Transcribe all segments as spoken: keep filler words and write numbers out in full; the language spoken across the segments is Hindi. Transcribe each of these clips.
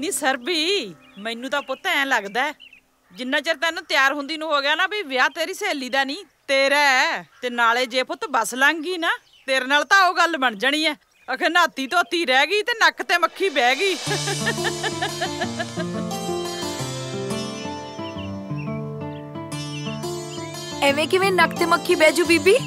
ਨੀ ਸਰਬੀ ਮੈਨੂੰ ਤਾਂ ਪੁੱਤ ਐ ਲੱਗਦਾ ਜਿੰਨਾ ਚਿਰ ਤੈਨੂੰ ਤਿਆਰ ਹੁੰਦੀ ਨੂੰ ਹੋ ਗਿਆ ਨਾ ਵੀ ਵਿਆਹ ਤੇਰੀ ਸਹੇਲੀ ਦਾ ਨਹੀਂ ਤੇਰਾ ਤੇ ਨਾਲੇ ਜੇ ਪੁੱਤ ਬਸ ਲੰਗੀ ਨਾ ਤੇਰੇ ਨਾਲ ਤਾਂ ਉਹ ਗੱਲ ਬਣ ਜਾਣੀ ਐ ਅਖੇ ਨਾਤੀ ਧੋਤੀ ਰਹਿ ਗਈ ਤੇ ਨੱਕ ਤੇ ਮੱਖੀ ਬਹਿ ਗਈ। ਐਵੇਂ ਕਿਵੇਂ ਨੱਕ ਤੇ ਮੱਖੀ ਬਹਿ ਜੂ ਬੀਬੀ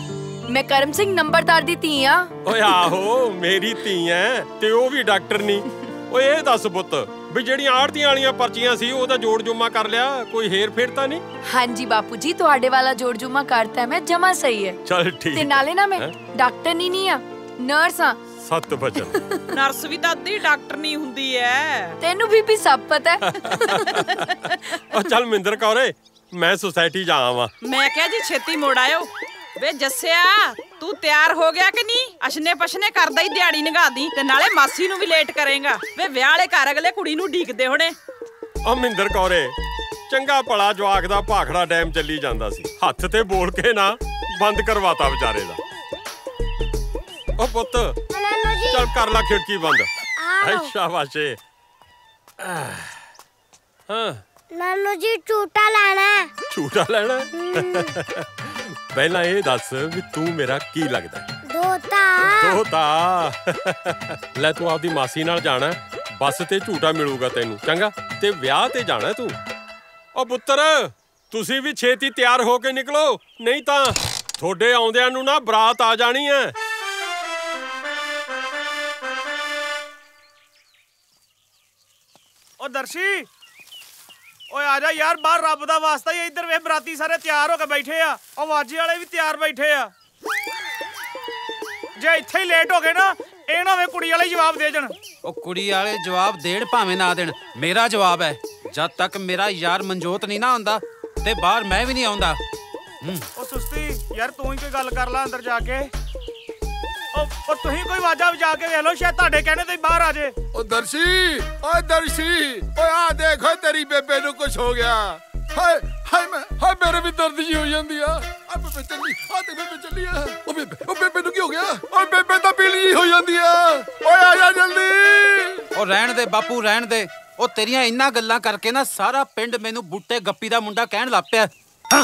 मैं करम सिंह नंबरदार दी धी हां। ओए आहो मेरी धी है ते ओ भी डॉक्टर नहीं। ओए ए दस पुत्त भी जेड़ियां आड़ती वालियां पर्चियां सी ओदा जोड़ जुमा कर लिया कोई हेर फेर ता नहीं? हां जी बापूजी तुहाडे वाला जोड़ जुमा करता है मैं जमा सही है। चल ठीक ते नाले ना मैं डॉक्टर नहीं नहीं हां नर्स हां। सत बचन नर्स भी ता दी डॉक्टर नहीं हुंदी है तैनू बीबी सब पता है। ओ चल मिंदर कौरे मैं सोसाइटी जावां। मैं कह जी छेती मोड़ आयो। वे जस्या तू तैयार हो गया कि नहीं? अशने पशने करदा ही दिहाड़ी नगा दी ते नाले मासी नू भी लेट करेगा। वे विआह वाले घर अगले कुड़ी नू ढीकदे होणे। ओ मिंदर कौरे चंगा भला जवाक दा भाखड़ा डैम चली जांदा सी हथ ते बोल के ना बंद करवाता विचारे दा। ओ पुत्त चल कर ला खिड़की बंद। शाबाशे। हां नानू जी झूटा लेना झूटा लेना पहला ये दस भी तू मेरा की लगदा? दोता दोता ले तू आपदी मासी नाल जाना बस ते झूटा मिलूगा तेनू चंगा ते विआह ते जाना तू। ओ पुत्तर तुसी भी छेती तैयार हो के निकलो नहीं तां थोड़े आउंदियां नू ना बरात आ जानी है। ओ दर्शी ओए आजा यार बाहर रब दा वास्ता ही इधर वे बराती सारे तैयार होके बैठे आ और वाजे वाले भी तैयार बैठे आ जे इत्थे ही लेट हो गए ना एना वे कुड़ी वाले जवाब दे जन। ओ कुड़ी वाले जवाब देण भावें ना देण मेरा जवाब है जद तक मेरा यार मनजोत नहीं ना आंदा ते बाहर मैं भी नहीं आंदा। ओ सुस्ती यार तू ही कोई गल कर ला अंदर जाके ओ ओ तू ही कोई वाजा बजा के वे लो शायद ਤੁਹਾਡੇ कहने ਤੇ ਬਾਹਰ ਆ ਜੇ। ओ दर्शी ओ दर्शी ओ आ देखो तेरी बेबे नु कुछ हो गया। हाय हाय मैं हाय मेरे भी दर्द जी हो ਜਾਂਦੀ ਆ। ਆ ਬੇਬੇ ਚੱਲੀ ਆ ਤੇ ਬੇਬੇ ਚੱਲੀ ਆ। ओ बेबे ओ बेबे नु की हो गया? ओ बेबे तो पीली जी हो ਜਾਂਦੀ ਆ। ओए आ जा जल्दी। ओ रहन दे बापू रहन दे ओ तेरियां इन्ना गल्लां करके ना सारा पिंड मेनू बूटे गप्पी दा मुंडा कहण ਲੱਗ ਪਿਆ। हां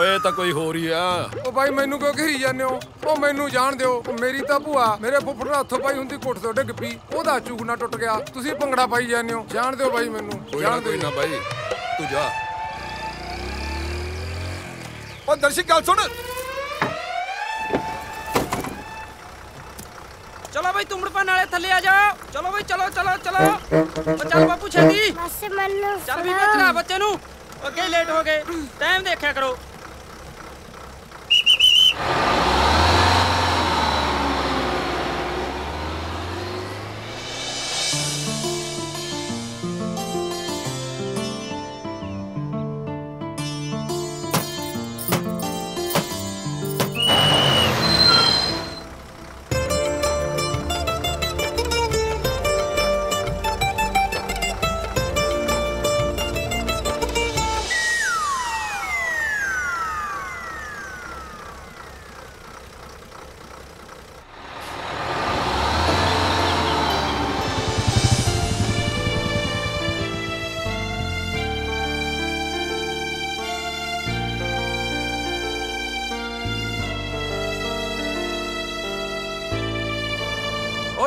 ओए तो कोई हो रही है। ओ भाई मैनू क्यों घेरी जाने हो? ओ मैनू जान दो मेरी तो भूआ मेरे फुफड़ हथों पाई हुंदी कोट तो डिग पी ओदा चूगना टुट गया तुसी भंगड़ा पाई जाने हो जान दो भाई मैनू जान दो ना भाई तू जा। ओ दर्शक गल सुन चलो भाई तुमड़पन वाले थले आ जाओ चलो भाई चलो चलो चलो चल बापू छेदी चल भी भेजना बच्चे नु अगे लेट हो गए टाइम देखा करो।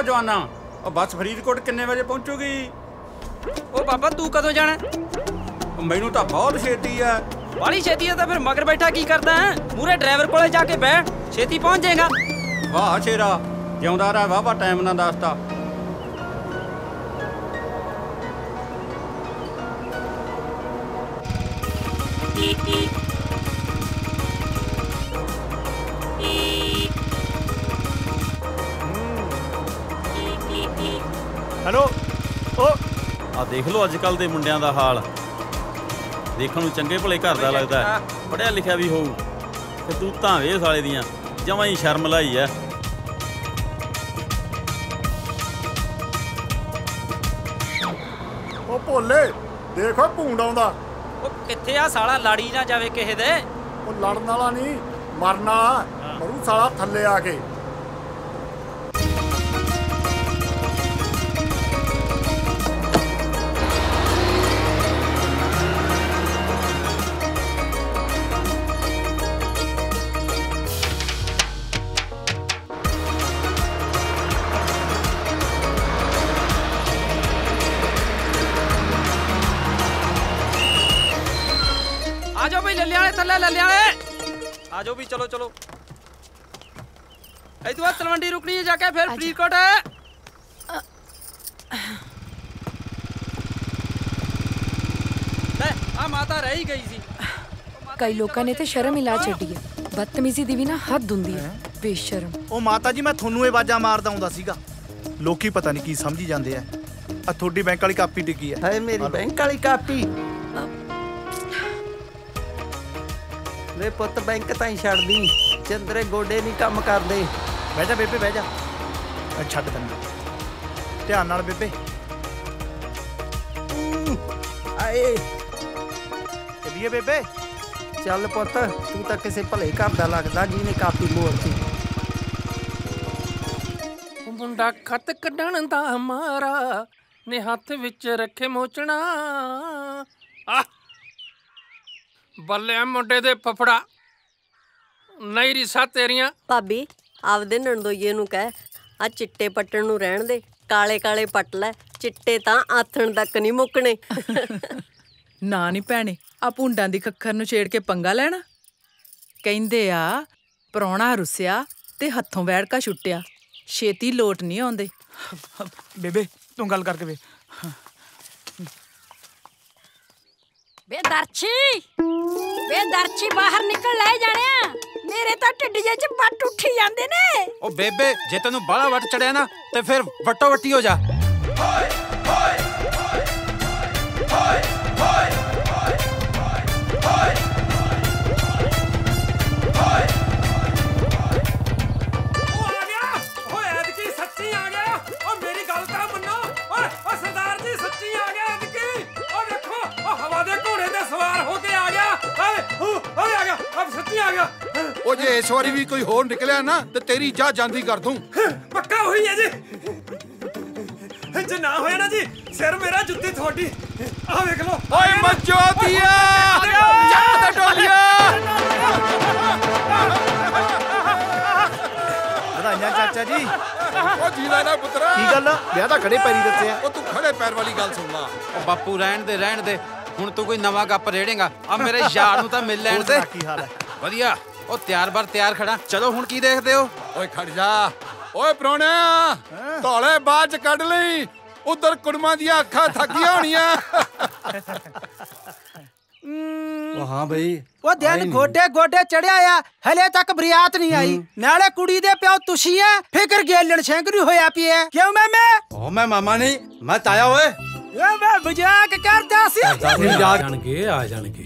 जवाना बस फरीदकोट किन्ने बजे पहुंचूगी? ओ बाबा तू कदों जाना? मैनू तो बहुत छेती है। बड़ी छेती है तो फिर मगर बैठा की करता है मूरे ड्राइवर कोले जाके बैठ छेती पहुंच जाएगा। वाह शेरा जिंदा रहा वाह वाह टाइम ना दसता। हेलो आ देख लो अजकल के मुंडिया का हाल, देखने चंगे भले घर का लगता है, पढ़िया लिखा भी होऊ, करतूतां वे साले दियां जमां ही शर्म लाई है। ओ भोले देखो भूंड आउंदा, ओ किथे आ साला, लड़ी ना जावे किसे दे। ओ लड़न वाला नहीं मरन वाला, मरू साला थल्ले आके। आजो भाई ललिया थले ललिया, आजो भी चलो चलो। इस बार तलवंडी रुकनी है जाके, फिर फरीदकोट है। ले आ माता रही गई सी। कई लोगों ने तो शर्म हिला छड्डी है, बदतमीजी दी भी ना हद हुंदी है, बेशर्म। ओ माता जी मैं थोनू आवाजा मारदा हुंदा सीगा, लोकी पता नहीं की समझी जांदे है। आ थोड़ी बैंक वाली कापी डिगी है। हाय मेरी बैंक वाली कापी ਵੇ ਪੁੱਤ बैंक ਤਾਂ ਹੀ ਛੱਡ ਦੀ, ਚੰਦਰੇ ਗੋਡੇ ਨਹੀਂ ਕੰਮ ਕਰਦੇ। ਬਹਿ ਜਾ ਬੇਬੇ ਬਹਿ ਜਾ, ਛੱਡ ਤੈਨੂੰ ਧਿਆਨ ਨਾਲ ਬੇਬੇ। ਆਏ ਚੱਲੀਏ ਬੇਬੇ। ਚੱਲ ਪੁੱਤ ਤੂੰ ਤਾਂ ਕਿਸੇ ਭਲੇ ਘਰ ਦਾ ਲੱਗਦਾ ਜਿਹਨੇ ਕਾਪੀ ਮੋੜਤੀ। ਮੁੰਡਾ ਖੱਤ ਕੱਢਣ ਦਾ ਮਾਰਾ ਨੇ ਹੱਥ ਵਿੱਚ ਰੱਖੇ ਮੋਚਣਾ, ਆ ਬੱਲੇ ਮੁੰਡੇ ਦੇ ਫਫੜਾ ਨਹੀਂ ਰਿਸਾ ਤੇਰੀਆਂ। ਭਾਬੀ ਆਪਦੇ ਨਣਦੋਈਏ ਨੂੰ ਕਹਿ ਆ ਚਿੱਟੇ ਪੱਟਣ ਨੂੰ ਰਹਿਣ ਦੇ, ਕਾਲੇ ਕਾਲੇ ਪੱਟ ਲੈ, ਚਿੱਟੇ ਤਾਂ ਆਥਣ ਤੱਕ ਨਹੀਂ ਮੁੱਕਣੇ। ਨਾ ਨਹੀਂ ਭੈਣੇ ਆ ਪੁੰਡਾਂ ਦੀ ਖੱਖਰ ਨੂੰ ਛੇੜ ਕੇ ਪੰਗਾ ਲੈਣਾ, ਕਹਿੰਦੇ ਆ ਪ੍ਰਾਹੁਣਾ ਰੁੱਸਿਆ ਤੇ ਹੱਥੋਂ ਵੈੜਕਾ ਛੁੱਟਿਆ, ਛੇਤੀ ਲੋਟ ਨਹੀਂ ਆਉਂਦੇ। ਬੇਬੇ ਤੂੰ ਗੱਲ ਕਰਕੇ ਵੇ बे दर्ची, बे दर्ची बाहर निकल ले जाने, मेरे तो टिड्डिये च वट उठी जांदे ने। ओ बेबे जे तैनू बाला वट चढ़िया ना ते फिर वटो वटी हो जा। होए होए होए होए होए होए। ओ आ गया, ओ ऐदकी सच्ची आ गया, ओ मेरी गल ता मन्नो, ओ ओ सरदार जी सच्ची आ गया ऐदकी। चाचा जी पुत्रा की गल ब्याह खड़े पैरी दसे, तू खड़े पैर वाली गल सुन ला। बापू रहन दे रहन दे, ਹੁਣ ਤੂੰ ਕੋਈ ਨਵਾਂ ਗੱਪ ਰੇੜੇਗਾ। ਆ ਮੇਰੇ ਯਾਰ ਨੂੰ ਤਾਂ ਮਿਲ ਲੈਣ ਦੇ। ਕੀ ਹਾਲ ਹੈ? ਵਧੀਆ। ਉਹ ਤਿਆਰ ਬਾਰ ਤਿਆਰ ਖੜਾ। ਚਲੋ ਹੁਣ ਕੀ ਦੇਖਦੇ ਹੋ? ਓਏ ਖੜ ਜਾ। ਓਏ ਪ੍ਰੋਣਿਆ ਧੌਲੇ ਬਾਜ ਕੱਢ ਲਈ, ਉਧਰ ਕੁੜਮਾਂ ਦੀਆਂ ਅੱਖਾਂ ਥੱਕੀਆਂ ਹੋਣੀਆਂ। ਉਹ ਹਾਂ ਬਈ ਉਹ ਦਿਨ ਗੋਡੇ ਗੋਡੇ ਚੜਿਆ ਆ, ਹਲੇ ਤੱਕ ਬਰਿਆਤ ਨਹੀਂ ਆਈ, ਨਾਲੇ ਕੁੜੀ ਦੇ ਪਿਓ ਤੁਸੀਂ ਐ ਫਿਕਰ ਗੇਲਣ ਸ਼ੈਂਕਰੀ ਹੋਇਆ ਪਿਆ। ਕਿਉਂ ਮੈਂ ਮੈਂ ਉਹ ਮੈਂ ਮਾਮਾ ਨਹੀਂ ਮੈਂ ਤਾਇਆ। ਓਏ मैं मजाक करता सी। जानगे आ जानगे,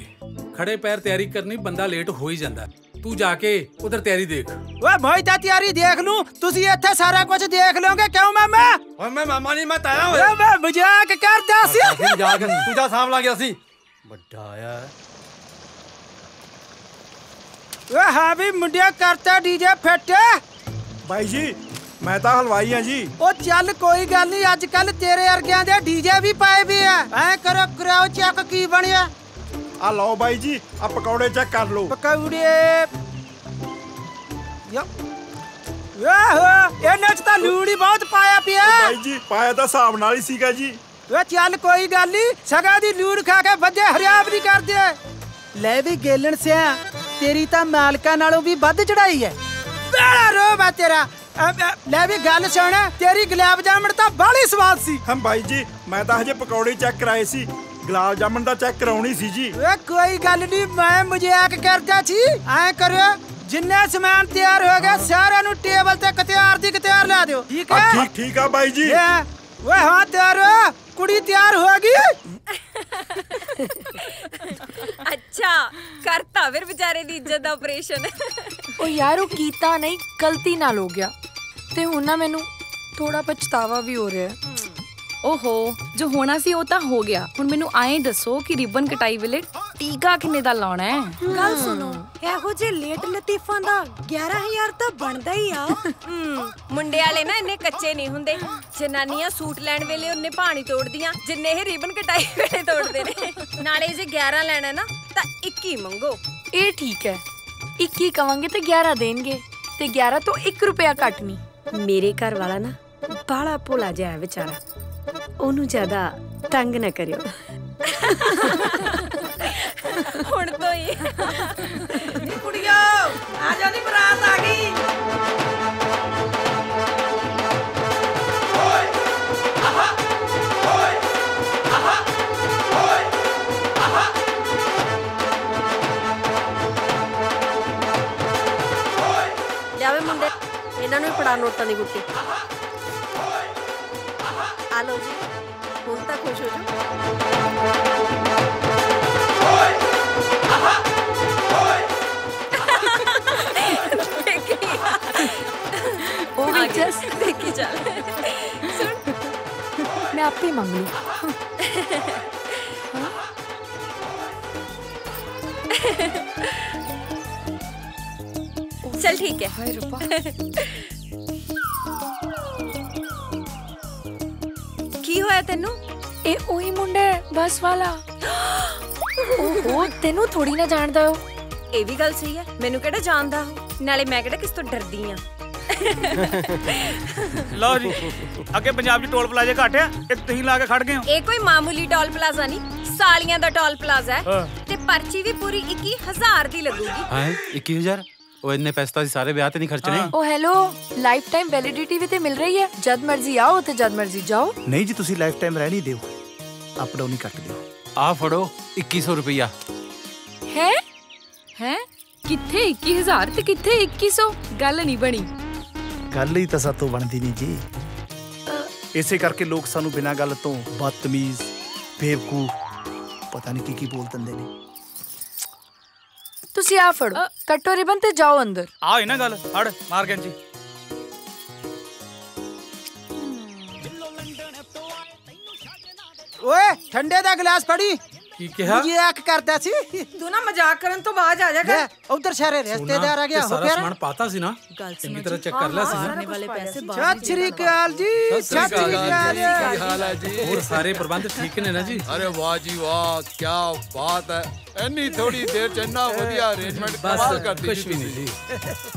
खड़े पैर तैयारी करनी, बंदा लेट हो ही जाता। तू जाके उधर तैयारी देख। ओए भाई ता तैयारी देख लूं, तुसी इत्थे सारा कुछ देख लोगे। क्यों मैं मैं ओए मैं मामा नहीं मैं ताया। ओए मैं मजाक करता सी। मजाक तू जा सांभ ला गया सी बड्डा आया। ओए हां भी मुंडिया करता डीजे फिट। भाई जी मैं तो हलवाई हां जी। ओ चल कोई गल नहीं, अजकल तेरे अरगियां दे डीजे भी पाए भी है। ऐ करो कराओ चेक की बनिया। आ लो भाई जी आ पकौड़े चेक कर लो। पकौड़े यो ओहो एने च ता लूड़ी बहुत पाया पिया। भाई जी पाया तो हिसाब नाल ही सीगा जी। ओ चल कोई गल नहीं, सगा दी लूड़ खा के वधे हरियाब नहीं करदे। ले भी गेलन सिया तेरी ता मालका नालों भी वध चढ़ाई है। बड़ा रोब है तेरा। ਲੈ ਵੀ ਗੱਲ ਸੁਣ, ਤੇਰੀ ਗੁਲਾਬ ਜਾਮਣ ਤਾਂ ਬਾਹਲੀ ਸਵਾਦ ਸੀ। ਹਾਂ ਭਾਈ ਜੀ ਮੈਂ ਤਾਂ ਹਜੇ ਪਕੌੜੇ ਚੈੱਕ ਕਰਾਏ ਸੀ, ਗੁਲਾਬ ਜਾਮਣ ਦਾ ਚੈੱਕ ਕਰਾਉਣੀ ਸੀ ਜੀ। ਓਏ ਕੋਈ ਗੱਲ ਨਹੀਂ ਮੈਂ ਮਜ਼ਾਕ ਕਰਦਾ ਸੀ। ਐ ਕਰਿਓ ਜਿੰਨੇ ਸਮਾਨ ਤਿਆਰ ਹੋ ਗਿਆ ਸਾਰਿਆਂ ਨੂੰ ਟੇਬਲ ਤੇ ਕਤਿਆਰ ਦੀ ਕਤਿਆਰ ਲਾ ਦਿਓ। ਠੀਕ ਹੈ ਠੀਕ ਠੀਕ ਆ ਭਾਈ ਜੀ। ਓਏ ਹਾਂ ਤਿਆਰ कुड़ी तैयार होगी। अच्छा करता फिर बेचारे दी इज्जत दा ऑपरेशन। ओ यार ओ कीता नहीं गलती नाल हो गया ते हुण ना मैनू थोड़ा पछतावा भी हो रहा है। ओहो जो होना सी ओह तां हो गया। हुण मैनू आए दसो कि रिबन कटाई वेले टीका किन्ने दा लाना है। गल सुनो इहो जे लेट लतीफां दा ग्यारह हज़ार तां बनदा ही आ। मुंडे वाले ना इन्ने कच्चे नहीं हुंदे। जनानियां सूट लैण वेले उन्ने पानी तोड़दियां जिन्ने इह रिबन कटाई वेले तोड़दे ने। नाले जे ग्यारह लैणा ना तां इक्की मंगो। ए ठीक है इक्की कवांगे ते ग्यारह देणगे ते ग्यारह तो एक रुपया घट नहीं। मेरे घर वाला ना बाला भोला जिहा बेचारा ओनू ज्यादा तंग ना करियो। हुण तो ही कुड़ियो आ जा नी बरात आ गई। ओए आहा ओए आहा ओए आहा ओए जावे मुंडे इन्हां नूं पड़ा नोटां दी गुट्टी। हेलो जी बोलता खुश हो जाओ। देखी जा मैं आप ही मांग लू। चल ठीक है हाय रूपा तेनू ए ओही मुंडे बस वाला। ओहो तेनू थोड़ी ना जानदा हो। ए भी गल सही है मेनू केड़ा जानदा हो नाले मैं केड़ा किस तो डरदी हां। लो जी आगे पंजाब दी टोल प्लाजे घट है एक तहीं लाके खड़ गए हो। ए कोई मामूली टोल प्लाजा नहीं सालियां दा टोल प्लाजा है ते पर्ची भी पूरी इक्कीस हज़ार दी लगूगी। हां इक्कीस हज़ार ओ इतने पैसे तो सारे ब्याह ते नहीं खर्चने। ओ हेलो लाइफ टाइम वैलिडिटी भी ते मिल रही है। जद मर्जी आओ ते जद मर्जी जाओ। नहीं जी तुसी लाइफ टाइम रहनी देओ अप डाउन ही कट दियो। आ फड़ो इक्कीस सौ रुपया। हैं हैं किथे इक्कीस हज़ार ते किथे इक्कीस सौ। गल नहीं बनी। गल ही तो सातों बनदी नहीं जी। इसे करके लोग सानू बिना गल तो बदतमीज बेवकूफ पता नहीं की की बोल दंदे ने। तुसी आ फड़ो कटो रिबन ते जाओ अंदर। आ है ना गल हड़ मार गन जी। ओए ठंडे दा गिलास फड़ी। की कहया मजाक करदा सी तू ना मजाक करन तो बाज आ जा कर। उधर शहरे रिश्तेदार आ गया हो गया सामान पाता सी ना चंगी तरह चेक कर ले सी ना वाले पैसे बाहर। सत श्री अकाल जी। सत श्री अकाल जी। हाल है जी और सारे प्रबंध ठीक ने ना जी। अरे वाह जी वाह क्या बात है। ਐਨੀ ਥੋੜੀ ਦੇਰ ਚ ਇੰਨਾ ਵਧੀਆ ਅਰੇਂਜਮੈਂਟ ਕਮਾਲ ਕਰਦੀ ਸੀ।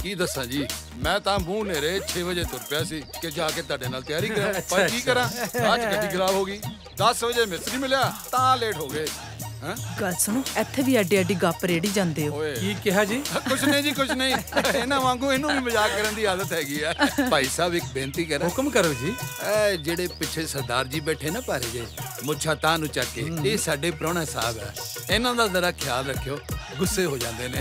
ਕੀ ਦੱਸਾਂ ਜੀ ਮੈਂ ਤਾਂ ਮੂੰਹ ਨੇਰੇ ਛੇ ਵਜੇ ਤੁਰ ਪਿਆ ਸੀ ਕਿ ਜਾ ਕੇ ਤੁਹਾਡੇ ਨਾਲ ਤਿਆਰੀ ਕਰਾਂ ਪਰ ਕੀ ਕਰਾਂ ਅੱਜ ਗੱਡੀ ਖਰਾਬ ਹੋ ਗਈ। ਦਸ ਵਜੇ ਮਿਸਤਰੀ ਮਿਲਿਆ ਤਾਂ ਲੇਟ ਹੋ ਗਏ। ਹਾਂ ਗੱਲ ਸੁਣੋ ਇੱਥੇ ਵੀ ਅੱਡੀ ਅੱਡੀ ਗੱਪ ਰੇੜੀ ਜਾਂਦੇ ਹੋ। ਕੀ ਕਿਹਾ ਜੀ। ਕੁਛ ਨਹੀਂ ਜੀ ਕੁਛ ਨਹੀਂ ਇਹਨਾਂ ਵਾਂਗੂ ਇਹਨੂੰ ਵੀ ਮਜ਼ਾਕ ਕਰਨ ਦੀ ਆਦਤ ਹੈਗੀ ਆ। ਭਾਈ ਸਾਹਿਬ ਇੱਕ ਬੇਨਤੀ ਕਰਾਂ। ਹੁਕਮ ਕਰੋ ਜੀ। ਇਹ ਜਿਹੜੇ ਪਿੱਛੇ ਸਰਦਾਰ ਜੀ ਬੈਠੇ ਨਾ ਪਾਰੇ ਜੇ ਮੁੱਛਾਂ ਤਾਂ ਨੂੰ ਚੱਕ ਕੇ ਇਹ ਸਾਡੇ ਪ੍ਰਾਹੁਣਾ ਸਾਹਿਬ ਹੈ ਇਹਨਾਂ ਦਾ ਜ਼ਰਾ ख्याल रखियो गुस्से हो जाते ने।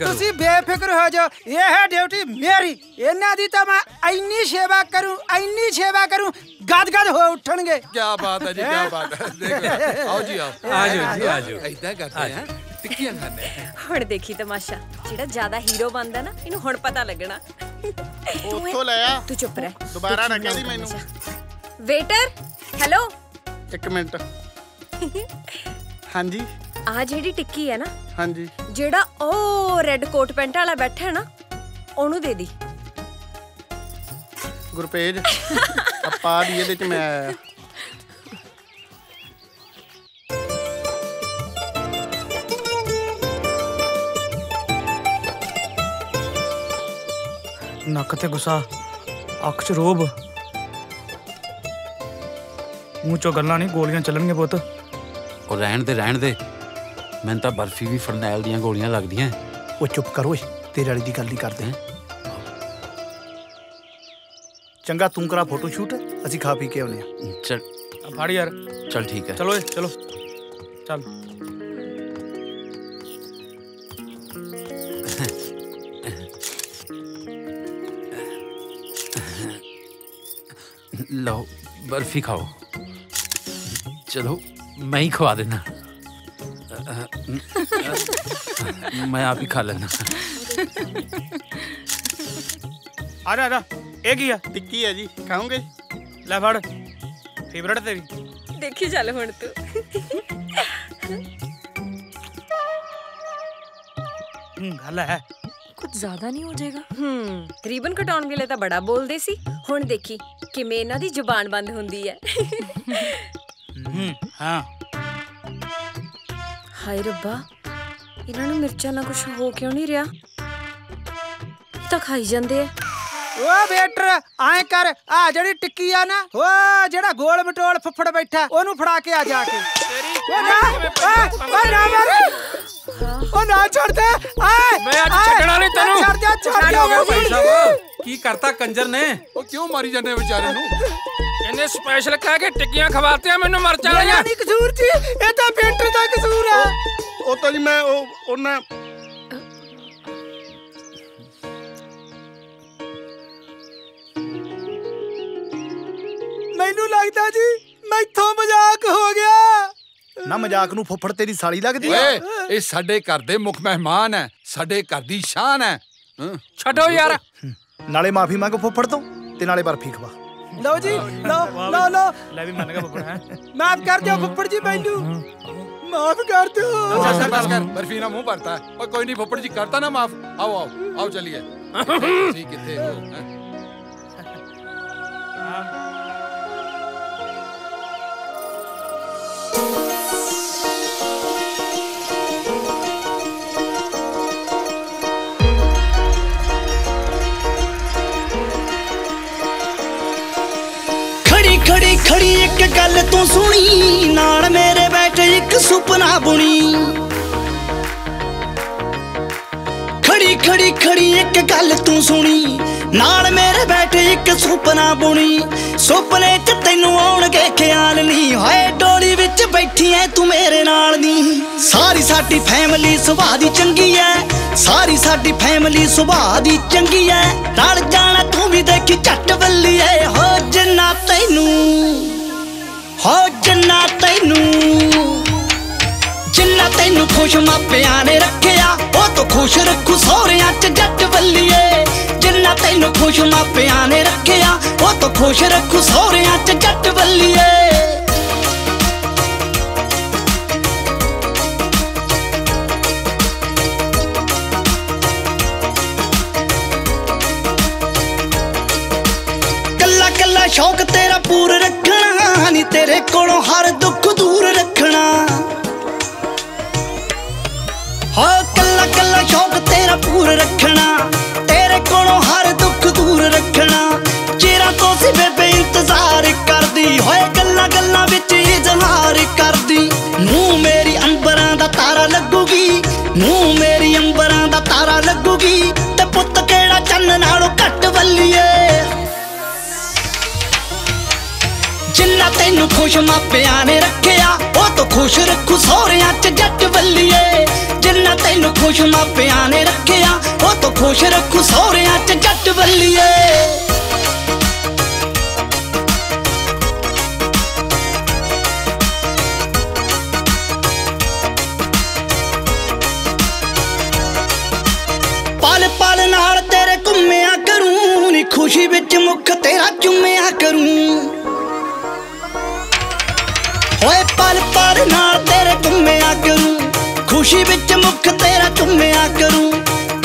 तुसी बेफिक्र हो जाओ ये है ड्यूटी मेरी। इन्हां दी तां मैं इन्नी सेवा करूं इन्नी सेवा करूं गद गद हो उठणगे। क्या बात है जी क्या बात है। देखो आओ जी आओ आ जाओ जी आ जाओ। ऐसा करते हैं टिक्कियां खाने हुण देखी तमाशा जेड़ा ज्यादा हीरो बनदा ना इनु हुण पता लगना। ओथों लाया तू चुप रह दोबारा ना कह दी मैनू। वेटर हेलो एक मिनट। हां जी आ जेडी टिक्की है ना। हां जी जेड़ा ओ रेड कोट पैंट वाला बैठा है ना ओनू दे दी। गुरपेज अपा दी एदे च मैं आया। नक ते गुस्सा अख च रोब मुंह चो गल्लां नहीं गोलियां चलणगे पुत्त। और रहन दे रहन दे मैं तो बर्फी भी फरनैल दियां गोलियां लगदियां। वो चुप करो तेरे वाली दी गल नहीं करदे। चंगा तू करा फोटो शूट असी खा पी के आने। चल फाड़ यार चल ठीक है चलो ए, चलो चल लो बर्फी खाओ। चलो मैं ही खवा देना, मैं आप ही खा लेना। अरे अरे एक ही है टिक्की है जी, खाऊंगे ले फड़, फेवरेट तेरी। देखी चल हूं तू। गल है कुछ ज्यादा नहीं हो जाएगा? हम्म रीबन कटाउन वेले तो बड़ा बोलते सी, हुण देखी किवें इन्हां दी जुबान बंद हुंदी है। हम्म हां हाय रब्बा, इन्हां नूं मिर्चां ना कुछ हो क्यों नहीं रहा, तो खाई जांदे है। ओ वेटर आए कर, आ जड़ी टिक्की आ ना, ओ जड़ा गोल मटोल फफड़ बैठा ओनू फड़ा के आ जाके। ओ ना ओ ना मारे, ओ ना छोड़ दे, आ मैं आज छकड़ा नहीं तनु, छोड़ दे छोड़ दे। हो गया भाई साहब, की करता कंजर ने, ओ क्यों मारी जाने बेचारे नु, इन्हें स्पेशल कह के टिक्कियां खवाते हैं मेनू मर जाना। यार नहीं कसूर जी, ए तो वेटर दा कसूर है। ओ तो जी मैं ओ ओने मैनू लगता जी मैथों मजाक हो गया ना। मजाक नू फुफड़ तेरी साली लगदी है। ए साडे घर दे मुख मेहमान है, साडे घर दी शान है। छड्डो यार, नाले माफी मांग फुफड़ तो, ते नाले बर्फी खवा। लो जी लो लो लो, ले भी मन का फुफड़ है। माफ कर दियो फुफड़ जी, मैनू माफ कर दियो। बस कर बस कर, बर्फी ना मुंह भरता है। और कोई नहीं फुफड़ जी, करता ना माफ। आओ आओ आओ चलिए। ठीक किथे हो? हां खड़ी खड़ी एक गल तू सुनी, नाल मेरे बैठ एक सुपना बुनी। खड़ी खड़ी खड़ी एक गल तू सुनी, नाल मेरे बैठ एक सुपना बुनी। सुपने च तैनू आउणगे ख्याल नी, होए डोली विच बैठी है तू मेरे नाल नी। सारी साडी फैमिली सुभा दी चंगी है, सारी साडी फैमिली सुभा दी चंगी है। रल जाना तू भी देखी झट बल्ली है, हो जन्ना तैनू, हो जन्ना तैनू। जिन्ना तैनू खुश मापिया ने रखिया, ओ तो खुश रखू सोहरिया च झट बल्ली है। जिन्ना तैनू खुश मापिया ने रखिया, ओ तो खुश रखू सोहरिया च झट बल्ली है। शौक तेरा पूर रखना नी, तेरे कोलों हर दुख दूर रखना। हो कल्ला कल्ला शौक तेरा पूर रखना, तेरे कोलों हर दुख दूर रखना। चिरा तो सी बेबे इंतजार कर दी, होए गल्ला गल्ला विच इजहार कर दी। नूं मेरी अंबरां दा तारा लगूगी, नूं मेरी अंबरां दा तारा लगूगी। ते पुत्त केड़ा चन्न नालों घट वल्लिए। जिन्ना तेनू खुश मापिया ने रखिया, ओ तो खुश रखू सोहरिया च जट बल्लिए। जिन्ना तेनू खुश मापिया ने रखिया, ओ तो खुश रखू सोहरिया च जट बल्लिए। पल पल नाल तेरे घूमिया करूं नी, खुशी विच मुख तेरा चूमिया करूं। ओए पल पल नाल तेरे घूमिया करूं, खुशी विच मुख तेरा घूमिया करूं।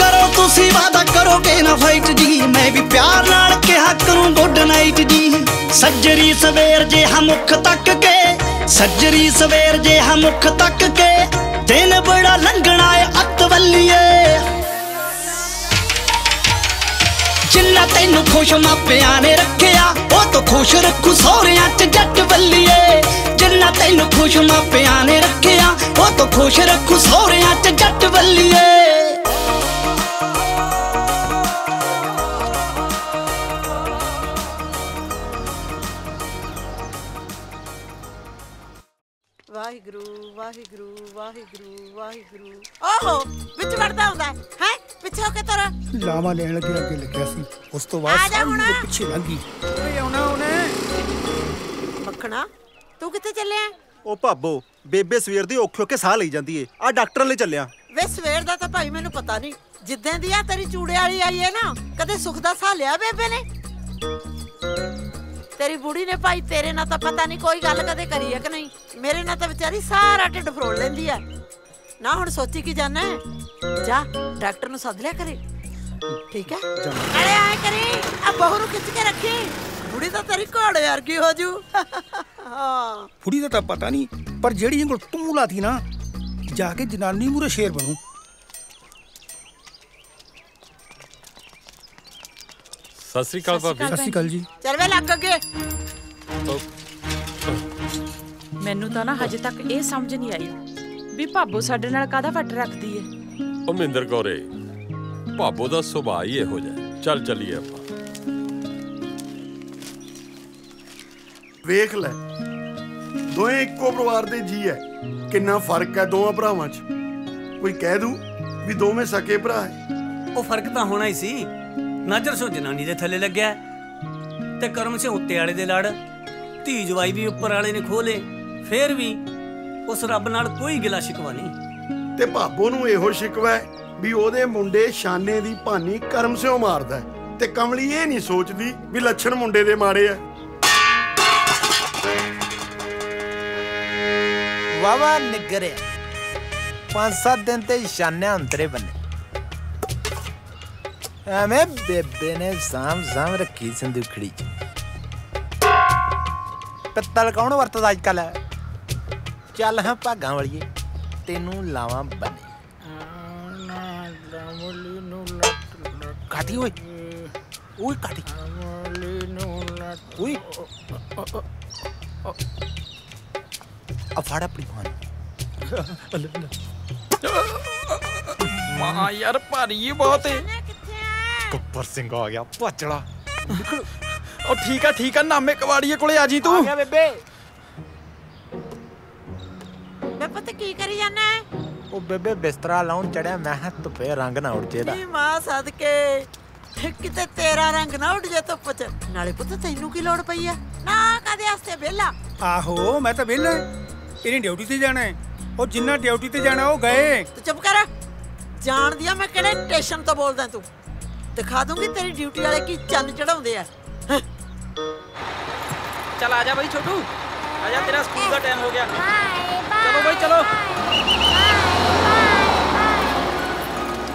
करो तुसी वादा करोगे ना फाइट जी, मैं भी प्यार नाल कहा करूं गुड नाइट जी। सजरी सवेर जे हम मुख तक के, सजरी सवेर जे हम मुख तक के। दिन बड़ा लंघना है अत वल्लिए। जिन्ना तेनू खुश मापिया ने रखिया, ओ तो खुश रखू सोहरिया च जट वल्लिए। जिन्ना तेनू खुश मापिया ने रखिया, ओ तो खुश रखू सोहरिया च जट वल्लिए। वाहिगुरु वाहिगुरु वाहिगुरु वाहिगुरु। ओहो विच वड़दा हुंदा है, ਪਿੱਛੇ ਕਿ ਤਰ ਲਾਵਾ ਲੈਣ ਲੱਗੇ ਅੱਗੇ ਲੱਗਿਆ ਸੀ, ਉਸ ਤੋਂ ਬਾਅਦ ਸਾਹਮਣੇ ਪਿੱਛੇ ਲੰਗੀ। ਓਏ ਆਉਣਾ ਉਹਨੇ ਮੱਖਣਾ, ਤੂੰ ਕਿੱਥੇ ਚੱਲਿਆ? ओ भाबो बेबे सवेर दी औखे औखे साह लई जांदी है। आ डॉक्टर ले चलिया। वे सवेर दा तां भाई मैनूं पता नहीं, जिद्दां दी आ तेरी चूड़े वाली आई है ना, कदे सुख दा साह लिया बेबे ने? तेरी बुढ़ी ने भाई तेरे नाल तां पता नहीं कोई गल कदे करी है कि नहीं, मेरे नाल तां बेचारी सारा ढिड फरोल लैंदी है ना। हुण सोची की जाना है, जा डॉक्टर नूं सद लिया करे, ठीक है? अरे आए करी आ बहू नूं खिच के रखी, बुढ़ी तां तेरी घोड़े वर्गी हो जू। हां बुढ़ी दा तां पता नहीं, पर जेड़ी इंगल तू लाती ना, जाके जनानी मूरे शेर बनू। सत श्री अकाल भाभी। सत श्री अकाल जी। चल वे लग अगे। मैनू तां ना हजे तक ये समझ नहीं आई भी भाबो साडे नाल कादा फट रखदी है। ओ मिंदर कौरे, भाबो दा सुभाव ही इहो जिहा। चल चलिए आपां। वेख ले, दोए इक्को परिवार दे जी है, किन्ना फर्क है दोवां भरावां च। कोई कह दू भी दोवें सके भरा है। ओ फर्क तां होना ही सी, नजर सो जनानी दे थले लग्या ते करम से उत्ते वाले दे लड़, धी जवाई भी उपर वाले ने खोले, फिर भी उस रब नाल कोई गिला शिकवा नहीं। ते भाबो नूं इहो शिकवा है भी ओदे मुंडे शाने दी भानी करम सिओ मारदा है, ते कमली ये नहीं सोचदी भी लक्षण मुंडे दे मारे है। वावा निगरे पांच सात दिन ते शाने अंतरे बने हमें बेबे ने साम साम रखी संदूखड़ी च। पत्तल कौन वरतदा अजकल है? चल हाँ भागा वाली तेन लावा बने काटी ओए ओए काटी ओए अफाड़ा अपनी मां यार भारी ये बहुत है। गब्बर सिंह आ गया पचड़ा। और ठीक है ठीक है नामे कवाड़िए कोले आ जी तू। बेबे पता की करी जाना है? ओ बेबे बिस्तरा लाउन चढ़िया मैं हां तुपे रंग ना उड़ जेदा। नी मां सदके किते तेरा रंग ना उड़ जे तुप च। नाले पुत्त तैनू की लोड़ पई है ना कदे आस्ते वेला? आहो मैं तो वेला, इनी ड्यूटी ते जाना है। ओ जिन्ना ड्यूटी ते जाना ओ गए। तू चुप कर, जान दिया मैं केड़े स्टेशन तो बोलदा तू। दिखा दूंगी तेरी ड्यूटी वाले की चंद चढ़ाउंदे आ। चल आ जा भाई छोटू, आ जा, तेरा स्कूल का टाइम हो गया। चलो भाई चलो।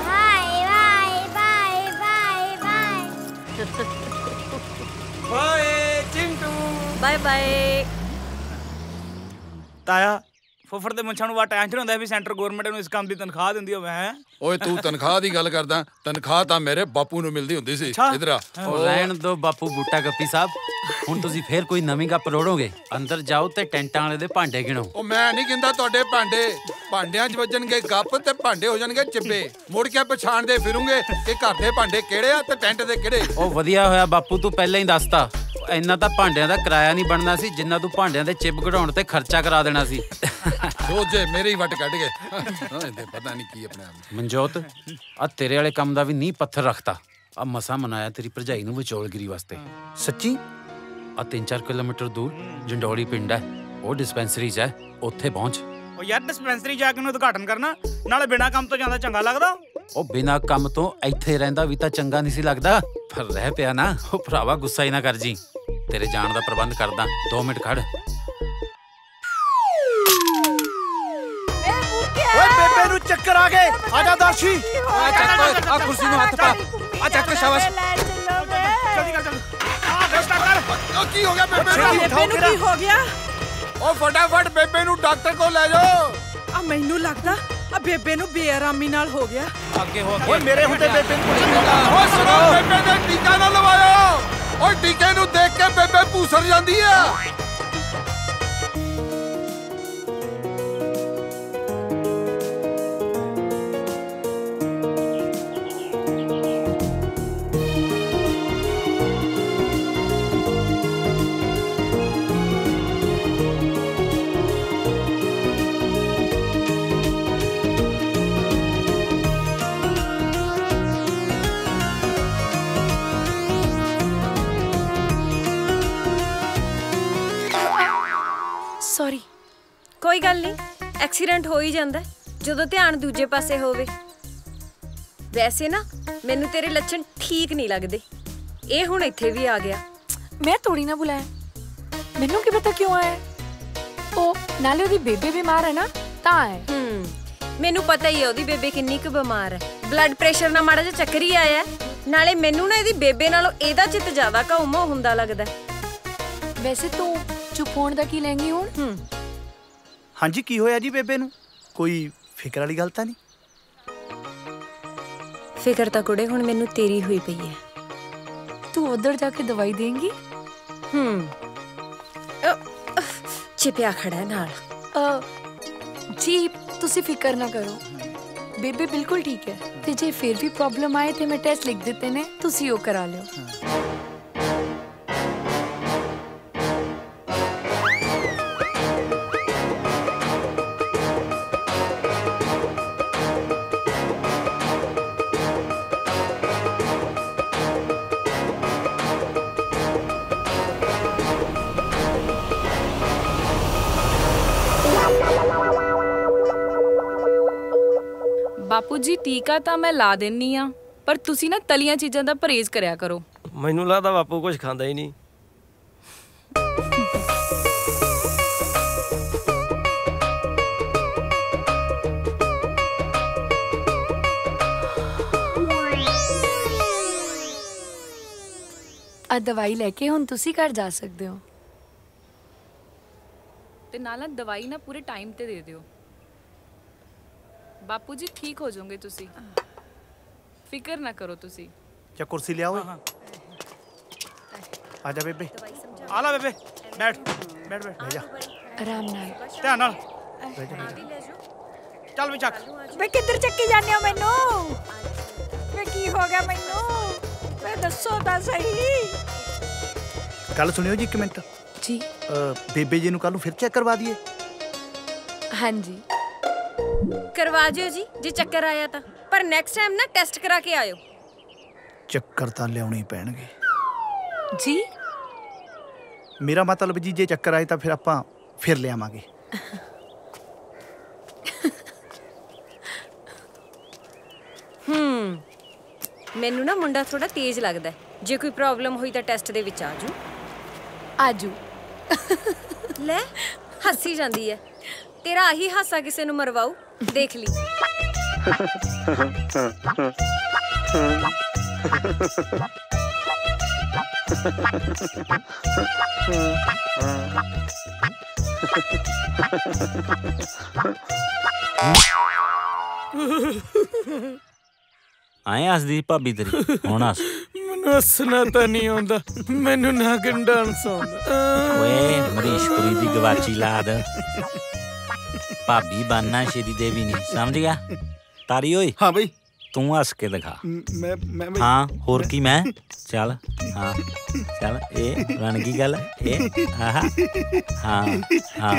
Bye bye bye bye bye bye Chintu. Bye bye ताया। फुफड़ दे मुंछां नूं वा टेंशन हुंदा है भी सेंटर गवर्नमेंट नूं इस काम दी तनख्वाह दिंदी होवे। हैं ओए तू तनख्वाह दी गल करदा? तनख्वाह तां मेरे बापू नूं मिलदी हुंदी सी। इधर आ। ओ रहण दो बापू बूटा गप्पी साहब, हुण तुसीं फेर कोई नवीं गप्प रोड़ोगे। अंदर जाओ ते टेंटां वाले दे भांडे गिणो। ओ मैं नहीं गिंदा तुहाडे भांडे, भांडियां च वजणगे गप्प ते भांडे हो जाणगे चिब्बे। मुड़ के पछाणदे फिरूंगे कि घर दे भांडे केड़े आ ते टेंट दे केड़े। ओ वधिया होया बापू तू पहले ही दसता। इन्ना तो भांडिया का किराया नहीं बनना सी जिन्ना तू भांडिया के चिप कढ़ाउण ते खर्चा करा देना सी। सोचे मेरे ही वट कट गए। पता नहीं की अपने आप। मनजोत आ तेरे वाले काम का भी नींह पत्थर रखता। आ मसा मनाया तेरी भरजाई नूं विचोलगिरी वास्ते। सच्ची आ तीन चार किलोमीटर दूर जंडोली पिंड है, वो डिस्पेंसरी है, उत्थे पहुंच। ओ यार डिस्पेंसरी जाके नूं उद्घाटन करना नाले बिना काम तो ज्यादा चंगा लगदा। ओ बिना काम तो इत्थे रहिंदा भी तां चंगा नहीं सी लगदा, पर रह पिया ना। ओ भरावा गुस्सा ही ना कर जी, तेरे जान दा प्रबंध करदा। दो मिनट खड़। ओए बेबे नु चक्कर आ गए। आजा दाशी आ चक्कर। आ कुर्सी नु हाथ पा। आ चक्कर शाबाश। जल्दी कर जल्दी। आ बेटा कर। ओ की हो गया बेबे नु? बेबे नु की हो गया? ओ फटाफट बेबे नु डॉक्टर को ले जाओ। आ मेनू लगदा आ बेबे नु बेआरामी नाल हो गया। आगे हो गया। ओए मेरे हुंदे बेबे नु कुछ नहीं। ओ सुनो बेबे ने टीका ना लवायो। और टीके नू देख के बेबे पूसर जांदी है। कोई गल नहीं, एक्सीडेंट हो ही जाता जो ध्यान दूजे पासे होवे। वैसे ना मैनूं तेरे लक्षण ठीक नहीं लगते। ये हुण इत्थे भी आ गया। मैं थोड़ी ना बुलाया, मैनूं की पता क्यों आया। ओ नाले ओदी बेबे बीमार है ना तां है। मैनूं पता ही है ओदी बेबे किन्नी क बीमार है, ब्लड प्रेशर ना माड़ा जिहा चक्कर ही आया। नाले मैनूं ना इहदी बेबे नालों इहदा चित ज्यादा घाऊमो हुंदा लगदा। वैसे तूं चुप होण दा की लैंगी हुण? हां जी की होया जी बेबे नूं? कोई फिकर वाली गल तां नहीं? फिकर तां कुड़े हुण मैनूं तेरी होई पई है। तू उधर जाके दवाई देंगी? हम्म छिपिया खड़ा है नाल। आ, जी तुसी फिकर ना करो, बेबे बिल्कुल ठीक है। ते जे फिर भी प्रॉब्लम आए तो मैं टेस्ट लिख देते ने, तुसी वो करा लो। बापू जी टीका तो मैं ला देनी हाँ, पर तुसी ना तलिया चीज़ों का परहेज करया करो। मैनू लगता बापू कुछ खांदा ही नहीं। आ दवाई लेके हुण तुसी घर जा सकदे हो। ते नाला दवाई ना पूरे टाइम ते दे दियो। बापू जी ठीक हो जाओगे, फिकर ना करो। क्या कुर्सी लिया हुआ? आजा बेबे, आला बेबे, बैठ बैठ बैठ, बैठ जा आराम नाल, ध्यान नाल। चल भी चक बे, किधर चक्की जाने हो मैनू? बे की हो गया मैनू? बे दसो दा सही। गल सुनियो जी, एक मिनट जी। बेबे जी नू कल फिर चेक करवा दिए? हां जी करवा दियो जी, जे चक्कर आया था। पर नेक्स्ट टाइम ना टेस्ट करा के आयो। चक्कर तो लियाउणे पैणगे जी। मेरा मतलब जी जे चक्कर आए तो फिर आपां फिर लियावांगे। हम्म मैनू ना मुंडा थोड़ा तेज लगदा है। जे कोई प्रॉब्लम हुई तो टेस्ट दे विच आजू आजू। ले हसी जांदी है, तेरा आही हासा किसे नू मरवाऊ देख ली। आए हसदी भाभी तेरी हुण हस। मैनू हसना तां नहीं आउंदा, मैनू ना गंडांस आउंदा। ओए मरीशपुरी दी गवाची लाद भाभी बनना श्री देवी नहीं, समझ गया? तारी ओए। हाँ भाई तू हंस के दिखा। मैं मैं हाँ होर की मैं चल। हाँ चल ए बन गई गल। ए हाँ हाँ हाँ हाँ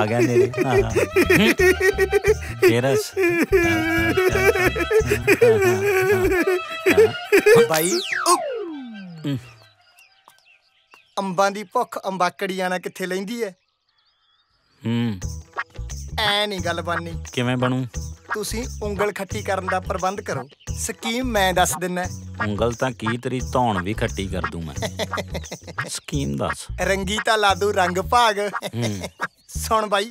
आ गया तेरे। हाँ तेरस भाई अंबां दी भुख अंबाकड़ी आना कित्थे लैंदी है। हम्म ऐ नहीं गल बननी। किवें बनू? तुसी उंगल खट्टी करन दा प्रबंध करो, स्कीम मैं दस दिना। उंगल तां की तेरी धौण भी खट्टी कर दूं मैं। स्कीम दस। रंगी तां लादू रंग भाग। सुन भाई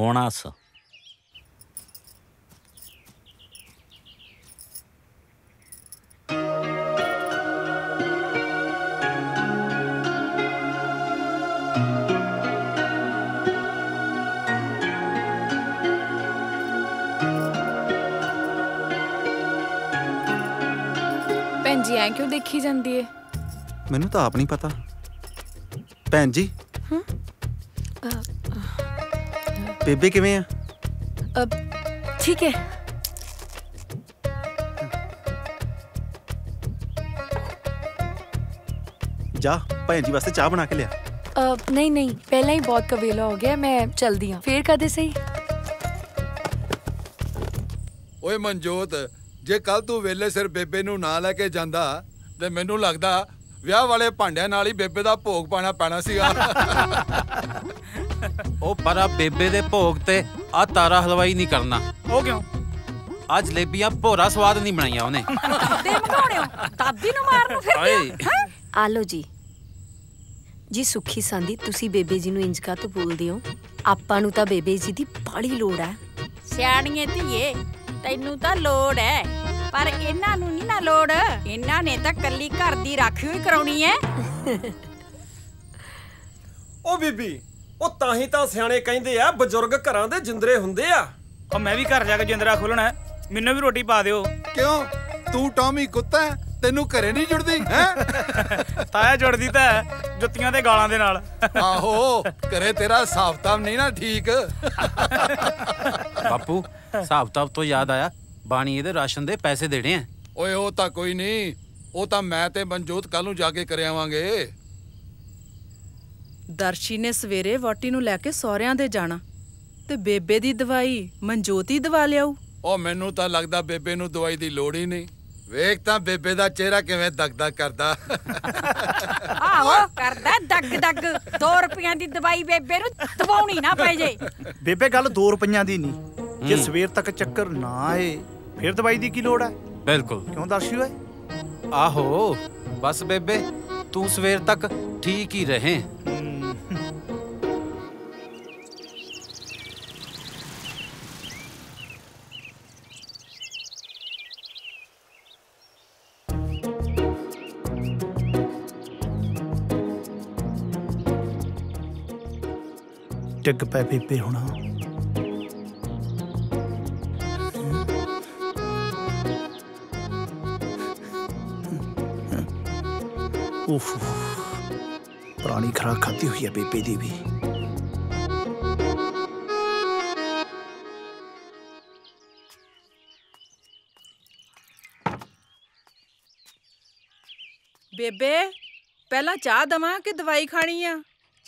होना स जी ऐ क्यों देखी जाती है? मैनू तो आप नहीं पता भैन जी। हुँ? बेबे किवें आ? अब ठीक है। जा भैन जी वास्ते चाह बना के लिया। अब नहीं नहीं पहले ही बहुत कवेला हो गया, मैं चलदी हूँ। फिर कदे सही। ओए मनजोत, जे कल तू वेले सिर बेबे नू ना लेके जांदा ते मैनू लगदा विआह वाले भांडियां नाल ही बेबे दा भोग पाना पैना सीगा। ओ पर बेबे दे भोग ते आ तारा हलवाई नहीं करना। ओ क्यों? आ जलेबियां भोरा स्वाद नहीं बनाईयां ओने। ते मकाणियो दादी नू मारन फिरदे। आलो जी जी सुखी सांदी तुसी बेबे जी नू इंज का तो बोल दियो। आपां नू तां बेबे जी दी बड़ी लोड़ है। सियाणीए धीए तैनू तां लोड़ है पर इन्हां नू नहीं ना लोड़। इन्हां ने तां कल्ली घर दी राखी ही कराउणी है। ओ बीबी ओ ताही तां सियाणे कहंदे आ बजुर्ग घरां दे जिंदरे हुंदे आ। ओ मैं भी घर जाके जिंदरा खोलना है, मैनू भी रोटी पा दियो। क्यों तू टॉमी कुत्ता है? तेनू घरे नहीं जुड़दी है? ताया जुड़दी तां है जुत्तियां ते गालां दे नाल। आहो घरे तेरा हिसाब किताब नहीं ना ठीक। बापू हिसाब किताब तो याद आया, बाणी इहदे राशन दे पैसे देने हैं। ओए ओ तां कोई नहीं, ओ तां मैं ते मनजोत कल नूं जाके करे आवांगे। दर्शी ने सवेरे वोटी नूं लैके सौहरियां दे जाना ते बेबे दी दवाई मनजोत ही दवा लियाऊ। ओ मैनू तां लगदा बेबे नूं दवाई दी लोड़ ही नहीं। ਵੇਖ ਤਾਂ ਬੇਬੇ ਦਾ ਚਿਹਰਾ ਕਿਵੇਂ ਦਗਦਗ ਕਰਦਾ। ਆਹੋ ਕਰਦਾ ਦਗ ਦਗ। ਦੋ ਰੁਪਈਆਂ ਦੀ ਦਵਾਈ ਬੇਬੇ ਨੂੰ ਦਵਾਉਣੀ ਨਾ ਪੈ ਜੇ। ਬੇਬੇ ਗੱਲ ਦੋ ਰੁਪਈਆਂ ਦੀ ਨਹੀਂ, ਜੇ ਸਵੇਰ ਤੱਕ ਚੱਕਰ ਨਾ ਆਏ ਫਿਰ ਦਵਾਈ ਦੀ ਕੀ ਲੋੜ ਹੈ? ਬਿਲਕੁਲ। ਕਿਉਂ ਦਰਸ਼ੀ ਹੋਏ? ਆਹੋ ਬਸ ਬੇਬੇ ਤੂੰ ਸਵੇਰ ਤੱਕ ਠੀਕ ਹੀ ਰਹੇ। ਡਿੱਗ ਪੈ ਬੇਬੇ ਹੋਣਾ। ਉਫ ਪੁਰਾਣੀ ਖਰਾਕ ਖਾਦੀ ਹੋਈ ਹੈ ਬੇਬੇ ਦੀ ਵੀ। ਬੇਬੇ ਪਹਿਲਾਂ ਚਾਹ ਦਵਾਂ ਕਿ ਦਵਾਈ ਖਾਣੀ ਆ?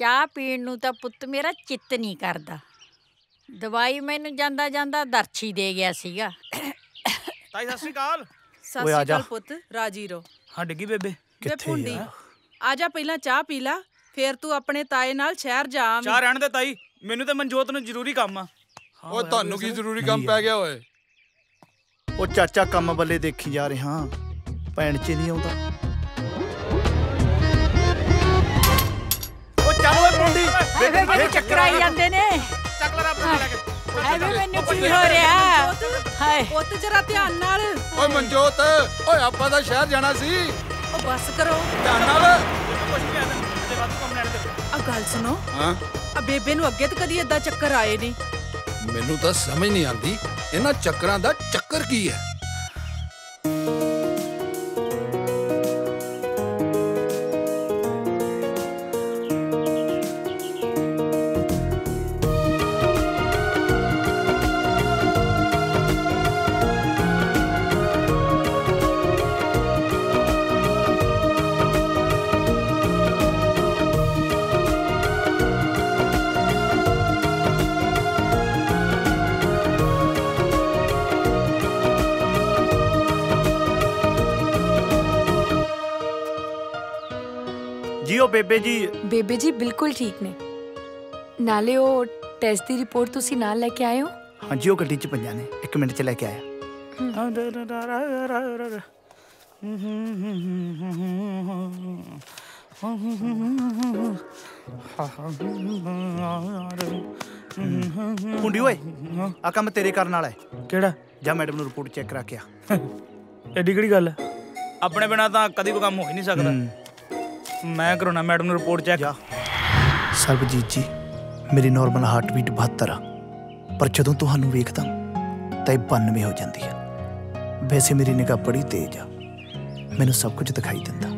चाह पीण नूं तां पुत्त मेरा चित्त नहीं करदा। दवाई मैनूं जांदा जांदा दर्शी दे गया सीगा। ताई सत श्री अकाल। सत श्री अकाल पुत्त, राजी रहो। हां डिगी बेबे किथे आ? आजा पहला चाह पी ला फिर तू अपने ताए नाल शहर जा। चाह रहण दे ताई, मैनूं ते मनजोत नूं जरूरी काम आ। ओ तुहानूं की जरूरी काम पै गया ओए? ओ चाचा काम बल्ले देखी जा रहे हां, भैण च नहीं आउंदा। बेबे नूं अगे कदी ऐदा चक्कर आए नहीं। मैनूं तां समझ नहीं आंदी इन्हां चक्करां दा चक्कर की है। बेबे जी बेबे जी बिल्कुल ठीक ने। नाले ओ टेस्ट दी रिपोर्ट तुसी नाल लेके आए हो? हां जी ओ गड्डी च पंजा ने एक मिनट च लेके आया। कुंडी ओए आ काम तेरे करन वाला है केड़ा? जा मैडम नु रिपोर्ट चेक करा के आ। एडी केड़ी गल है, अपने बिना तां कदी कोई काम हो ही नहीं सकदा। मैं करोना मैडम ने रिपोर्ट चेक। सरबजीत जी मेरी नॉर्मल हार्ट बीट बहत्तर आ पर जदों तुहानूं वेखदा तां बानवे हो जाती है। वैसे मेरी निगाह बड़ी तेज आ, मैनूं सब कुछ दिखाई दिंदा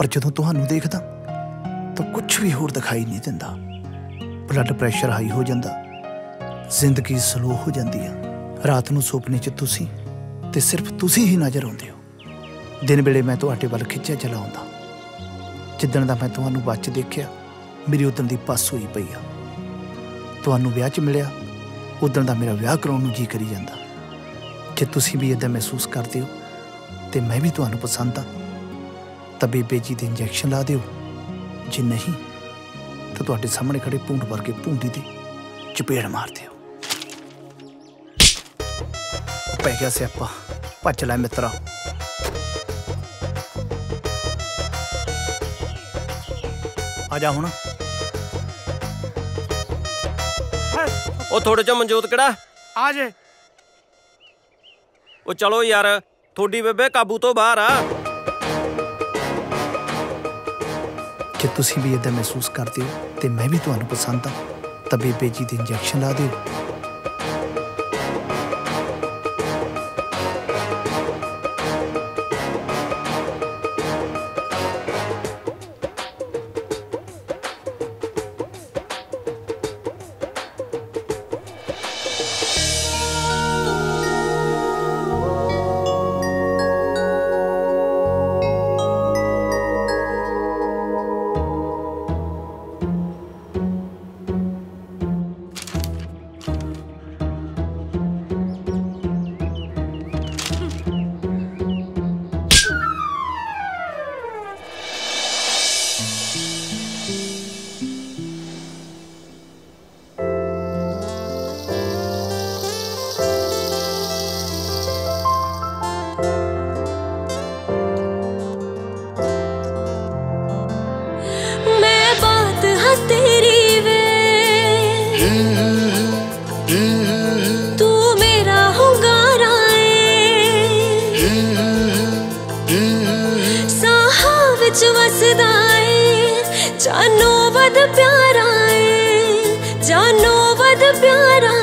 पर जदों तुहानूं देखदा तां कुछ भी होर दिखाई नहीं दिंदा। ब्लड प्रैशर हाई हो जाता, जिंदगी स्लो हो जाती है। रात नूं सुपने च तुसीं ते सिर्फ तुसीं ही नज़र आउंदे हो। दिन वेले मैं तुहाडे वल खिच्चिया चला आउंदा। जिद्दण दा मैं तुहानूं बच देखिया मेरी उदण दी पास होई पई आ। तुहानूं विआह च मिलिया उदण दा मेरा विआह कराउण नूं जी करी जांदा जे तुसी भी इदा महसूस करते हो तो मैं भी तुहानू पसंद आ तो बेबे जी के इंजैक्शन ला दो, जे नहीं तो तुहाडे सामने खड़े भूंड वर्गे भूंडी दे चपेड़ मार दो। पै गया स्यापा, भज लै मित्रा। आ जा हुण ओ थोड़े च मनजोत किड़ा आ जे। ओ चलो यार, थोड़ी बेबे काबू तो बाहर आ। जे तुसी भी इदा महसूस करते हो तो मैं भी तुहानू पसंद आ तो बेबे जी के इंजैक्शन ला दो, जानो वद प्यारा है, जानो वद प्यारा है।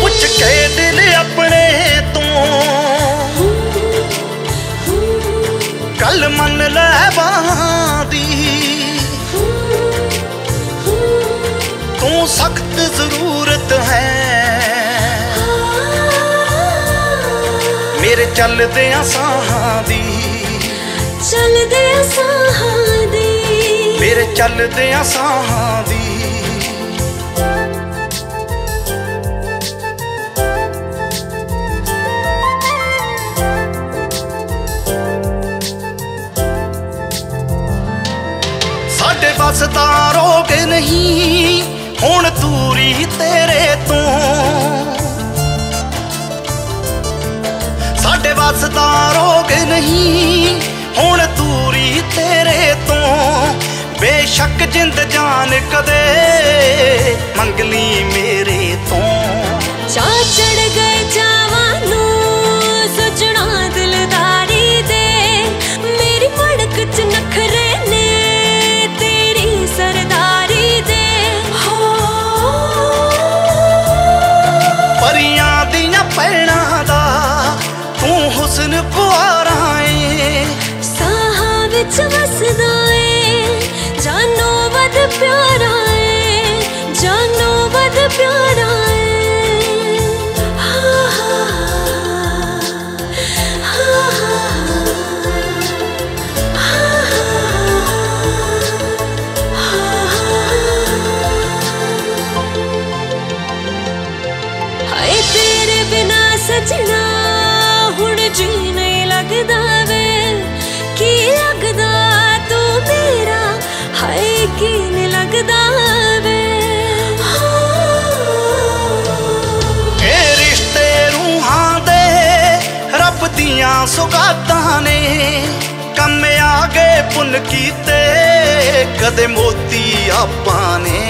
पुछ के दिल अपने तू कल मन लैबादी, तू सख्त जरूरत है मेरे चल दे सादी, चल दे सादी मेरे चल दे सादी। साढ़े बस तारोगे नहीं हुण दूरी तेरे तो, साढ़े बस तारोगे नहीं हुण दूरी तेरे तो, बेशक जिंद जान कदे मंगली मेरे तो। चा चढ़ गए जावानू सजना दिलदारी दे, मेरी मड़क च नखरे ने तेरी सरदारी दे। हो परियां दियां पैना दा तू हुस्न कुआरा ए, साहा विच वसदा जानो बद प्यारा है, जानो बद प्यारा है। हा हा हा हा, तेरे बिना सजना हुण जी नहीं लगदा वे, की लगदा तू मेरा हाय की लगदा वे। ए रिश्ते रूहां दे रब दियां सुगातां ने, कम्मे आगे पुल कीते कदे मोती आपां ने।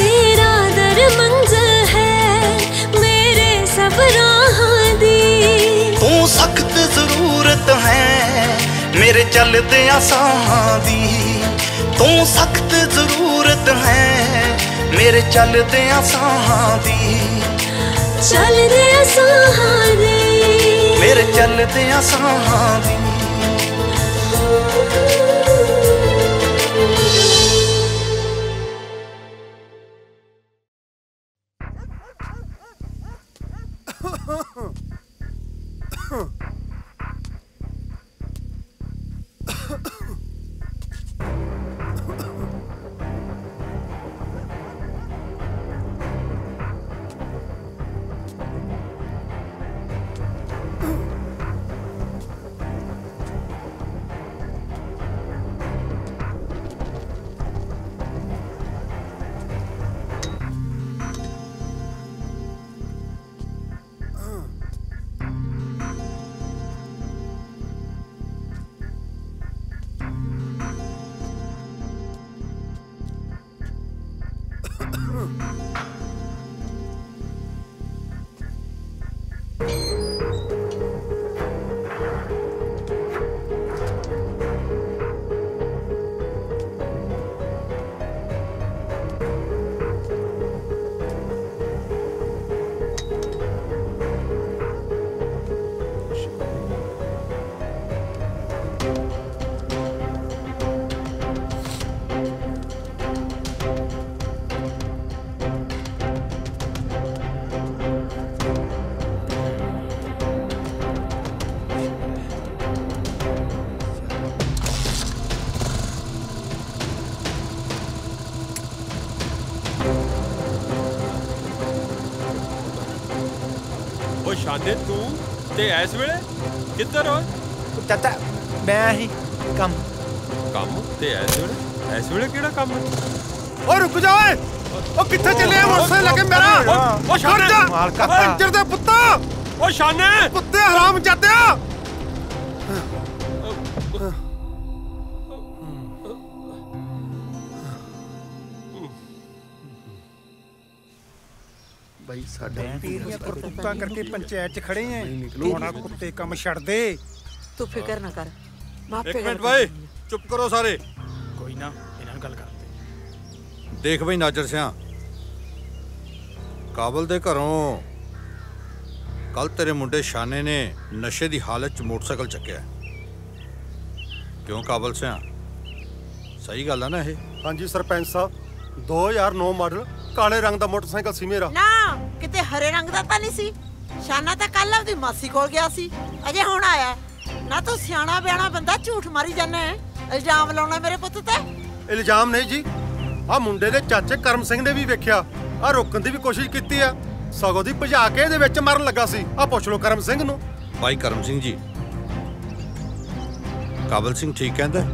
तेरा दर मंज़िल है मेरे सब राहां दी, तू सख्त जरूरत है मेरे चलदे साहां दी, तू सख्त जरूरत है मेरे चलदे साहां दी, चलदे साहां दी मेरे चलदे साहां दी। शांति तू ते ऐस वेले किधर हो चाचा मैं ही कम कम ते ऐस वेले ऐस वेले केड़ा कम ओ रुक जा ओए ओ किथे चले मोटरसाइकिल लेके मेरा ओ शाने मालका पंजर दे पुत्ता ओ शाने कुत्ते हराम जाते कुत्ता करके पंचायत खड़े हैं कुत्ते कम छड़ दे तू फिक्र ना कर एक मिनट भाई चुप करो सारे कोई ना इन्हां गल करते देख भाई नाजर सिया काबल दे घरों कल तेरे मुंडे शाने ने नशे की हालत च मोटरसाइकिल चक्या क्यों काबल सिया सही गल है ना ये हां जी सरपंच साहब दो हजार नौ मॉडल काले रंग दा मोटरसाइकिल सी मेरा ना किते हरे रंग दा तां नहीं सी शाना तां कल अपनी मासी कोल गया सी अजे हुण आया ना तू सियाणा ब्याणा बंदा झूठ मारी जाना है इल्जाम लाउणा मेरे पुत्त ते इल्जाम नहीं जी आ मुंडे दे चाचे करम सिंह ने भी वेखिया आ रोकण दी भी कोशिश कीती आ सगो दी भजा के इहदे विच मारन लगा सी आ पुछ लो करम सिंह नूं भाई करम सिंह जी काबल सिंह ठीक कहंदा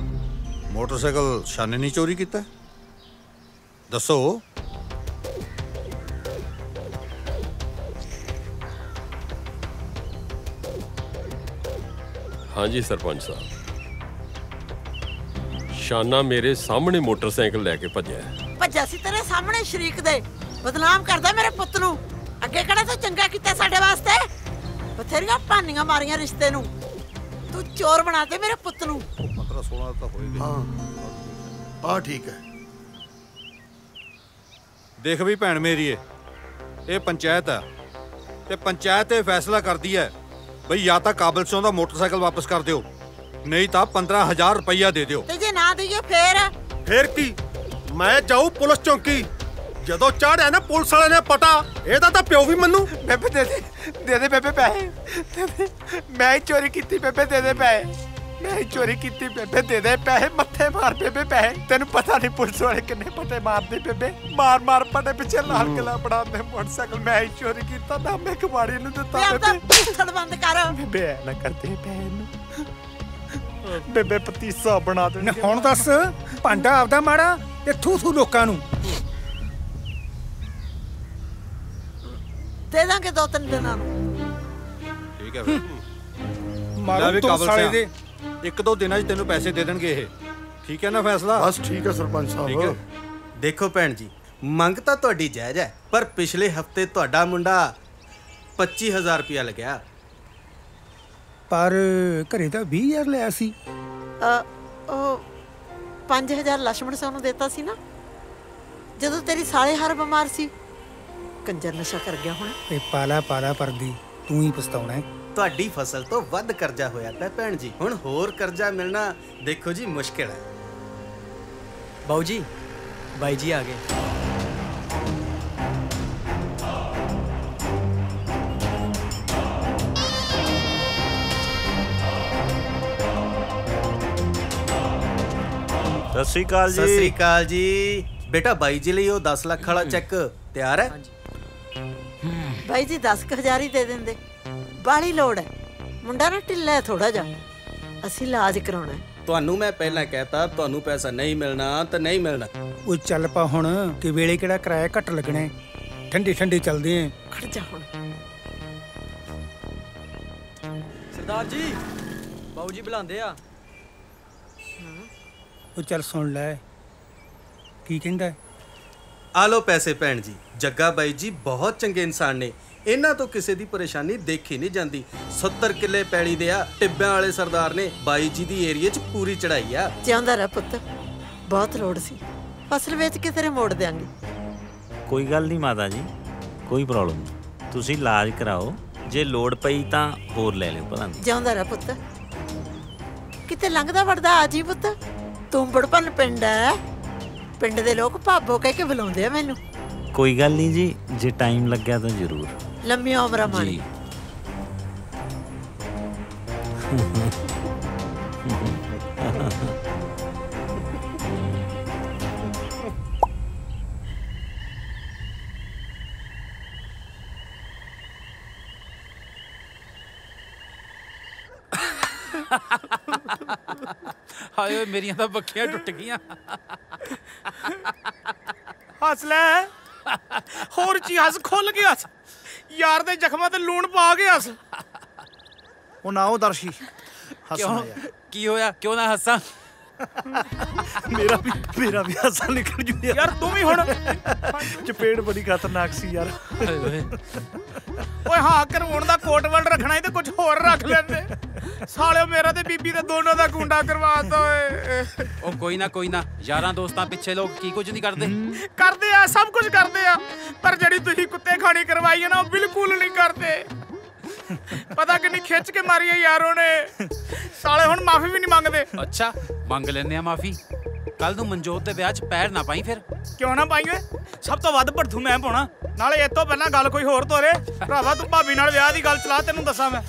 मोटरसाइकिल शाने नहीं चोरी कीता दसो हाँ जी सरपंच साहब शाना मेरे सामने मोटरसाइकिल लेके भज्या भज्या सी तेरे सामने शरीक दे बदनाम करदा मेरे पुत्त नूं अगे कड़ा तो चंगा कीता साडे वास्ते बथेरियां पानियां मारियां रिश्ते नूं तू चोर बना दे मेरे पुत्त नूं पंद्रह सोलह तो होई गई हां आ ठीक है देख भी भैन मेरी है ये पंचायत है ते पंचायत ये फैसला करदी है भाई या तो काबल सिंह का मोटरसाइकिल वापस कर दियो नहीं तो पंद्रह हजार रुपया दे दियो। ते जे ना दियो फिर फिर की मैं जाऊ पुलिस चौकी जदों चढ़ है ना पुलिस वाले ने पटा एदा तां प्यो भी मन्नू बेबे दे दे दे दे बेबे पैसे मैं ही चोरी कीती बेबे दे दे पैसे मैं ही चोरी कीती बेबे दे दे पैसे मत्थे मार बेबे पैसे तेन पता नहीं पुलिस वाले किन्ने पटे मारदे बेबे मार मार पटे पिछे लाल किला बनांदे मोटरसाइकिल मैं ही चोरी कीता ना मैं कबाड़ी नु दित्ता बेबे थड़ बंद कर बेबे ना करते पैन बेबे पतीसा बना दे ना हुण दस भांडा आपदा माड़ा ते थू थू लोकां नु दे दांगे दो तीन दिनां नु ठीक है फिर मारो तो साले दे एक दो दिन तेन पैसे दे देंगे ठीक है ना फैसला बस ठीक है सरपंच साहब देखो भैन जी मंग तो तुहाडी जायज़ है पर पिछले हफ्ते तुहाडा मुंडा पच्ची हज़ार रुपया लग्या पर घरे दा बीस हज़ार लिया सी पांच हज़ार लक्ष्मण साहब नूं देता सी ना जदों तेरी साले हर बीमार सी कंजर नशा कर गया हुण पाला पाला परदी तू ही पछताउणा है ਤੁਹਾਡੀ ਫਸਲ ਤੋਂ ਵੱਧ ਕਰਜ਼ਾ ਹੋਇਆ ਪਿਆ ਭੈਣ ਜੀ ਹੁਣ ਹੋਰ ਕਰਜ਼ਾ ਮਿਲਣਾ ਦੇਖੋ ਜੀ ਮੁਸ਼ਕਿਲ ਹੈ ਬਾਊ ਜੀ ਬਾਈ ਜੀ ਆ ਗਏ ਸਤਿ ਸ਼੍ਰੀ ਅਕਾਲ ਜੀ ਸਤਿ ਸ਼੍ਰੀ ਅਕਾਲ ਜੀ ਬੇਟਾ ਬਾਈ ਜੀ ਲਈ ਉਹ दस ਲੱਖ ਵਾਲਾ ਚੈੱਕ ਤਿਆਰ ਹੈ ਬਾਈ ਜੀ दस हज़ार ਹੀ ਦੇ ਦਿੰਦੇ बाली लोड़ है मुंडा ना ढिल्ला है थोड़ा जा असी इलाज कराना है तुहानू मैं पहला कहता तुहानू पैसा नहीं मिलना तो नहीं मिलना वो चल पा हुण कि वेले केड़ा किराया घट लगना ठंडी ठंडी चलदे हैं खड़ जा हुण सरदार जी बाबू जी बुलांदे आ वो चल सुन लै की कहंदा आ लो पैसे भैन जी जग्गा बाई जी बहुत चंगे इंसान ने इन्हां तो किसी की परेशानी देखी नहीं जाती। सत्तर किले पैली दे आ टिब्बियां वाले सरदार ने बाई जी दी एरिया च पूरी चढ़ाई आ। जिंदा रह पुत्त, बहुत लोड़ सी, फसल बेच के तेरे मोड़ देंगे। कोई गल नहीं माता जी, कोई प्रॉब्लम नहीं, तुसी इलाज कराओ, जे लोड़ पई तां होर ले लिओ। पता नहीं जांदा रह पुत्त, किते लंघदा वड़दा आ जी पुत्त। तूं बड़पन पिंड है, पिंड दे लोक भाबो कह के बुलाउंदे आ मैनूं। कोई गल नहीं जी, जे टाइम लग्या तां जरूर। लम्मी उम्र माणी। हाय मेरियां तो बखियां टुट गईयां। हस ले होर जी, हस खुल गया यार दे जख्मां ते लूण पा गया। हस ओ ना ओ दर्शी, क्यों की होया, क्यों ना हसा? मेरा भी मेरा भी हसा निकल जू यार। तू भी हुण चपेड़ बड़ी खतरनाक सी यार। ओए हां करवाउण दा कोट वल रखना ही ते कुछ होर रख लेंदे। साले मेरा ते बीबी दा दोनों दा गुंडा करवाता। ओए ओ कोई ना कोई ना, यारां दोस्तां पिछे लोग की कुछ नहीं करदे। करदे आ, सब कुछ करदे आ, पर जड़ी तुही कुत्ते खानी करवाई है ना, बिल्कुल नहीं करदे। पता कि नहीं खिंच के मारी है यारों ने। साले हुण माफी भी नहीं मंगदे। अच्छा मंग लेने आ माफी। कल नूं मनजोत दे ब्याह च पैर ना पाई। फिर क्यों ना पाईए, सब तो वध भड़थू मैं पाउणा। नाले इस तों पहलां गल कोई होर तोरे। भरावा तूं भाभी नाल ब्याह दी गल चला, तैनूं दसां मैं।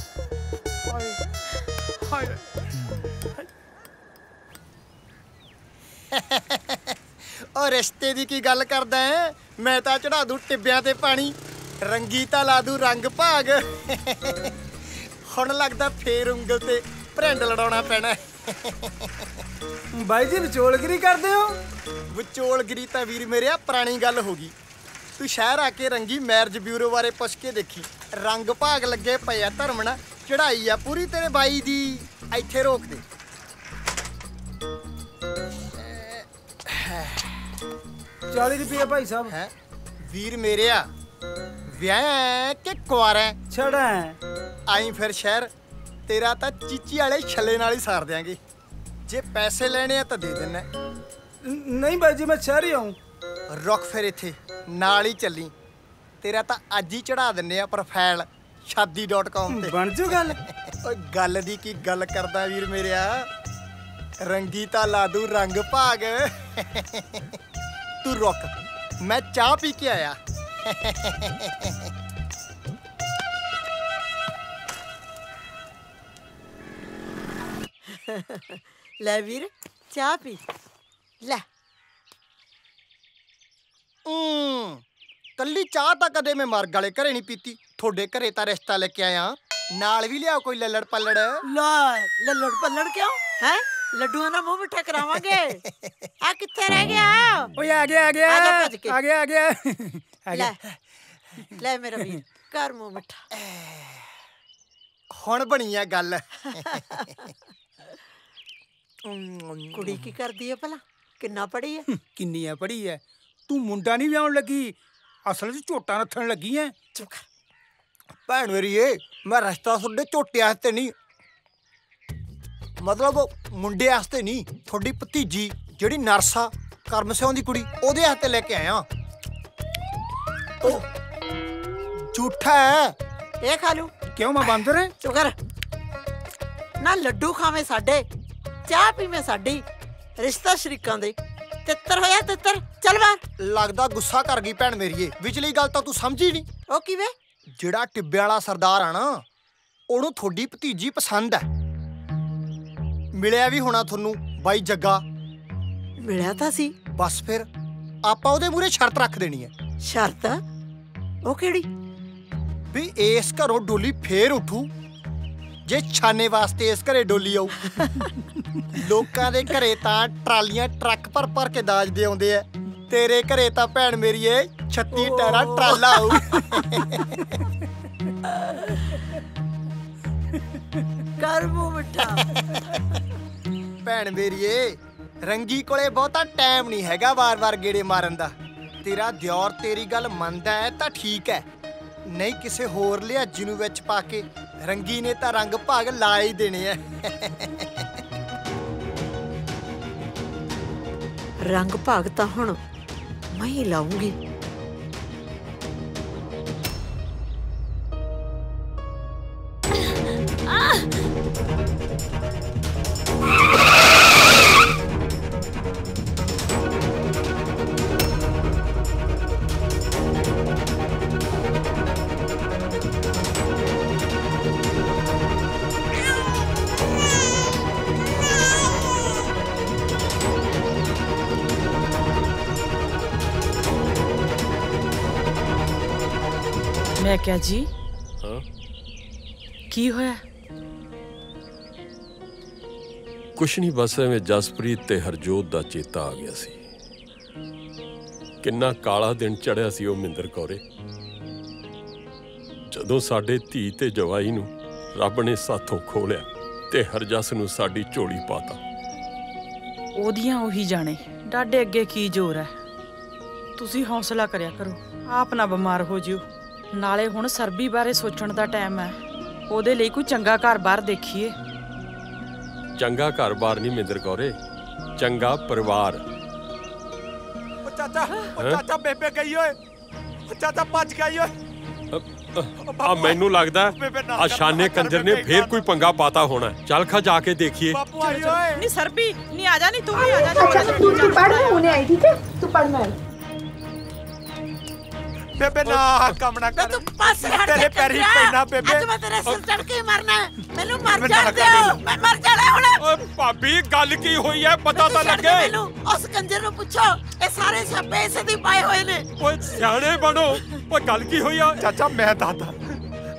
और रिश्ते की की गल करदा है। मैं तां चढ़ा दूं टिब्बियां ते पानी, रंगीता ला दूं रंग भाग। हुण लगदा फेर उंगल ते भरिंड लड़ाउणा पैणा। भाई जी विचोलगिरी करदे हो? विचोलगिरी तां वीर मेरे पुराणी गल हो गई। तू शहर आके रंगी मैरिज ब्यूरो बारे पुछ के देखी। रंग भाग लगे पे धर्मना, चढ़ाई आ पूरी तेरे बाई दी। इत्थे रोक दे। चाली रुपये भाई साहब है। वीर मेरे व्याह के कुआरा छड़ा आई फिर शहर तेरा तां चीची वाले छले नाल ही सार देंगे। जे पैसे लेने तो दे देना। नहीं भाई जी, मैं शहर ही आऊँ। रुक फिर इत्थे नाल ही चली। तेरा तां अज ही चढ़ा दिंदे आ प्रोफाइल शादी डॉट कॉम ते। बन जू गल। गल दी की गल करदा वीर मेरे, रंगीता ला दूं रंग भाग। तू रुक, मैं चाह पी के आया। ले वीर चाह पी ले। कल्ली चाह तां कदे मैं मार गले घरे नहीं पीती। थोड़े घरे तां रिश्ता लेके आया, नाल भी लिया कोई लल्लड़ पल्लड़। लल्लड़ पल्लड़ क्यों है? लड्डूआं दा मूंह मिठा करावांगे। आ किथे रह गया? ओए आ गया आ गया आ गया आ गया आ गया। ले मेरा वीर कर मूंह मिठा। हुण बणी आ गल। कुड़ी की करदी है भला? किन्ना पढ़ी है? किन्नी है पढ़ी है। तू मुंडा नहीं व्याहण लगी, असल च झोटा नथण लगी है। चुप कर भैन मेरी, ये मैं रिश्ता थोड़े झोटे वास्ते नहीं, मतलब मुंडे वास्ते नहीं, थोड़ी भतीजी जिहड़ी नरसा करम सियों दी कुड़ी ओहदे वास्ते लेके आया। झूठा है ये। खा लू क्यों मैं बंदर है? चुप कर ना। लड्डू खावे साडे, चाह पीवे साडी, रिश्ता शरीकां दे। तित्तर होया तित्तर, चल बाहर। लगदा गुस्सा कर गई भैन मेरी। विचली गल तां तू समझी नहीं। ओ किवें? जिहड़ा टिब्बे वाला सरदार है ना, ओनू थोड़ी भतीजी पसंद है। मिलिया भी होना थोनू बाई जग्गा। मिलिया तां सी। बस फिर आपां ओहदे मूहरे शर्त रख देनी है। शर्त? ओ किहड़ी? भी इस घरों डोली फेर उठू जे छाने वास्ते इस घरे डोली आऊ। लोकां दे घरे तां ट्रालियां ट्रक भर भर के दाज दे आउंदे आ, तेरे घरे तां भैण मेरी ए छत्ती टायरा ट्राला आऊ। कर मूंह मिठा। भैण मेरी ए रंगी कोले बहुता टाइम नहीं हैगा वार-वार गेड़े मारन दा। तेरा दियोर तेरी गल मनदा है तां ठीक है, नहीं किसे होर लिया जिनू विच पाके रंगी ने तो रंग भाग ला ही देने है। रंग भाग तो हुण मैं ही लाऊंगी। मैं क्या जी हाँ? की होया? कुछ नहीं, बस में जसप्रीत ते हरजोत दा चेता आ गया सी। किन्ना काला दिन चढ़िया सी ओ मिंदर कौरे, जदों साडे धी ते जवाई नूं रब ने साथों खो लिया ते हरजस नूं साडी झोली पाता। ओदियां ओही जाने, डाडे अगे की जोर है। तुसी हौसला करिया करो, आप ना बीमार हो जिओ। नाले हुण सरबी बारे सोचण दा टाइम है। ओदे लई कोई चंगा घर-बार देखिए। चंगा घर-बार नहीं मिंदर कौरे, चंगा परिवार। ओ चाचा, ओ चाचा बेबे गई ओए। ओ चाचा भज गई ओए। आ मैनू लगदा आ शाने कंजर ने फिर कोई पंगा पाता होना। चल खा जाके देखिए। बापू आई ओए। नहीं सरबी, नहीं आ जा, नहीं तू भी आ जा। चाचा तू पढ़, मैं होने आई, ठीक है? तू पढ़ मैं। बेबे ना काम ना कर, तेरे पैर ही पैना बेबे। आज मैं तेरे सिर चढ़ के मरना है, मैनू मर जाते हो, मैं मर जाना है हुणे। ओए भाभी गल की होई है पता तो लगे। मैनू उस कंजर नु पूछो, ए सारे छापे इसे दी पाए होए ने। ओए सियाणे बनो, ओए गल की होई है। चाचा मैं दादा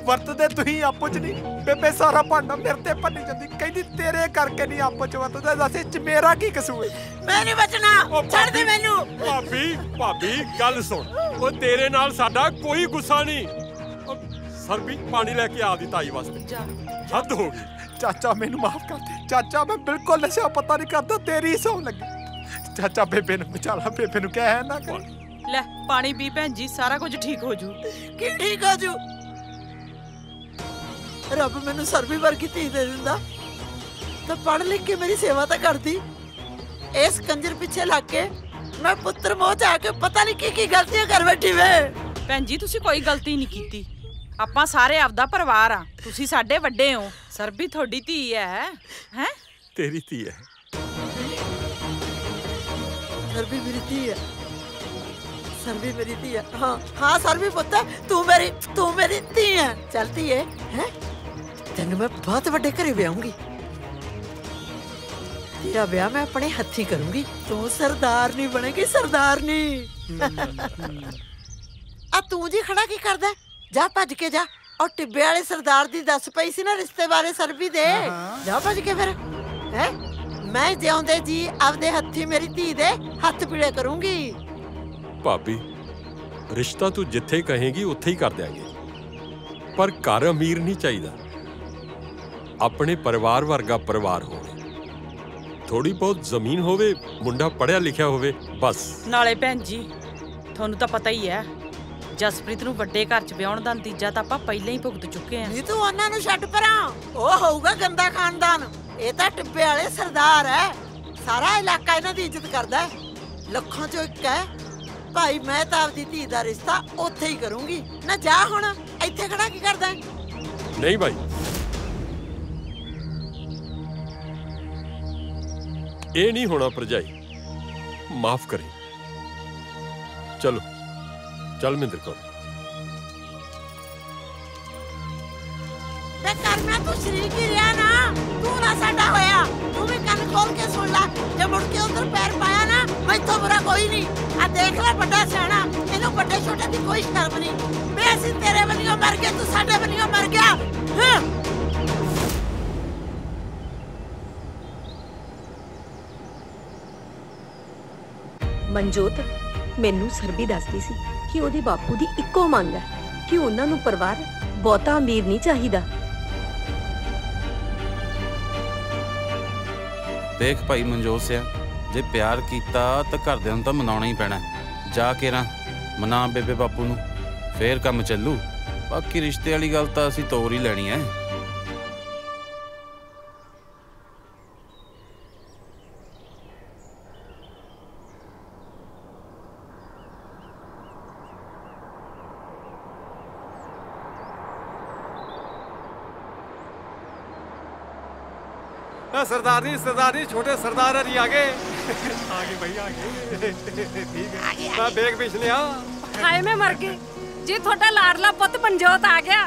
ਵਰਤਦੇ ਤੁਸੀਂ ਆਪਸ ਨਹੀਂ, ਬੇਬੇ ਸਾਰਾ ਭਾਂਡਾ ਮੇਰੇ ਤੇ ਭੰਨੀ ਜਾਂਦੀ, ਕਹਿੰਦੀ ਤੇਰੇ ਕਰਕੇ ਨਹੀਂ ਆਪਸ ਵਰਤਦੇ, ਦੱਸੇ ਚ ਮੇਰਾ ਕੀ ਕਸੂਰ ਹੈ? ਮੈਂ ਨਹੀਂ ਬਚਣਾ, ਛੱਡ ਦੇ ਮੈਨੂੰ। ਭਾਬੀ ਭਾਬੀ ਗੱਲ ਸੁਣ, ਉਹ ਤੇਰੇ ਨਾਲ ਸਾਡਾ ਕੋਈ ਗੁੱਸਾ ਨਹੀਂ। ਸਰਬੀ ਪਾਣੀ ਲੈ ਕੇ ਆ ਦੀ ਤਾਈ ਵਾਸਤੇ। ਹੱਦ ਹੋ ਗਈ। ਚਾਚਾ ਮੈਨੂੰ ਮਾਫ ਕਰ ਦੇ ਚਾਚਾ, ਮੈਂ ਬਿਲਕੁਲ ਨਸ਼ਾ ਪਤਾ ਨਹੀਂ ਕਰਦਾ, ਤੇਰੀ ਸੌ ਲੱਗੀ। ਚਾਚਾ ਬੇਬੇ ਨੂੰ ਵਿਚਾਲਾ, ਬੇਬੇ ਨੂੰ ਕਹਿ ਹੈ ਨਾ ਕਰ ਲੈ ਪਾਣੀ ਪੀ ਭੈਣ ਜੀ, ਸਾਰਾ ਕੁਝ ਠੀਕ ਹੋ ਜੂ। ਕੀ ਠੀਕ ਹੋ ਜੂ? रब मैनू सरबी वर्गी धी दे दिंदा तो पढ़ लिख के मेरी सेवा तो करती। इस कंजर पिछे लग के मैं पुत्र मोह च आके पता नहीं की की गलतियां कर बैठी। वे भैन जी तुसी कोई गलती नहीं कीती, आपां सारे आपदा परिवार आ, तुसी साडे वड्डे हो। सरबी थोड़ी धी है, हैं तेरी धी है। सरबी मेरी धी है, सरबी मेरी धी है। हां हां सरबी पुत्त तू मेरी तू मेरी धी है। चलती है हैं तेन मैं बहुत वड्डे घरे ब्याहूंगी, तेरा ब्याह मैं अपने हथी करूंगी, तू सरदार नहीं बनेगी सरदार नहीं। आ तू जी खड़ा की करदा है? जा भज के जा। और टिब्बे वाले सरदार दी दस पई सी ना रिश्ते बारे सरबी दे, जा भज के फिर। हैं मैं जिउंदे जी आपदे हथी मेरी धी दे हथ पीड़े करूंगी। भाभी रिश्ता तू जिथे कहेगी उथे ही कर देंगे, पर घर अमीर नहीं चाहिए, अपने परिवार वर्गा परिवार हो, थोड़ी बहुत जमीन होवे, मुंडा पढ़िया लिखिया होवे, बस। नाले भैन जी थानू तां पता ही है, जसप्रीत नू वड्डे घर च ब्याहण दा नतीजा तां आपां पहले ही भुगत चुके हैं। नहीं तू उन्हां नू छड्ड परां, ओह होऊगा गंदा खानदान। इह तां टिब्बे वाले सरदार है, सारा इलाका इन्हां दी इज्जत करदा है, लक्खां चों इक है। भाई मैं तां आपदी धी दा रिश्ता उत्थे ही करूंगी ना। जा हुण इत्थे खड़ा की करदा है? नहीं भाई ये नहीं होना भरजाई, माफ करें। चलो चल मिंदर कौर। मैं करना तो शरीक ही रहा ना, तू ना साडा होया। तू भी कन खोल के सुन ला, जे मुड़ के उधर पैर पाया ना मैथों बुरा कोई नहीं। आ देख ला बड़ा सियाणा, इनू बड़े छोटे की कोई शर्म नहीं। मैं असी तेरे बनियों मर गए, तू साडे बनियों मर गया। हाँ। मनजोत मैनू सरबी दसदी सी कि ओदे बापू दी इक्को मंग है कि उन्हां नू परिवार बहुता अमीर नहीं चाहिदा। देख भाई मनजोत सिया, जे प्यार कीता तां घरदियां नू तां मनाउणा ही पैणा। जा के ना मना बेबे बापू नू, फेर काम चलू। बाकी रिश्ते वाली गल तो असीं तोर ही लैनी है। सरदार जी सरदार जी छोटे सरदार है जी आगे आगे भाई आगे ठीक है मैं बैग पिछले आ हाय मैं मर गई जी थोड़ा लाडला पुत मनजोत आ गया।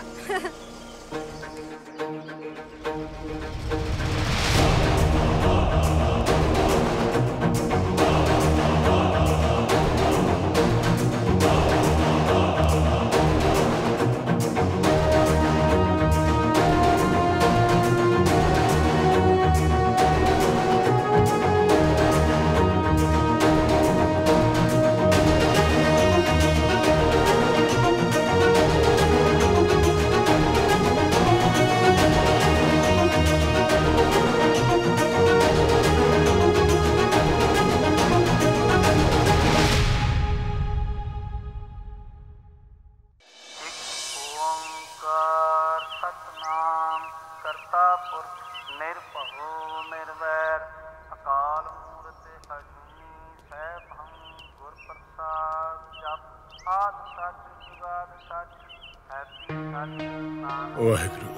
वाहेगुरु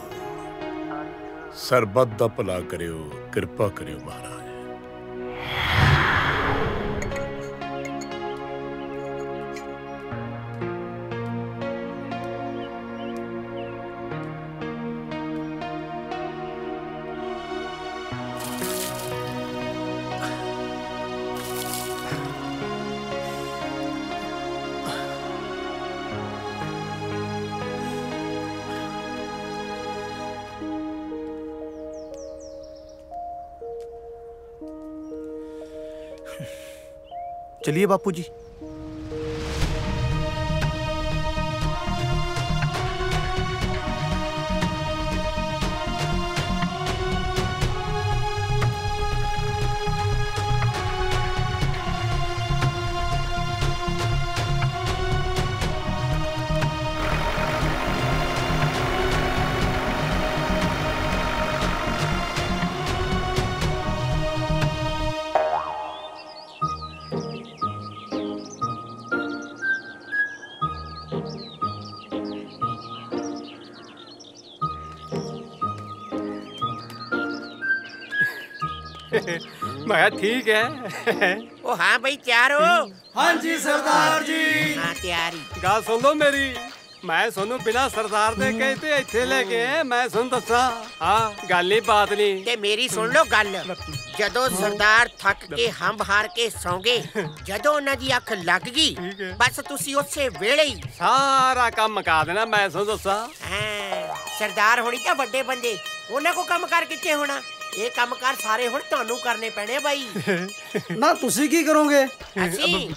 सरबत दा भला करियो, कृपा करियो चलिए बापू जी। मैं ठीक है। ओ हाँ भाई तैयार हो? हाँ जी सरदार जी। हाँ तैयारी। गल सुन लो मेरी, मैं सोनू बिना सरदार दे कहते इथे लेके मैं सुन दसा। हाँ गल नहीं बात नहीं ते मेरी सुन लो गल। जदों सरदार थक के हम हार के सौंगे जदों उन्हां दी अख लग गई बस तुसी उसे वेले ही सारा काम मका देना मैं सुन दसा। हां सरदार होनी तां वड्डे बंदे उन्हां को काम कर किथे होना ये काम कार सारे हुण तानू करने पैने भाई। ना तुसी की करोगे? असी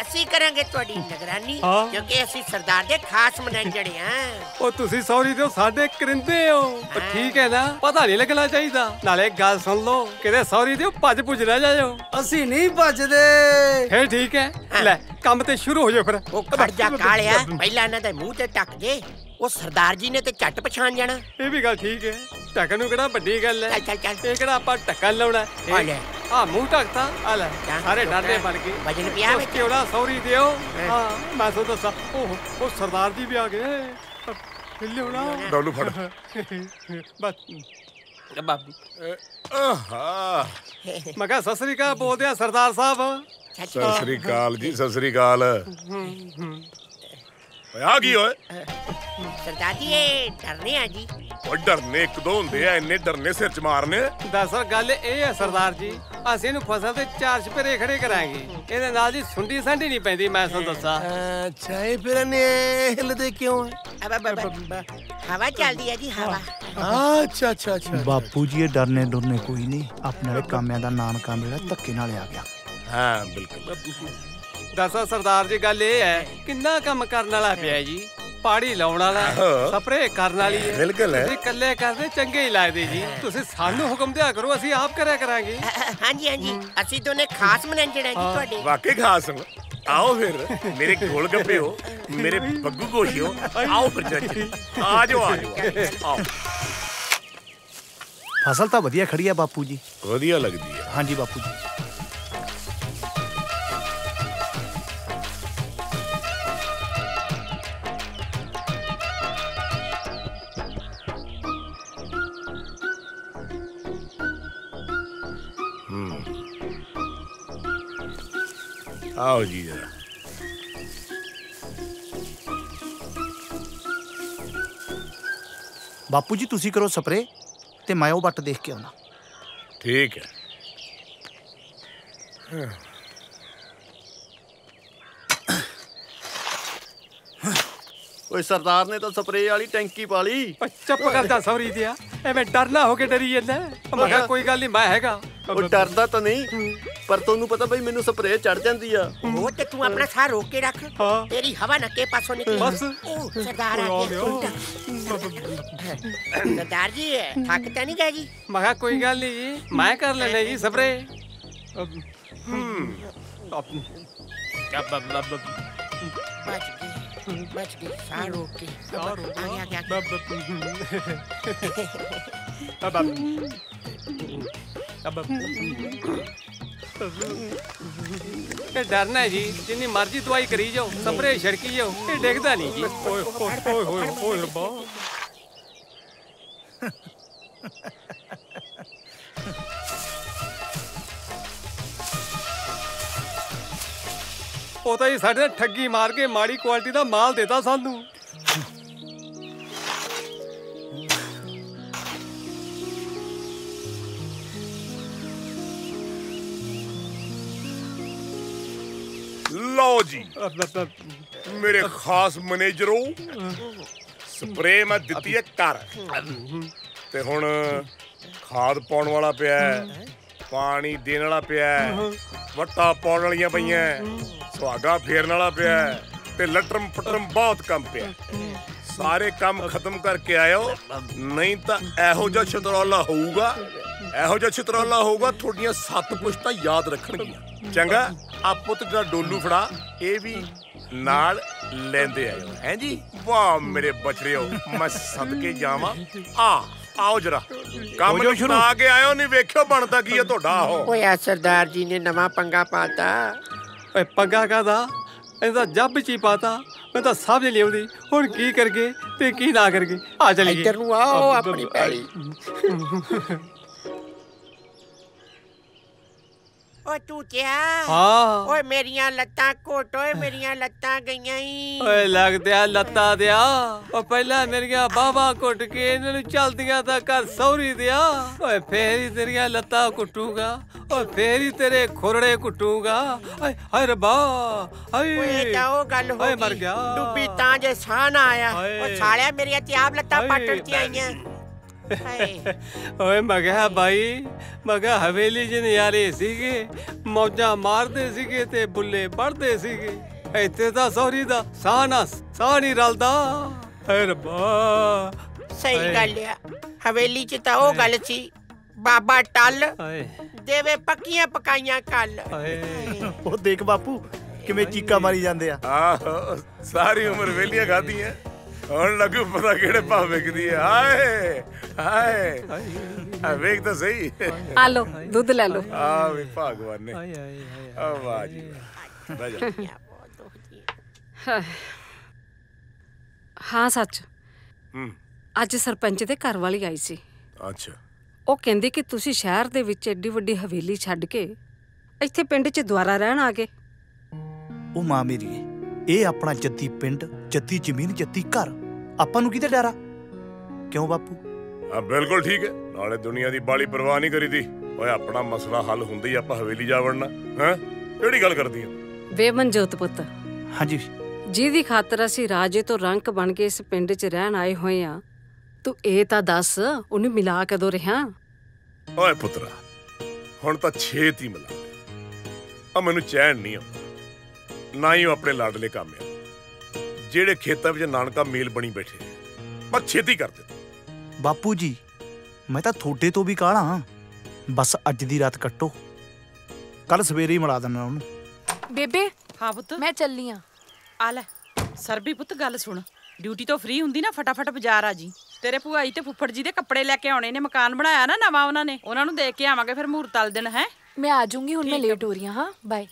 असी करेंगे तुहाडी निगरानी क्योंकि असी सरदार दे खास मनेजड़े हैं। ओ तुसी सॉरी तो साडे करिंदे हो ठीक है ना पता नहीं लगना चाहिदा। नाले गल सुन लो किते सॉरी तो भज भुज रह जायो असी नहीं भजदे। हे ठीक है ले काम ते शुरू हो जाओ फिर। ओ खड़ जा कालिया पहला इन्हां दे मूंह ते टक जे वो सरदार जी ने तो झट पछाण जाना। ये भी गल ठीक है टकन केड़ा बड़ी गल है। चल चल ये केड़ा आपा टक्का लाउणा आ ले आ मुंह टकता आ ले सारे डाडे बन के वजन पिया विच केड़ा सॉरी दियो। हां मैं सो दसा ओहो ओ सरदार जी भी आ गए फिल्ले होना डोलू फड़ बस बाबू आहा मगा सत श्री अकाल बोल दिया सरदार साहब। सत श्री अकाल जी सत श्री अकाल। आ गई ओए सरदार जी डरने आ जी। ओ डरने एक दो हुंदे आ इन्ने डरने सिर च मारने। दरअसल गल ए है सरदार जी असीं इहनूं फसल ते चार छपेरे खड़े करांगे इहदे नाल जी सुंडी सांडी नहीं पैंदी मैं तुहानूं दस्सां। अच्छा ए फिर ने हिलदे क्यों? हवा चलदी है जी हवा। अच्छा अच्छा अच्छा बापू जी डरने डरने कोई नहीं अपने कामियां दा नाम काम जेड़ा धक्के नाल आ गया। हां बिल्कुल दसा सरदार जी गल ए है किन्ना काम करन वाला पिया जी पाड़ी लाउन वाला स्प्रे करन वाली है बिल्कुल है इकल्ले करदे चंगे ही लगदे जी तुसी सानू हुक्म दिया करो असि आप करया करांगे। हां जी हां जी असि तो ने खास मनेजड़ा जी तुहाडे वाकई खास हो आओ फिर, मेरे गोलगप्पे हो, मेरे बग्गू गोशी हो, आओ फिर चाचा, आ जाओ आ जाओ आओ। फसल तो वधिया खड़ी है बापू जी, वधिया लगती है। हाँ जी बापू जी। आओ जी जरा। बापू जी तुसी करो स्प्रे ते मैं वो बट देख के आना। ठीक है। ओए सरदार ने तो स्प्रे वाली टैंकी पा ली। चुप कर जा सौरी दिया, एवें डरना होके डरी जंदा। मगर कोई गल नहीं, मैं हैगा। ओ डरदा तो नहीं, पर तोनू पता भाई मेनू स्प्रे चढ़ जांदी आ। वो ते तू अपना सार रोक के रख, तेरी हवा ना के पासों निकले। बस ओ सरदार आ गया। सरदार जी थक तो नहीं गए जी? मगर कोई गल नहीं जी, मैं कर लेना जी स्प्रे। हम्म बच गई, सार रोक के आ गया। अब अब अब डरना है जी, जिन्नी मर्जी दवाई करी जाओ, स्प्रे छिड़की जाओ, ये देखता नहीं जी। ओए ओए ओए ओए रब्बा, पता ही साढ़े ठगी मार के माड़ी क्वालिटी का माल देता सानू। लो जी मेरे खास मैनेजरों, स्प्रे मैं दिती है घर, ते हुण खाद पाउण वाला पिया, पानी देने वाला पिया, वट्टा पाउण वालियां पईयां, सुहागा फेरने वाला पिया, ते लटरम पटरम बहुत कम पिया। सारे काम खत्म करके आयो, नहीं तो एहो जा छतरौला होगा, एहो जा छतरौला होगा थोड़ियां सत पुश्ता याद रखणगियां। चंगा आप पुत दा डोलू फड़ा, ये भी नाल लेंदे आयो हैं जी। वाह मेरे बचरे हो, मैं सदके जावां। आ आओ जरा, काम जो शुरू आ के आयो, नहीं वेखियो बनदा की है तुहाडा। हो ओए सरदार जी ने नवा पंगा पाता। ओए पंगा कहदा ऐसा जब ची पाता, मैं तो सब ले आऊंगी। और की करके ते की ना करके आ चलेगी। इधर नु आओ अपनी पैड़ी। ओ तू क्या? हां ओए मेरियां लत्तां कोट, ओए मेरियां लत्तां गईयां ही। ओए लगदा लत्तां दिया, ओ पहला मेरियां बावा कोट के इन्हां नु चलदियां ता कर सौरी दिया। ओए फेर ही तेरियां लत्तां कुटूगा, और फेर ही तेरे खुरड़े कुटूगा। हाय हाय रब्बा, हाय ओए क्या ओ गल हो गई, मर गया डुब्बी तां जे साह ना आया। ओ सालिया मेरियां ते आप लत्तां पाटण ते आईयां। ओए मगा भाई, मगा हवेली च नज़ारे सीगे, मौजा मारदे सीगे ते बुल्ले पड़दे सीगे। इत्थे दा सौरी दा साह ना साह नहीं रलदा। हाय रब्बा सही गल आ, हवेली च तां ओ गल सी बाबा टल देवे पक्कियां पकाइयां कल। ओ देख बापू किवें चीका मारी जांदे आ। आहो सारी उम्र वेलियां खादियां, और लगू पता केड़े भाव विकदी है। हाय हाय आ वेख तो सही। आ लो दूध ले लो। आ वे भगवान ने, आ वाह जी वाह। हां सच अज सरपंच दे घर वाली आई सी। अच्छा। ਉਹ ਕਹਿੰਦੇ ਕਿ ਤੁਸੀਂ ਸ਼ਹਿਰ ਦੇ ਵਿੱਚ ਐਡੀ ਵੱਡੀ ਹਵੇਲੀ ਛੱਡ ਕੇ ਇੱਥੇ ਪਿੰਡ 'ਚ ਦੁਆਰਾ ਰਹਿਣ ਆ ਗਏ। ਉਹ ਮਾਂ ਮੇਰੀਏ, ਇਹ ਆਪਣਾ ਜੱਦੀ ਪਿੰਡ, ਜੱਦੀ ਜ਼ਮੀਨ, ਜੱਦੀ ਘਰ, ਆਪਾਂ ਨੂੰ ਕਿਤੇ ਡਰਾ? ਕਿਉਂ ਬਾਪੂ? ਆ ਬਿਲਕੁਲ ਠੀਕ ਹੈ, ਨਾਲੇ ਦੁਨੀਆ ਦੀ ਬਾਲੀ ਪਰਵਾਹ ਨਹੀਂ ਕਰੀਦੀ। ਓਏ ਆਪਣਾ ਮਸਲਾ ਹੱਲ ਹੁੰਦਾ ਹੀ ਆਪਾਂ ਹਵੇਲੀ ਜਾ ਵੜਨਾ। ਹਾਂ ਕਿਹੜੀ ਗੱਲ ਕਰਦੀ ਆ ਵੇ ਮਨਜੋਤ ਪੁੱਤ। ਹਾਂਜੀ ਜਿਹਦੀ ਖਾਤਰ ਅਸੀਂ ਰਾਜੇ ਤੋਂ ਰੰਕ ਬਣ ਕੇ ਇਸ ਪਿੰਡ 'ਚ ਰਹਿਣ ਆਏ ਹੋਏ ਆ, ਤੂੰ ਇਹ ਤਾਂ ਦੱਸ ਉਹਨੂੰ ਮਿਲਾ ਕਦੋਂ ਰਿਹਾ? ਓਏ ਪੁੱਤਰਾ ਹੁਣ ਤਾਂ ਛੇਤੀ ਮਿਲਾ। ਆ ਮੈਨੂੰ ਚੈਨ ਨਹੀਂ ਆਉਂਦਾ, ਨਾ ਹੀ ਆਪਣੇ ਲਾਡਲੇ ਕੰਮ ਆ ਜਿਹੜੇ ਖੇਤਾਂ ਵਿੱਚ ਨਾਨਕਾ ਮੇਲ ਬਣੀ ਬੈਠੇ। ਬਸ ਛੇਤੀ ਕਰ ਦੇ। ਬਾਪੂ ਜੀ ਮੈਂ ਤਾਂ ਤੁਹਾਡੇ ਤੋਂ ਵੀ ਕਾਹਲਾ ਹਾਂ, ਬਸ ਅੱਜ ਦੀ ਰਾਤ ਕੱਟੋ, ਕੱਲ ਸਵੇਰੇ ਹੀ ਮਿਲਾ ਦਿੰਦਾ ਉਹਨੂੰ। ਬੇਬੇ हाँ पुत्त मैं चलनी हाँ। आ लै सरबी पुत्त गल सुन, ड्यूटी तो फ्री हुंदी ना फटाफट बाजार आ जी। तेरे भुआई ते फुफड़ जी दे कपड़े लैके आने ने, मकान बनाया ना नवा उन्होंने, उन्होंने देख के आवांगे फिर मुहूर्त वाले दिन। है मैं आ जाऊंगी हुण, मैं लेट हो रही हूं। हां बाय।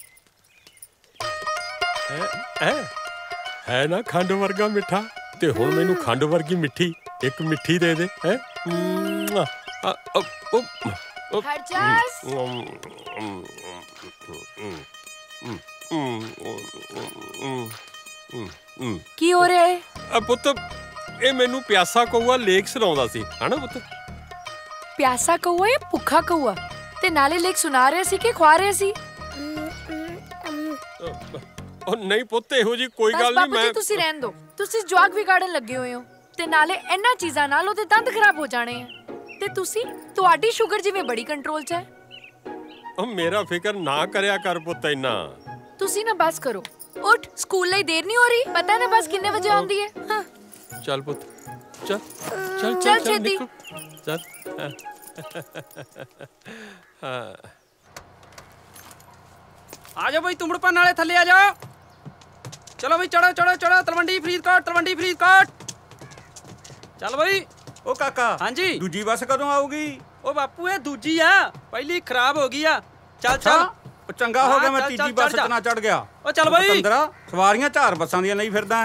है ना खंड वर्गा मिठा ते हुण मैनू खंड वर्गी मिठी एक मिठी दे दे। है हरजास की हो रहा है पुत्त? ए मैनू प्यासा कौआ लेख सुनाउंदा सी है ना पुत्त? प्यासा कौआ या भुखा कौआ? ते नाले लेख सुना रहे सी के खवा रहे सी? ओ नहीं पुत्त इहो जी कोई गल नहीं। मैं तुसी रहन दो, तुसी जवाक विगाड़न लगे होए हो ते नाले इन्हां चीज़ां नाल ओदे दंद खराब हो जाने हैं ते तुसी तुहाडी शुगर जिवें बड़ी कंट्रोल च है। ओ मेरा फिकर ना करया कर पुत्त इन्ना। तुसी ना बस करो, उठ स्कूल लई देर नहीं हो रही, पता है ना बस कितने बजे आंदी है। हां चल पुत चल चल चल चल निकल चल। हां आ जाओ भाई, तुमड़पन वाले थल्ले आ जाओ। चलो भाई चढ़ो चढ़ो चढ़ो, तलवंडी फरीदकोट तलवंडी फरीदकोट। चल भाई। ओ काका हां जी दूजी बस कदों आऊगी? ओ बापू ये दूजी आ, पहली खराब हो गई आ। चल चल चंगा हो गया मैं तीजी बस इतना चढ़ गया। ओ चल भाई पंद्रह सवारियां चार बसां दी नहीं फिरदा।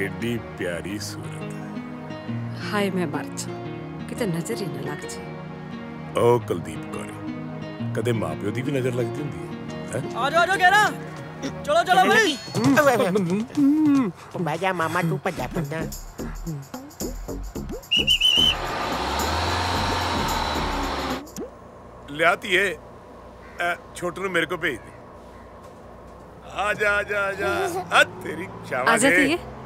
कितनी प्यारी सूरत है। हाय मैं मर्च किते नजर ही ना लग जे। ओ कुलदीप कोरे कदे मां प्यो दी भी नजर लगदी हुंदी है। आ जाओ आ जाओ कहना, चलो चलो भाई। भाजा मामा तू पजा पजा। लाती है छोटू ने मेरे को भेज दी। आजा आजा आजा आ तेरी चावा दे।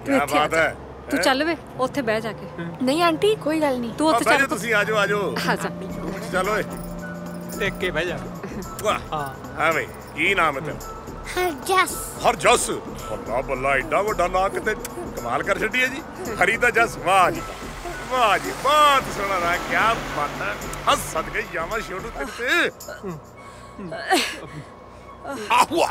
क्या बात है, तू चल वे ओथे बैठ जाके। नहीं आंटी कोई गल नहीं, तू ओथे चल। तुसी आजो आजो चलो टेक के बैठ जा। हां हां भाई की नाम है तेरा? हरजस। हरजस बल्ला बल्ला एडा वड्डा ना किते कमाल कर छड्डी है जी। हरी दा जस वाह जी वाह जी बहुत सोना ना। क्या बात है, हंस सद गई यामा छोटू तेरे। आहुआ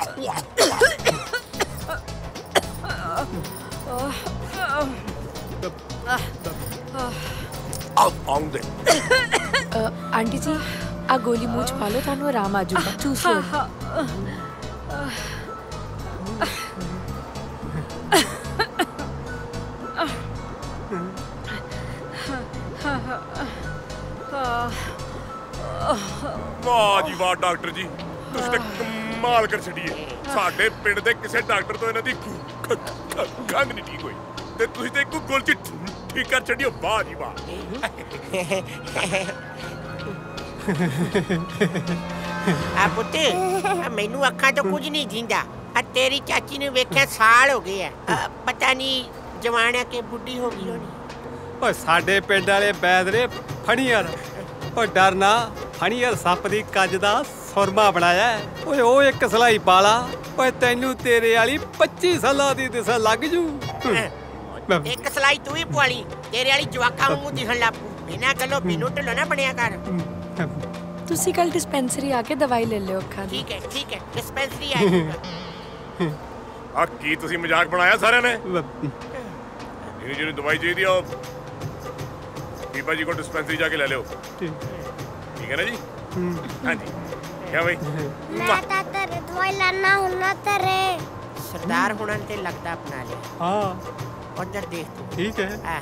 आंटी जी आ गोली मूछ पा लो थानू आराम आ जाऊगा। चूस लो। वाह जी वाह डॉक्टर जी तुसी ते कमाल कर छड़िए। साडे पिंड दे किसे डॉक्टर तो इन्हां दी खंघ नहीं ठीक हुई ते तुसी ते इक गोलची ठीक कर छड़ियो। वाह जी वाह। आ पुत्ते मैनू अखां तो कुछ नहीं जींदा। आ तेरी चाची ने वेख्या साल हो गया, पता नहीं जवान है के बुढ़ी हो गई होनी। ओ साडे पिंड वाले बैदरे फणियर ओ डरना फणियर सप दी कज दा सुरमा बनाया है। ओए ओ एक सलाई पाला ओए तैनू तेरे वाली पच्ची साल दी दिस लग जू। एक सलाई तू ही पुआली, तेरे वाली जवाका मुंह दिखण लापू। बिना गलो बिनु टलो ना बणिया कर। तुसी कल डिस्पेंसरी आके दवाई ले लियो अखा दी। ठीक है ठीक है डिस्पेंसरी आके। आ की तुसी मजाक बनाया सारे ने? मेरी जेरी दवाई चाहिए ओ बीबा जी को डिस्पेंसरी जाके ले लियो। ठीक है ना जी। हां जी क्या भाई मैं ताता रे दवाई लाना होना तेरे सरदार होने ते लगदा अपना ले। हां अंदर देख ठीक है। आ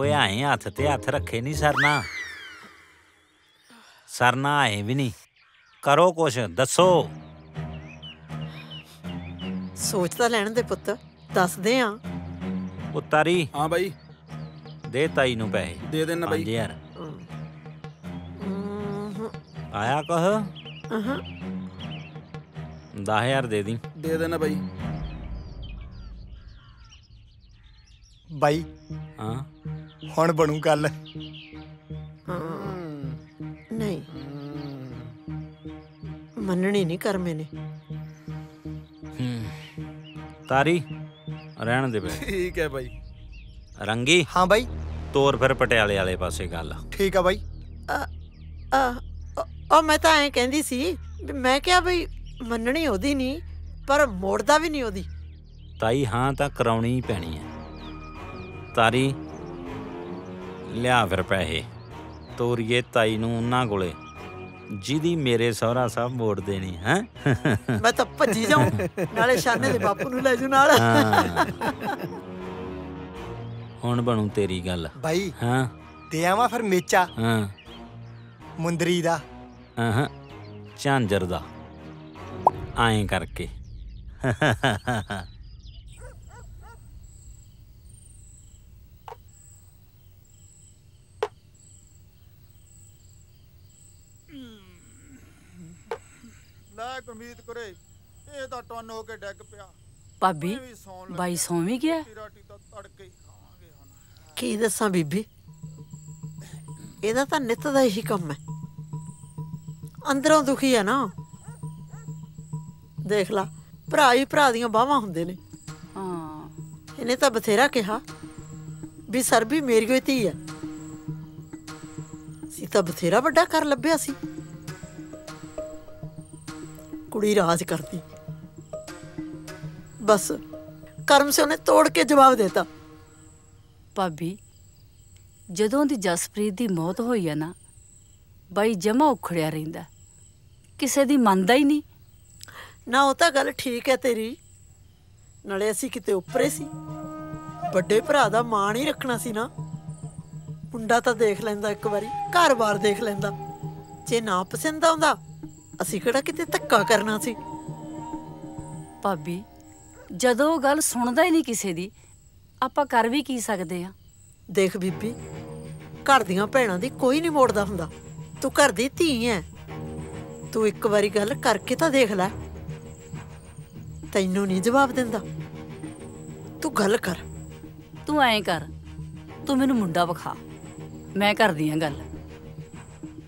ओए आए हत्थ ते हत्थ रखे नहीं सरना, सरना आए भी नहीं। करो कुछ, दसो। सोच तो लैन दे पुत्त, दस दे हां। ओ तारी। हां भाई। दे ताई नू पैसे। दे देना भाई। यार। आया कह? दस हजार दे दी। दे देना भाई। भाई। हाँ। हुण बनू गल। नहीं। मननी नहीं कर मैंने। तारी रहन दे भाई। ठीक है भाई। रंगी। हाँ भाई। तोर फिर पटियाले वाले पासे गल। ठीक है भाई। आ, आ, ओ मैं तो ऐ कहंदी सी, मैं क्या भाई मननी ओदी नहीं पर मोड़दा भी नहीं ओदी। ताई हाँ तो कराउणी पैनी है। तारी लिया फिर पैसे तोरीए ताई नूं उन्हां कोले जिदी मेरे सौरा साहब वोट देनी है। मैं तो भजी जाऊं नाले शाने दे बापू नूं ले जू नाल। हुण बनू तेरी गल भाई। हां दे आवां फिर मेचा। हां मुंदरी दा। हां झांजर दा आए करके। भाभी भाई सौ भी गया। की दसा बीबी एदा तां नित दा ही कम है। अंदरों दुखी है ना। देख ला भरा ही भरा दियां बाहां हुंदे ने। हां इहने तां बथेरा कहा भी सरबी मेरी कोई धी है। असीं तां बथेरा वड्डा कर लभ्या सी। कुड़ी राज करती, बस कर्म से उन्हें तोड़ के जवाब देता। भाभी जदों दी जसप्रीत दी मौत होई है ना बाई जमा उखड़िया रहिंदा, किसे दी मानदा ही नहीं ना। ओह तां गल ठीक है तेरी, नाले असीं किते उपरे सी, बड़े भरा दा मान ही रखना सी ना। मुंडा तां देख लैंदा, एक बारी घर बार देख लैंदा, जे ना पसंद आउंदा असी कड़ा किते धक्का करना सी। भाभी जदों गल सुनदा ही नहीं किसी दी आपां कर भी की सकदे आ। देख बीबी घर दियां भैणां दी कोई नहीं मोड़दा हुंदा। तू घर दी धी है, तू एक बारी गल करके तां देख लै। तैनूं नहीं जवाब दिंदा, तू गल कर। तू ऐ कर, तू मैनूं मुंडा विखा, मैं करदी आं गल।